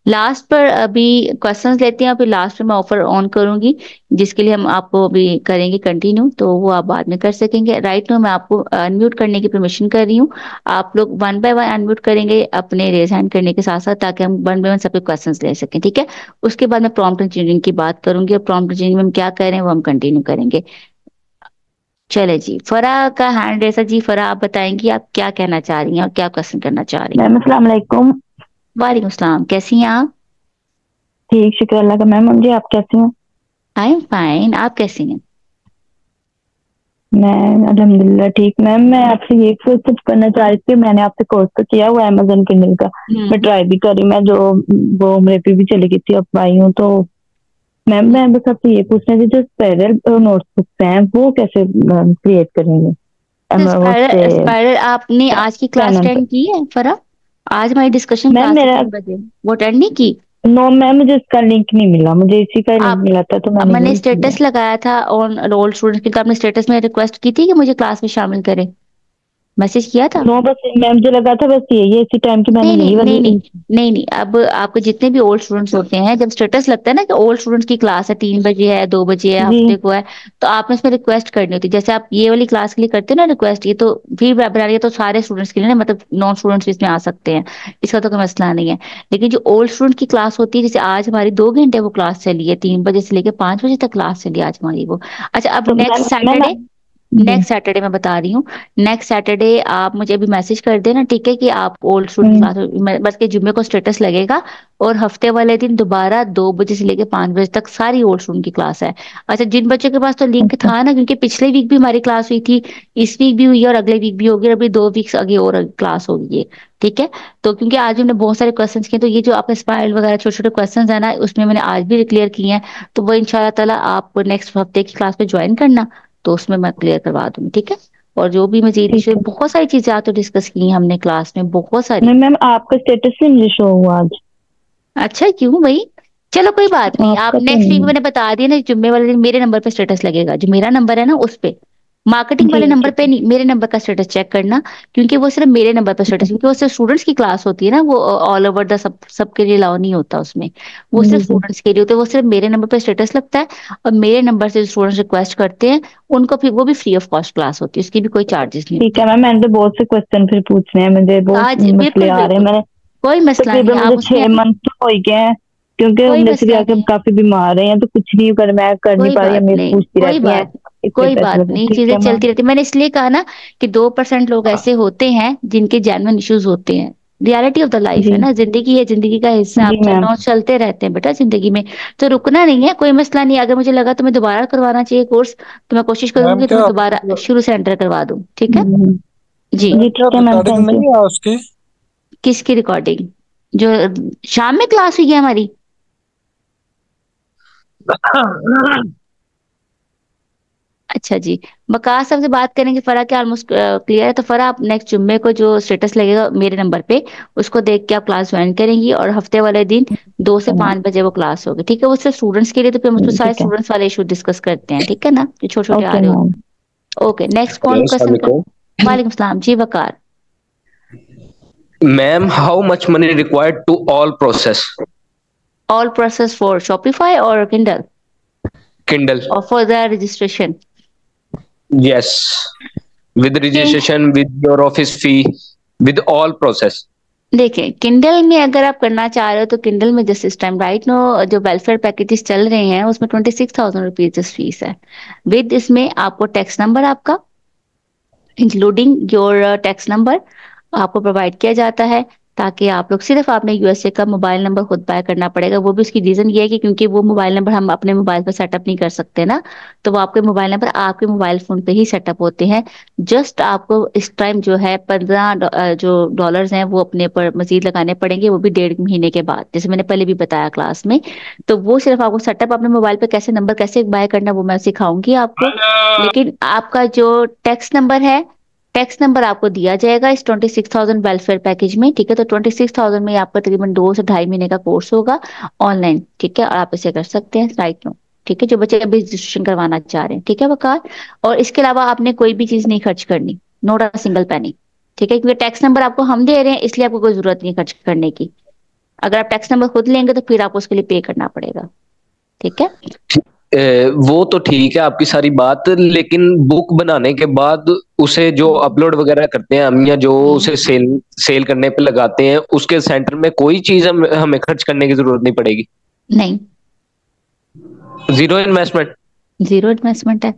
लास्ट पर अभी क्वेश्चंस लेते हैं, अभी लास्ट में मैं ऑफर ऑन करूंगी जिसके लिए हम आपको अभी करेंगे कंटिन्यू, तो वो आप बाद में कर सकेंगे। राइट नाउ मैं आपको अनम्यूट करने की परमिशन कर रही हूँ, आप लोग वन बाय वन अनम्यूट करेंगे अपने रेज हैंड करने के साथ साथ, ताकि हम वन बाय वन सबके क्वेश्चंस ले सकें, ठीक है। उसके बाद मैं प्रॉम्प्ट इंजीनियरिंग की बात करूंगी और प्रॉम्प्ट इंजीनियरिंग में हम क्या करें वो हम कंटिन्यू करेंगे। चले जी, फराह का हैंड रेसा जी, फराह आप बताएंगी आप क्या कहना चाह रही हैं और क्या क्वेश्चन करना चाह रही हैं। मैम अस्सलाम वालेकुम। वालेकुम अस्सलाम, कैसी हैं आप? ठीक, शुक्र अल्लाह का। मैम जी आप कैसी हैं? आई एम फाइन, आप कैसी हैं? मैं अल्हम्दुलिल्लाह ठीक। मैम मैं आपसे ये कुछ करना चाह रही थी, मैंने आपसे कोर्स तो किया हुआ अमेजोन किंडल का, मैं ट्राई भी करी, मैं जो वो उम्र पे भी चली गई थी, अब आई हूँ। तो मैम मैं बस आपसे ये पूछना थी, जो स्पाइरल नोट्स बुक्स हैं वो कैसे क्रिएट करेंगे? स्पाइरल आपने आज की क्लास अटेंड की है फराह? आज हमारी डिस्कशन वो अटेंड नहीं की? नो मैम मुझे इसका लिंक नहीं मिला, मुझे इसी का लिंक मिला था, तो मैंने स्टेटस लगाया था ऑन रोल स्टूडेंट के, तो आपने स्टेटस में रिक्वेस्ट की थी कि मुझे क्लास में शामिल करें, मैसेज किया था? नो बस मैम जो लगा था बस ये इसी टाइम की मैंने नहीं। अब आपके जितने भी ओल्ड स्टूडेंट्स होते हैं, जब स्टेटस लगता है ना कि ओल्ड स्टूडेंट्स की क्लास है 3 बजे है 2 बजे है हफ्ते को है, तो आपने इसमें रिक्वेस्ट करनी होती है। जैसे आप ये वाली क्लास के लिए करते हो ना रिक्वेस्ट, ये तो भी बनाइए तो सारे स्टूडेंट्स के लिए ना, मतलब नॉन स्टूडेंट्स भी इसमें आ सकते हैं, इसका तो कोई मसला नहीं है। लेकिन जो ओल्ड स्टूडेंट की क्लास होती है, जैसे आज हमारी 2 घंटे वो क्लास चली है, 3 बजे से लेकर 5 बजे तक क्लास चली आज हमारी वो। अच्छा अब नेक्स्ट सैटरडे, नेक्स्ट सैटरडे मैं बता रही हूँ, नेक्स्ट सैटरडे आप मुझे अभी मैसेज कर देना, ठीक है, कि आप ओल्ड स्टूडेंट क्लास, बस के जुम्मे को स्टेटस लगेगा, और हफ्ते वाले दिन दोबारा 2 बजे से लेकर 5 बजे तक सारी ओल्ड स्टूडेंट की क्लास है। अच्छा जिन बच्चों के पास तो लिंक था ना, क्योंकि पिछले वीक भी हमारी क्लास हुई थी, इस वीक भी हुई है और अगले वीक भी होगी, अभी 2 वीक्स आगे और क्लास होगी है, ठीक है। तो क्योंकि आज हमने बहुत सारे क्वेश्चन किए, तो ये जो आपके स्पाइरल वगैरह छोटे छोटे क्वेश्चन है ना, उसमें मैंने आज भी क्लियर किए हैं, तो वो इंशाल्लाह ताला आप नेक्स्ट हफ्ते की क्लास में ज्वाइन करना, तो उसमें मैं क्लियर करवा दूंगी, ठीक है। और जो भी मजीद बहुत सारी चीजें आप तो डिस्कस की हैं हमने क्लास में, बहुत सारी। मैम आपका स्टेटस नहीं मुझे शो हुआ आज। अच्छा क्यों भाई, चलो कोई बात नहीं, आप नेक्स्ट वीक, मैंने बता दिया ना जुम्मे वाले दिन मेरे नंबर पे स्टेटस लगेगा, जो मेरा नंबर है ना उस पे, मार्केटिंग वाले नंबर पे नहीं, मेरे नंबर का स्टेटस चेक करना, क्योंकि वो सिर्फ मेरे नंबर पर स्टेटस, क्योंकि वो सिर्फ स्टूडेंट्स की क्लास होती है ना, वो ऑल ओवर द सबके लिए अलाउ नहीं होता उसमें, वो सिर्फ स्टूडेंट्स के लिए होते हैं, वो सिर्फ मेरे नंबर पे स्टेटस लगता है, और मेरे नंबर से स्टूडेंट्स रिक्वेस्ट करते हैं उनको फिर, वो भी फ्री ऑफ कॉस्ट क्लास होती है, उसकी भी कोई चार्जेस नहीं। ठीक है मैम, मैंने तो बहुत से क्वेश्चन फिर पूछने हैं मुझे, कोई मसला नहीं, 6 मंथ हो गए क्योंकि काफी बीमार है, तो कुछ नहीं कर मैं कर नहीं पा रही, पूछती रहती है, कोई बात नहीं, चीजें चलती रहती। मैंने इसलिए कहा ना कि 2% लोग ऐसे होते हैं जिनके जेन्युइन इश्यूज होते हैं, रियलिटी ऑफ द लाइफ है ना, जिंदगी है, जिंदगी का हिस्सा, आप चलना चलते रहते हैं बेटा जिंदगी में, तो रुकना नहीं है, कोई मसला नहीं। अगर मुझे लगा तुम्हें दोबारा करवाना चाहिए कोर्स, तो मैं कोशिश करूंगी तुम्हें दोबारा शुरू से एंटर करवा दूं, ठीक है जी। किसकी रिकॉर्डिंग जो शाम में क्लास हुई है हमारी? अच्छा जी, वकास साहब से बात करेंगे। फराह के ऑलमोस्ट क्लियर है, तो फराह आप नेक्स्ट जुम्मे को जो स्टेटस लगेगा मेरे नंबर पे, उसको देख के आप क्लास ज्वाइन करेंगी, और हफ्ते वाले दिन 2 से 5 बजे वो क्लास होगी, ठीक है। वो सिर्फ स्टूडेंट्स के लिए, तो फिर हम उसको सारे स्टूडेंट्स वाले इशू डिस्कस करते हैं, ठीक है ना, जो छोटे छोटे आ रहे हो। ओके नेक्स्ट कौन क्वेश्चन? वालेकुम सलाम जी Waqar. Ma'am how much money required to all process for Shopify और किंडल और for the registration? Yes, with registration, with your office fee, with all process. देखें किंडल में अगर आप करना चाह रहे हो, तो किंडल में जस्ट इस टाइम राइट नो जो वेलफेयर पैकेजेस चल रहे हैं उसमें 26,000 रुपीज फीस है, विद इसमें आपको टैक्स नंबर, आपका इंक्लूडिंग योर टैक्स नंबर आपको प्रोवाइड किया जाता है, ताकि आप लोग सिर्फ आपने यूएसए का मोबाइल नंबर खुद बाय करना पड़ेगा। वो भी उसकी रीजन ये है कि क्योंकि वो मोबाइल नंबर हम अपने मोबाइल पर सेटअप नहीं कर सकते ना, तो वो आपके मोबाइल नंबर आपके मोबाइल फोन पे ही सेटअप होते हैं। जस्ट आपको इस टाइम जो है 15 जो डॉलर्स हैं वो अपने पर मजीद लगाने पड़ेंगे, वो भी 1.5 महीने के बाद, जैसे मैंने पहले भी बताया क्लास में। तो वो सिर्फ आपको सेटअप अपने मोबाइल पर कैसे नंबर कैसे बाय करना वो मैं सिखाऊंगी आपको, लेकिन आपका जो टैक्स नंबर है, टैक्स नंबर आपको दिया जाएगा इस 26,000 वेलफेयर पैकेज में, ठीक है। तो 26,000 में आपका तकरीबन 2 से 2.5 महीने का कोर्स होगा ऑनलाइन, ठीक है, और आप इसे कर सकते हैं राइट नाउ, ठीक है, जो बच्चे अभी रजिस्ट्रेशन करवाना चाह रहे हैं, ठीक है वकार। और इसके अलावा आपने कोई भी चीज नहीं खर्च करनी, नोट अ सिंगल पैनी, ठीक है, क्योंकि टैक्स नंबर आपको हम दे रहे हैं, इसलिए आपको कोई जरूरत नहीं खर्च करने की, अगर आप टैक्स नंबर खुद लेंगे तो फिर आपको उसके लिए पे करना पड़ेगा। ठीक है, वो तो ठीक है आपकी सारी बात, लेकिन बुक बनाने के बाद उसे जो अपलोड वगैरह करते हैं हम या जो उसे सेल करने पे लगाते हैं, उसके सेंटर में कोई चीज हमें खर्च करने की जरूरत नहीं पड़ेगी? नहीं, जीरो इन्वेस्टमेंट है।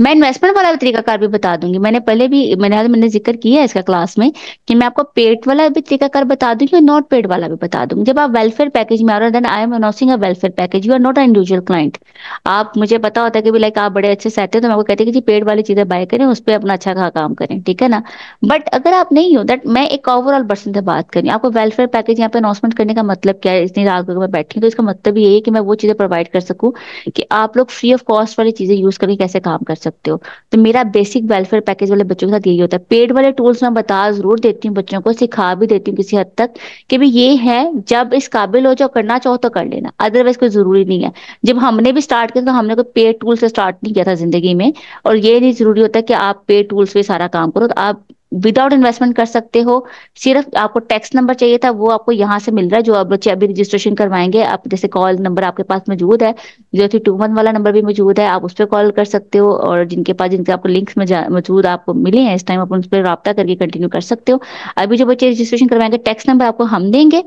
मैं इन्वेस्टमेंट वाला तरीकाकार भी बता दूंगी, मैंने पहले भी मैंने जिक्र किया है इसका क्लास में कि मैं आपको पेड वाला भी तरीकाकार बता दूंगी और नॉट पेड वाला भी बता दूंगी। जब आप वेलफेयर पैकेज में आ रहे हो, then I am announcing a welfare package, you are not an individual client. आप मुझे पता होता है कि लाइक आप बड़े अच्छे सेट हो तो मैं आपको कहती हूँ कि जी पेड वाली चीजें बाय करें, उस पर अपना अच्छा काम करें, ठीक है ना। बट अगर आप नहीं हो, दैट मैं एक ओवरऑल पर्सन से बात करी, आपको वेलफेयर पैकेज यहाँ पे अनाउंसमेंट करने का मतलब क्या है? इतनी रात को मैं बैठी हूँ तो इसका मतलब यही है कि मैं वो चीजें प्रोवाइड कर सकूँ कि आप लोग फ्री ऑफ कॉस्ट वाली चीजें यूज करके कैसे काम कर सकते हो। तो मेरा बेसिक वेलफेयर पैकेज वाले बच्चों के साथ यही होता है। पेड वाले टूल्स मैं बता जरूर देती हूँ, बच्चों को सिखा भी देती हूँ किसी हद तक कि भी ये है, जब इस काबिल हो जाओ करना चाहो तो कर लेना, अदरवाइज कोई जरूरी नहीं है। जब हमने भी स्टार्ट किया तो हमने कोई पेड टूल से स्टार्ट नहीं किया था जिंदगी में, और ये नहीं जरूरी होता कि आप पेड टूल्स पे सारा काम करो। तो आप विदाउट इन्वेस्टमेंट कर सकते हो, सिर्फ आपको टैक्स नंबर चाहिए था, वो आपको यहाँ से मिल रहा है। जो आप बच्चे अभी रजिस्ट्रेशन करवाएंगे, आप जैसे कॉल नंबर आपके पास मौजूद है, 0321 वाला नंबर भी मौजूद है, आप उस पर कॉल कर सकते हो, और जिनके पास जिनके आपको लिंक्स मौजूद आपको मिले हैं इस टाइम, आप उन पर रब्ता करके कंटिन्यू कर सकते हो। अभी जो बच्चे रजिस्ट्रेशन करवाएंगे टैक्स नंबर आपको हम देंगे,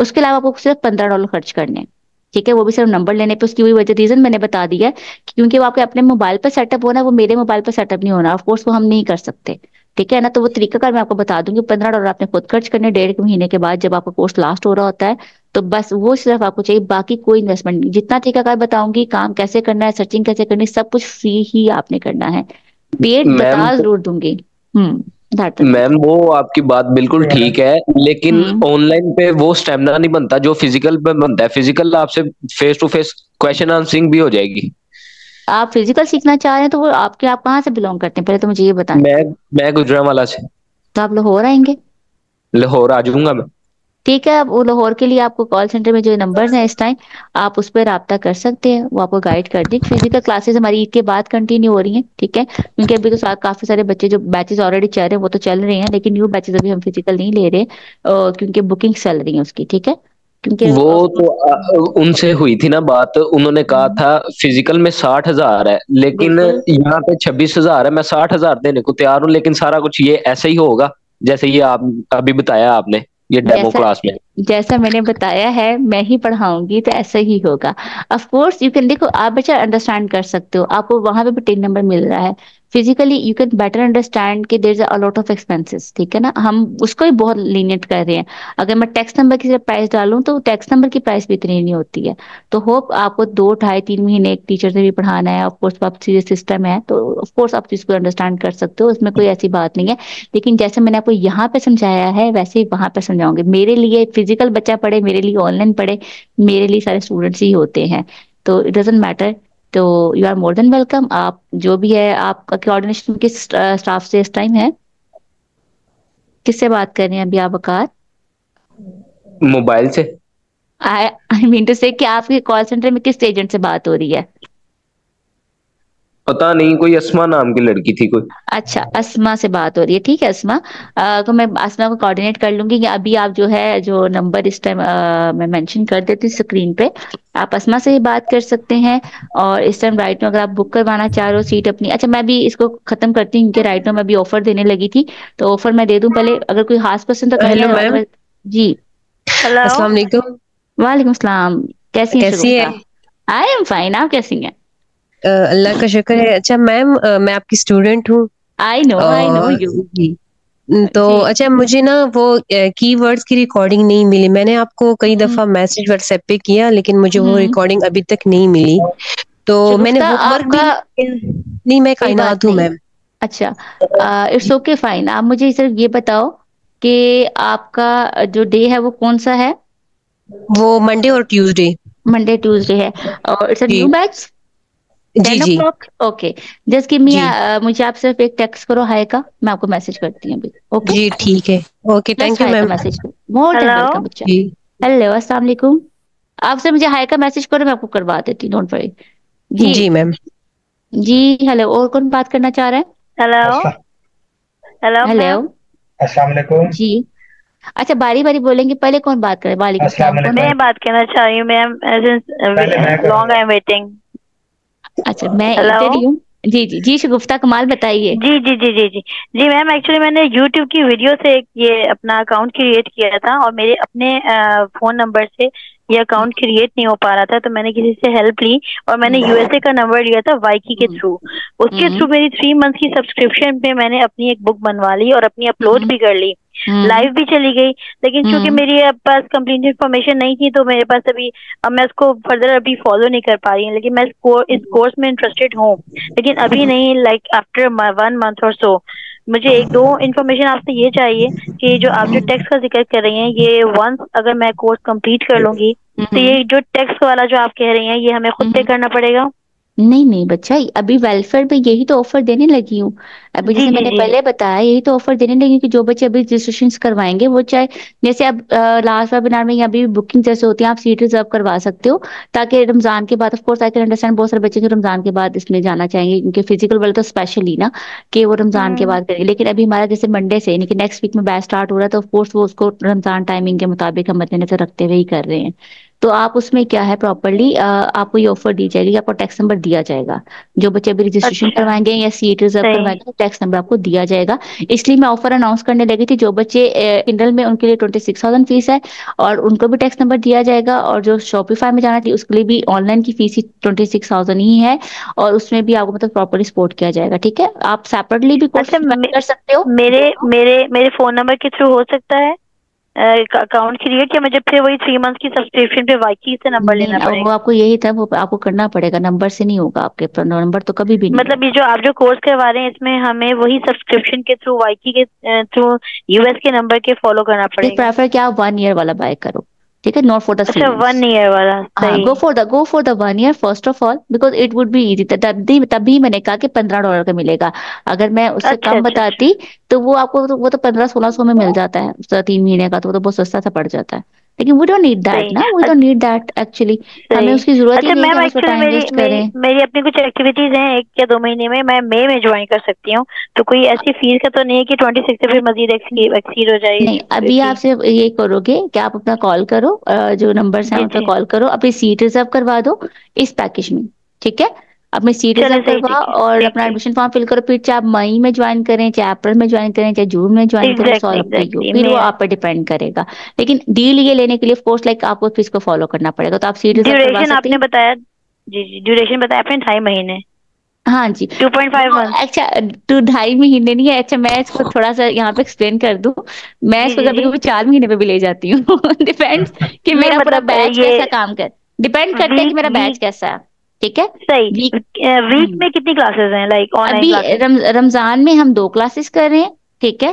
उसके अलावा आपको सिर्फ $15 खर्च करने हैं, ठीक है। वो भी सिर्फ नंबर लेने पे, उसकी भी वजह रीजन मैंने बता दिया है क्योंकि वो आपके अपने मोबाइल पर सेटअप होना, वो मेरे मोबाइल पर सेटअप नहीं होना, ऑफकोर्स वो हम नहीं कर सकते, ठीक है ना। तो वो तरीकाकार मैं आपको बता दूंगी। $15 आपने खुद खर्च करने, 1.5 महीने के बाद जब आपका कोर्स लास्ट हो रहा होता है तो बस वो सिर्फ आपको चाहिए, बाकी कोई इन्वेस्टमेंट नहीं। जितना तरीकाकार बताऊंगी, काम कैसे करना है, सर्चिंग कैसे करनी, सब कुछ फ्री ही आपने करना है, पेड बता जरूर दूंगी। मैम वो आपकी बात बिल्कुल ठीक है, लेकिन ऑनलाइन पे वो स्टैमिना नहीं बनता जो फिजिकल पे बनता है। फिजिकल आपसे face to face question answering भी हो जाएगी। आप फिजिकल सीखना चाह रहे हैं तो वो आपके, आप कहाँ से बिलोंग करते हैं पहले तो मुझे ये बताएं। मैं गुजरांवाला से। तो आप लाहौर आएंगे? लाहौर आ जाऊंगा मैं, ठीक है। वो लाहौर के लिए आपको कॉल सेंटर में जो नंबर्स हैं इस टाइम, आप उस पर रब्ता कर सकते हैं, वो आपको गाइड कर देंगे। फिजिकल क्लासेस हमारी ईद के बाद कंटिन्यू हो रही हैं, ठीक है, क्योंकि अभी तो काफी सारे बच्चे जो बैचेस ऑलरेडी चल रहे हैं वो तो चल रहे हैं, लेकिन न्यू बैचेस अभी हम फिजिकल नहीं ले रहे क्योंकि बुकिंग चल रही है उसकी, ठीक है। क्योंकि वो तो उनसे हुई थी ना बात, उन्होंने कहा था फिजिकल में 60,000 है, लेकिन यहाँ पे 26,000 है। मैं 60,000 देने को तैयार हूँ, लेकिन सारा कुछ ये ऐसे ही होगा जैसे ये आप अभी बताया आपने, ये डेमो क्लास में जैसा मैंने बताया है मैं ही पढ़ाऊंगी तो ऐसा ही होगा। ऑफ कोर्स यू कैन, देखो आप बच्चा अंडरस्टैंड कर सकते हो, आपको वहां पे भी 10 नंबर मिल रहा है। Physically you can better understand कि there is a lot of expenses, ठीक है ना। हम उसको ही बहुत लीनियट कर रहे हैं, अगर मैं टैक्स नंबर की प्राइस डालूं तो टैक्स नंबर की प्राइस भी इतनी नहीं होती है। तो होप आपको 2-3 महीने एक टीचर से भी पढ़ाना है, ऑफकोर्स आप सीरियस सिस्टम है तो ऑफकोर्स आप चीज को अंडरस्टैंड कर सकते हो, उसमें कोई ऐसी बात नहीं है। लेकिन जैसे मैंने आपको यहाँ पे समझाया है वैसे ही वहां पे समझाऊंगी। मेरे लिए फिजिकल बच्चा पढ़े, मेरे लिए ऑनलाइन पढ़े, मेरे लिए सारे स्टूडेंट्स ही होते हैं, तो इट डजंट मैटर। तो you are more than welcome. आप जो भी है, आपका कोऑर्डिनेशन किस स्टाफ से इस टाइम है, किससे बात कर रहे हैं अभी आप? वकार मोबाइल से। आई मीन टू से कि आपके कॉल सेंटर में किस एजेंट से बात हो रही है? पता नहीं, कोई अस्मा नाम की लड़की थी कोई। अच्छा, अस्मा से बात हो रही है, ठीक है। अस्मा को मैं अस्मा को कोऑर्डिनेट कर लूंगी। अभी आप जो है जो नंबर इस टाइम मैं मेंशन कर देती हूँ स्क्रीन पे, आप अस्मा से ही बात कर सकते हैं। और इस टाइम राइट में अगर आप बुक करवाना चाह रहे हो सीट अपनी, अच्छा मैं भी इसको खत्म करती हूँ क्योंकि राइट में मैं भी ऑफर देने लगी थी, तो ऑफर मैं दे दूं पहले, अगर कोई खास पसंद तो। जी अस्सलाम वालेकुम। वालेकुम अस्सलाम, कैसी है? आई एम फाइन, आप कैसी हैं? अल्लाह का शुक्र है। अच्छा मैम, मैं आपकी स्टूडेंट हूँ। I know you। तो अच्छा मुझे ना वो कीवर्ड्स की रिकॉर्डिंग नहीं मिली, मैंने आपको कई दफा मैसेज व्हाट्सएप पे किया लेकिन मुझे वो रिकॉर्डिंग अभी तक नहीं मिली, तो मैंने वो वर्क भी नहीं। मैं कायनात हूँ मैम। अच्छा, इट्स ओके फाइन। आप मुझे सिर्फ ये बताओ कि आपका जो डे है वो कौन सा है? वो मंडे ट्यूसडे है, और इट्स अ न्यू बैच। जी ओके, जस्ट गिव मी, मुझे आप सिर्फ एक टेक्स्ट करो हाय का, मैं आपको मैसेज करती हूँ अभी। ओके जी, ठीक है। Okay, thank you ma'am. Message बच्चा, हेलो अस्सलाम वालेकुम। आप से मुझे हाय का मैसेज करो, मैं आपको करवा देती हूँ, डोंट वरी। जी मैम जी, हेलो। और कौन बात करना चाह रहा है? हेलो हेलो, अस्सलाम वालेकुम जी। अच्छा बारी बारी बोलेंगे, पहले कौन बात करे? वालेकुम सलाम। मैं बात करना चाहिए ma'am, long I am waiting. अच्छा मैं इधर हूँ। जी जी जी गुफ्ता कमाल बताइए। जी जी जी जी जी जी मैम, एक्चुअली मैंने यूट्यूब की वीडियो से ये अपना अकाउंट क्रिएट किया था और मेरे अपने फोन नंबर से ये अकाउंट क्रिएट नहीं हो पा रहा था, तो मैंने किसी से हेल्प ली और मैंने यूएसए का नंबर लिया था वाइकी के थ्रू। उसके थ्रू मेरी 3 मंथ की सब्सक्रिप्शन पे मैंने अपनी एक बुक बनवा ली और अपनी अपलोड भी कर ली, लाइव भी चली गई। लेकिन क्योंकि मेरे पास कंप्लीट इन्फॉर्मेशन नहीं थी तो मेरे पास अभी मैं उसको फर्दर अभी फॉलो नहीं कर पा रही हूँ। लेकिन मैं इस कोर्स में इंटरेस्टेड हूँ, लेकिन अभी नहीं, लाइक आफ्टर 1 मंथ और सो। मुझे 1-2 इन्फॉर्मेशन आपसे ये चाहिए कि जो आप जो टैक्स का जिक्र कर रही हैं, ये वंस अगर मैं कोर्स कंप्लीट कर लूंगी तो ये जो टैक्स वाला जो आप कह रही हैं ये हमें खुद पे करना पड़ेगा? नहीं नहीं बच्चा, अभी वेलफेयर में यही तो ऑफर देने लगी हूँ। अभी जैसे मैंने पहले बताया, यही तो ऑफर देने लगी हूँ कि जो बच्चे अभी रजिस्ट्रेशन करवाएंगे वो चाहे जैसे अब लास्ट वेबिनार में यहाँ भी बुकिंग जैसे होती है, आप सीट रिजर्व करवा सकते हो ताकि रमजान के बाद, of course I can understand बहुत सारे बच्चे जो रमजान के बाद इसमें जाना चाहेंगे, उनके फिजिकल वाले तो स्पेशली ना कि वो रमजान के बाद करेंगे। लेकिन अभी हमारा जैसे मंडे से यानी कि नेक्स्ट वीक में बैच स्टार्ट हो रहा है, तो ऑफकोर्स वो उसको रमजान टाइमिंग के मुताबिक हम मद्देनजर रखते हुए ही कर रहे हैं। तो आप उसमें क्या है प्रॉपर्ली आपको ये ऑफर दी जाएगी, आपको टैक्स नंबर दिया जाएगा। जो बच्चे अभी रजिस्ट्रेशन करवाएंगे या सीट रिजर्व करवाएंगे तो टैक्स नंबर आपको दिया जाएगा। इसलिए मैं ऑफर अनाउंस करने लगी थी, जो बच्चे किंडल में उनके लिए 26,000 फीस है और उनको भी टैक्स नंबर दिया जाएगा, और जो शॉपिफाई में जाना चाहिए उसके लिए भी ऑनलाइन की फीस 26,000 ही है और उसमें भी आपको मतलब प्रॉपर्ली सपोर्ट किया जाएगा। ठीक है, आप सेपरेटली भी कर सकते हो। मेरे फोन नंबर के थ्रू हो सकता है अकाउंट क्रिएट किया, मुझे फिर वही 3 मंथ की सब्सक्रिप्शन पे वाइकी से नंबर लेना पड़ेगा? वो आपको यही था, वो आपको करना पड़ेगा, नंबर से नहीं होगा। आपके नंबर तो कभी भी नहीं, मतलब ये जो आप जो कोर्स करवा रहे हैं इसमें हमें वही सब्सक्रिप्शन के थ्रू वाइकी के थ्रू यूएस के नंबर के फॉलो करना पड़ेगा? प्रेफर क्या आप 1 ईयर वाला बाय करो, ठीक है, नॉट फॉर द 1 ईयर वाला। Go for the 1 year first of all, because it would be easy. तभी मैंने कहा कि $15 का मिलेगा। अगर मैं उससे कम बताती तो वो आपको वो तो 1500-1600 में मिल जाता है, उसका 3 महीने का, तो बहुत सस्ता सा पड़ जाता है। लेकिन वी डोंट नीड दैट ना, we don't need that actually, हमें उसकी जरूरत ही नहीं है। मेरी अपनी कुछ एक्टिविटीज हैं 1 या 2 महीने में, मैं मई में ज्वाइन कर सकती हूँ, तो कोई ऐसी फीस का तो नहीं है कि 26 से फिर मजीद एक्सीड हो जाएगी? नहीं, अभी आप सिर्फ ये करोगे कि आप अपना कॉल करो, जो नंबर है उनका कॉल करो, अपनी सीट रिजर्व करवा दो इस पैकेज में, ठीक है, अपनी सीट रिजर्व करवा और अपना एडमिशन फॉर्म फिल करो। फिर चाहे आप मई में ज्वाइन करें, चाहे अप्रैल में ज्वाइन करें, चाहे जून में ज्वाइन करें, फिर वो आप पर डिपेंड करेगा। लेकिन डील ये लेने के लिए फोर्स लाइक आपको फीस को फॉलो करना पड़ेगा। तो आप सीट रिजर्व करवा सकते हैं। बताया जी, ड्यूरेशन बताया आपने 2.5 महीने? हाँ जी, 2.5 मंथ। अच्छा 2.5 महीने नहीं है। अच्छा मैं इसको थोड़ा सा यहाँ पे एक्सप्लेन कर दूं, मैं इसको कभी 4 महीने पे भी ले जाती हूँ, डिपेंड्स कि मेरा पूरा बैच कैसा काम कर, डिपेंड करता है कि मेरा बैच कैसा है, ठीक है। सही, वीक में कितनी क्लासेस हैं लाइक ऑनलाइन? अभी रमजान में हम 2 क्लासेस कर रहे हैं, ठीक है,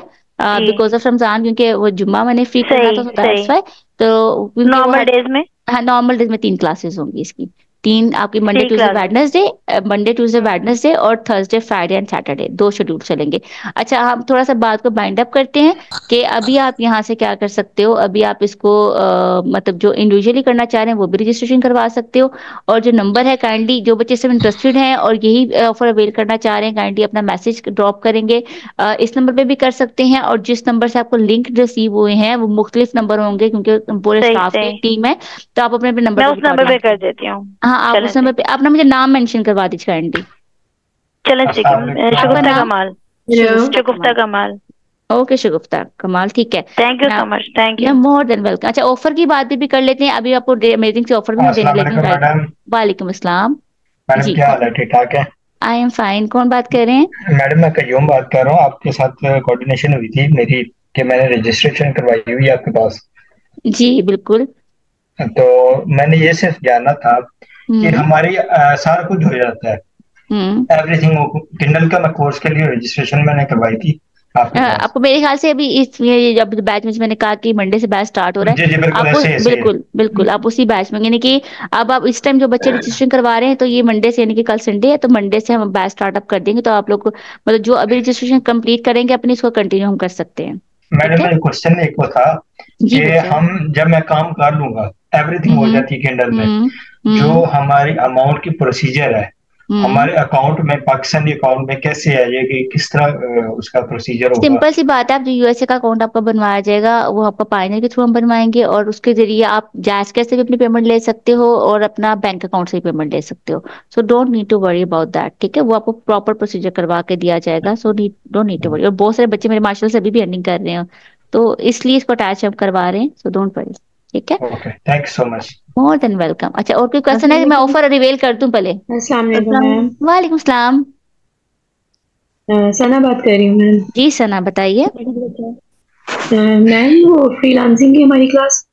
बिकॉज ऑफ रमजान, क्योंकि वो जुम्मा मैंने फ्री करना था, तो नॉर्मल डेज में, हाँ नॉर्मल डेज में 3 क्लासेस होंगी इसकी। 3 आपकी मंडे ट्यूसडे वेडनेसडे और Thursday Friday and Saturday, 2 schedule चलेंगे। अच्छा हम थोड़ा सा बात को बाइंड अप करते हैं कि अभी आप यहाँ से क्या कर सकते हो। अभी आप इसको मतलब जो इंडिविजुअली करना चाह रहे हैं वो भी रजिस्ट्रेशन करवा सकते हो, और जो नंबर है काइंडली जो बच्चे सब इंटरेस्टेड हैं और यही ऑफर अवेल करना चाह रहे हैं काइंडली अपना मैसेज ड्रॉप करेंगे, इस नंबर पर भी कर सकते हैं। और जिस नंबर से आपको लिंक रिसीव हुए हैं वो मुख्तलिफ नंबर होंगे क्योंकि पूरे स्टाफ की टीम है, तो आप अपने नंबर पे कर देती हूँ। हाँ आप उस समय पे अपना मुझे नाम मेंशन करवा दीजिए आंटी। चलें, शुगुफ्ता कमाल। ओके शुगुफ्ता कमाल, ठीक है, thank you so much, thank you, more than welcome. अच्छा ऑफर की बात भी कर लेते हैं, अभी आपको अमेजिंग से ऑफर भी मैं देने लगी हूँ। वालेकुम अस्सलाम मैडम, क्या हाल है? ठीक ठाक है, आई एम फाइन। कौन बात कर रहे हैं? मैडम मैं कयूम बात कर रहा हूँ, आपके साथ कोऑर्डिनेशन हुई थी मेरी कि मैंने रजिस्ट्रेशन करवाई हुई आपके पास। जी बिल्कुल, तो मैंने ये सिर्फ जाना था कि हमारी सारा कुछ हो जाता है, एवरीथिंग। किंडल का मैं कोर्स के लिए रजिस्ट्रेशन मैंने करवाई थी आपको, मेरे ख्याल से अभी जब बैच में मैंने कहा कि मंडे से बैच स्टार्ट हो रहा है। जी, बिल्कुल आप उसी बैच में, यानी कि अब आप इस टाइम जो बच्चे रजिस्ट्रेशन करवा रहे हैं तो ये मंडे से, यानी कि कल संडे है तो मंडे से हम बैच स्टार्टअप कर देंगे। तो आप लोग मतलब जो अभी रजिस्ट्रेशन कम्प्लीट करेंगे अपनी, इसको कंटिन्यू हम कर सकते हैं। मैडम मेरा क्वेश्चन एक था कि हम जब मैं काम कर लूंगा एवरीथिंग हो जाती है किंडल में, जो हमारी अमाउंट की प्रोसीजर है हमारे अकाउंट में, पाकिस्तानी अकाउंट में कैसे आ जाएगी, किस तरह उसका प्रोसीजर होगा? सिंपल सी बात है, आप यूएसए का अकाउंट आपका बनवाया जाएगा, वो आपका पायनियर के थ्रू हम बनवाएंगे और उसके जरिए आप जायज कैश से भी अपनी पेमेंट ले सकते हो और अपना बैंक अकाउंट से भी पेमेंट ले सकते हो। So don't need to worry about that, ठीक है? वो आपको प्रॉपर प्रोसीजर करवा के दिया जाएगा, so don't need to worry. और बहुत सारे बच्चे मेरे माशाल्लाह से अभी भी अर्निंग कर रहे हैं, तो इसलिए इसको अटैच हम करवा रहे हैं, सो डोंट वरी, ठीक है? Okay, thank you so much, more than welcome. अच्छा, और कोई क्वेश्चन है? मैं ऑफर रिवील कर दूं पहले। अस्सलाम वालेकुम। वालेकुम सलाम, सना बात कर रही हूं मैम। जी सना, बताइए। मैम वो फ्रीलांसिंग की हमारी क्लास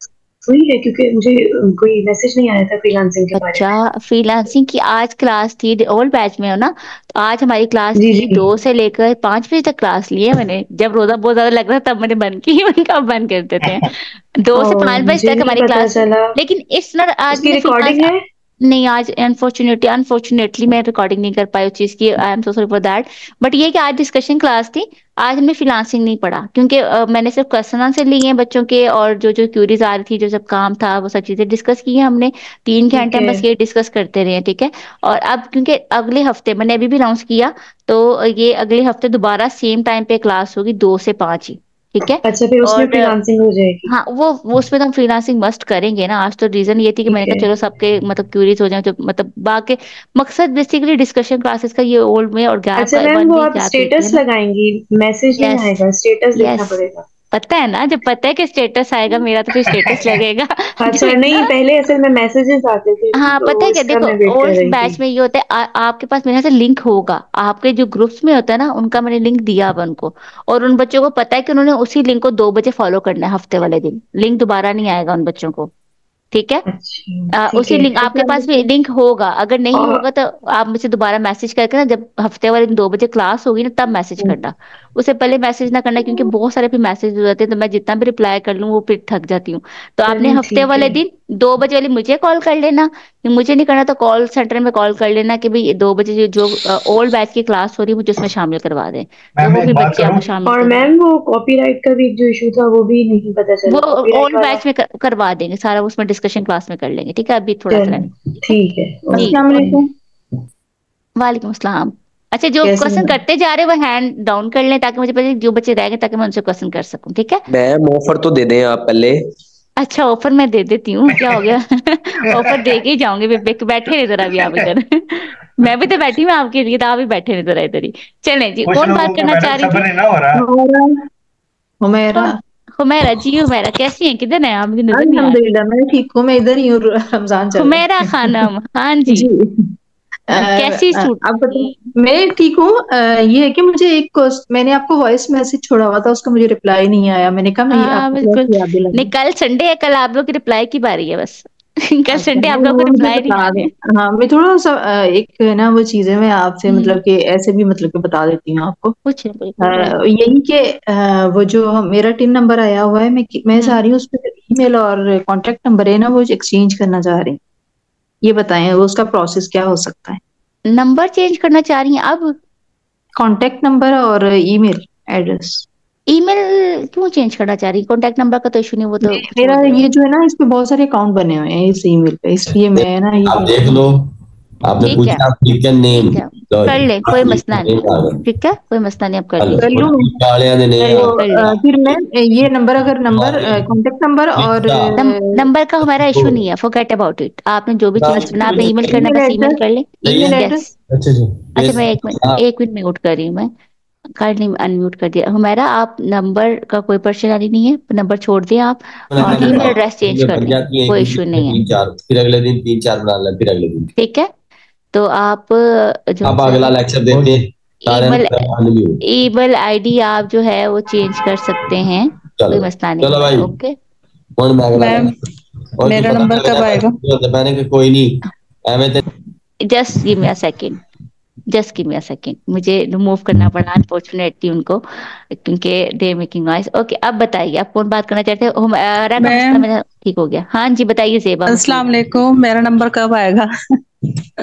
हुई है, क्योंकि मुझे कोई मैसेज नहीं आया था फ्रीलांसिंग के बारे में। अच्छा, फ्रीलांसिंग की आज क्लास थी, ओल्ड बैच में हो ना, तो आज हमारी क्लास जी, थी जी। 2 से लेकर 5 बजे तक क्लास लिए मैंने, जब रोजा बहुत ज्यादा लग रहा तब मैंने बंद की, मैंने कब बंद कर देते हैं। 2 से 5 बजे तक हमारी क्लास, लेकिन इस आज की रिकॉर्डिंग है नहीं, आज अनफॉर्चुनेटली मैं रिकॉर्डिंग नहीं कर पाई उस चीज की। I am so sorry for that, but ये कि आज डिस्कशन क्लास थी, आज हमने फ्रीलांसिंग नहीं पढ़ा क्योंकि मैंने सिर्फ क्वेश्चन से लिए हैं बच्चों के, और जो जो क्यूरीज आ रही थी, जो सब काम था, वो सब चीजें डिस्कस की है हमने। 3 घंटे बस ये डिस्कस करते रहे, ठीक है? और अब क्योंकि अगले हफ्ते मैंने अभी भी अनाउंस किया, तो ये अगले हफ्ते दोबारा सेम टाइम पे क्लास होगी 2 से 5 ही, ठीक है? अच्छा, फिर उसमें फ्रीलांसिंग हो जाएगी। हाँ, वो उसमें तो हम फ्रीलांसिंग मस्ट करेंगे ना। आज तो रीजन ये थी कि मैंने कहा चलो सबके मतलब क्यूरीज हो जाए, जो मतलब बाकी मकसद बेसिकली डिस्कशन क्लासेस का ये ओल्ड में और 11 अच्छा, वो आप स्टेटस लगाएंगी, मैसेज नहीं आएगा, स्टेटस लिखना पड़ेगा। पता है ना, जब पता है कि स्टेटस आएगा मेरा तो फिर स्टेटस लगेगा। अच्छा, नहीं पहले असल में मैसेजेस आते थे। हाँ, तो पता है क्या, देखो ओल्ड बैच में ये होता है, आपके पास मेरे से लिंक होगा, आपके जो ग्रुप्स में होता है ना, उनका मैंने लिंक दिया अब उनको, और उन बच्चों को पता है कि उन्होंने उसी लिंक को 2 बजे फॉलो करना है हफ्ते वाले दिन, लिंक दोबारा नहीं आएगा उन बच्चों को, ठीक है? उसी लिंक आपके पास भी लिंक होगा, अगर नहीं होगा तो आप मुझे दोबारा मैसेज करके ना, जब हफ्ते वाले 2 बजे क्लास होगी ना, तब मैसेज करना, उससे पहले मैसेज ना करना, क्योंकि बहुत सारे फिर मैसेज हो जाते हैं, तो मैं जितना भी रिप्लाई कर लूँ वो फिर थक जाती हूँ। तो आपने हफ्ते वाले दिन 2 बजे वाली मुझे कॉल कर लेना, मुझे नहीं करना तो कॉल सेंटर में कॉल कर लेना कि भाई 2 बजे जो ओल्ड बैच की क्लास हो रही है मुझे उसमें शामिल करवा दें, तो वो भी बच्चे आपको शामिल। और मैम वो कॉपीराइट का भी जो इशू था वो भी नहीं पता चला, वो ओल्ड बैच में करवा देंगे सारा, उसमें डिस्कशन क्लास में कर लेंगे, ठीक है? अभी थोड़ा सा ठीक है। अस्सलाम वालेकुम। वालेकुम अस्सलाम। अच्छा, जो क्वेश्चन करते जा रहे हैं वो हैंड डाउन कर लें, ताकि मुझे पता जो बच्चे रह गए, ताकि मैं उनसे क्वेश्चन कर सकूं, ठीक है? मैम ऑफर तो दे दें आप पहले। अच्छा, ऑफर मैं दे देती हूँ, क्या हो गया? ऑफर दे के ही जाऊंगी, बैठे इधर अभी आप इधर। मैं भी तो बैठी हूँ आपके लिए, आप भी बैठे इधर इधर ही। चलें जी, कौन बात करना चाह रही थी? हुमैरा जी, हुमैरा कैसी हैं, किधर हैं आप? अल्हम्दुलिल्लाह मैं ठीक हूँ, मैं इधर ही हूँ रमजान। हुमैरा खानम, हाँ जी, कैसी आप? मैं ठीक हूँ। ये है कि मुझे एक, मैंने आपको वॉइस मैसेज छोड़ा हुआ था, उसका मुझे रिप्लाई नहीं आया, मैंने कहा नहीं, कल संडे है, कल आप लोग की रिप्लाई की बारी है बस। कल संडे आप लोग को रिप्लाई नहीं। हाँ, मैं थोड़ा सा एक है ना वो चीजें मैं आपसे मतलब कि ऐसे भी मतलब कि बता देती हूँ आपको, यही कि वो जो मेरा टीम नंबर आया हुआ है, मैं चाह रही हूँ उस पर ईमेल और कॉन्टेक्ट नंबर है ना, वो एक्सचेंज करना चाह रही हूँ, ये बताएं वो उसका प्रोसेस क्या हो सकता है? नंबर चेंज करना चाह रही हैं अब? कॉन्टेक्ट नंबर और ईमेल एड्रेस। ईमेल क्यों चेंज करना चाह रही? कॉन्टेक्ट नंबर का तो इशू नहीं, वो तो मेरा ये जो है ना, इस पे बहुत सारे अकाउंट बने हुए हैं इस ईमेल पे, इसलिए मैं ना ये देख लो, आपने पूछा आपका नेम कर ले, कोई मसला नहीं, ठीक है? कोई मसला नहीं, आप कर लो। फिर मैं ये नंबर, अगर नंबर कॉन्टेक्ट नंबर और नंबर का हमारा इशू नहीं है, फॉरगेट अबाउट इट, आपने जो भी चीज करना, आपने ईमेल करना, बस ईमेल कर ले। अच्छा, मैं एक मिनट में नोट कर रही हूँ, मैं कार्डली अनम्यूट कर दिया। हमारा आप नंबर का कोई परेशानी नहीं है, नंबर छोड़ दिए आप, और ईमेल एड्रेस चेंज कर दिया, कोई इशू नहीं है। फिर अगले दिन 3-4 बना लें, फिर अगले दिन, ठीक है? तो आप जो अगला लेक्चर देंगे, ईमेल आईडी आप जो है वो चेंज कर सकते हैं, कोई मसला नहीं, ओके? मेरा नंबर कब आएगा? कोई नहीं, just give me a second, just give me a second, मुझे रिमूव करना पड़ा अनफॉर्चुनेटली उनको, क्योंकि दे मेकिंग नॉइस। ओके, अब बताइए आप कौन बात करना चाहते हो? ठीक हो गया, हाँ जी बताइए ज़ेबा। अस्सलाम वालेकुम, मेरा नंबर कब आएगा?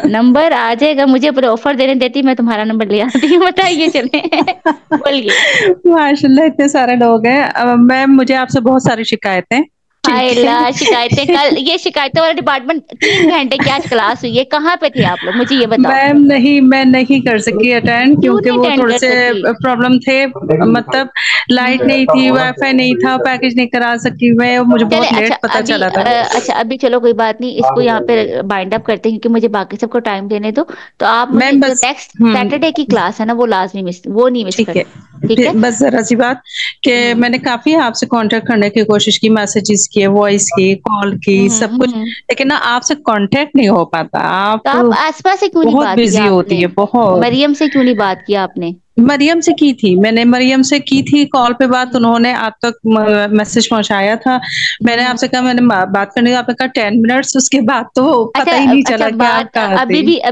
नंबर आ जाएगा, मुझे पूरा ऑफर देने देती, मैं तुम्हारा नंबर ले आती, बताइए। चले बोलिए। माशाल्लाह इतने सारे लोग हैं। मैम मुझे आपसे बहुत सारी शिकायतें शिकायतें, कल ये शिकायतों वाला डिपार्टमेंट 3 घंटे की आज क्लास हुई है, कहाँ पे थे आप लोग, मुझे ये बताओ। मैम नहीं, मैं नहीं कर सकी अटेंड, क्योंकि वो थोड़े से प्रॉब्लम थे, मतलब लाइट नहीं थी, वाईफाई नहीं था, पैकेज नहीं करा सकी मैं, मुझे बहुत लेट पता चला था। अच्छा अभी चलो कोई बात नहीं, इसको यहाँ पे बाइंड अप करते हैं क्योंकि मुझे बाकी सबको टाइम देने दो। तो आप नेक्स्ट सैटरडे की क्लास है ना, वो लास्ट नहीं मिस, वो नहीं मिस करें, ठीक है। बस जरा सी बात कि मैंने काफी आपसे कांटेक्ट करने की कोशिश की, मैसेजेस किए, वॉइस की, कॉल की, सब कुछ, लेकिन ना आपसे कांटेक्ट नहीं हो पाता। आप आसपास से क्यों नहीं बात की, बिजी होती है बहुत। मरियम से क्यों नहीं बात की आपने? मरियम से की थी मैंने, मरियम से की थी कॉल पे बात, उन्होंने आप तक मैसेज पहुंचाया था। मैंने आपसे कहा, मैंने बात करने का, आपने कहा 10 मिनट्स, उसके बाद तो पता ही नहीं चला क्या आप कहा।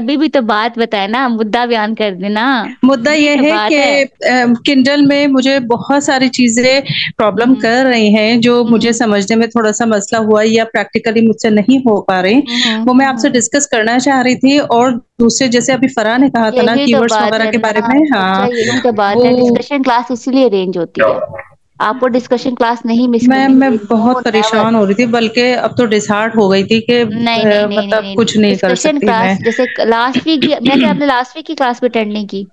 अभी भी तो बात बताए ना, मुद्दा बयान कर देना। मुद्दा ये है कि किंडल में मुझे बहुत सारी चीजें प्रॉब्लम कर रही हैं, जो मुझे समझने में थोड़ा सा मसला हुआ या प्रैक्टिकली मुझसे नहीं हो पा रही, वो मैं आपसे डिस्कस करना चाह रही थी। और दूसरे जैसे अभी फरा ने कहा था ना कीवर्ड्स वगैरह के बारे में, हाँ तो बात है, डिस्कशन क्लास इसीलिए अरेंज होती है, आपको डिस्कशन क्लास नहीं मिस। मैं बहुत परेशान हो रही थी, बल्कि अब तो डिसहार्ट हो गई थी कि मतलब कुछ नहीं कर सकती मैं। जैसे लास्ट वीक मैंने अपने लास्ट वीक की क्लास भी अटेंड नहीं की,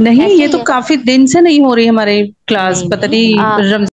नहीं ये तो काफी दिन से नहीं हो रही हमारी क्लास, पता नहीं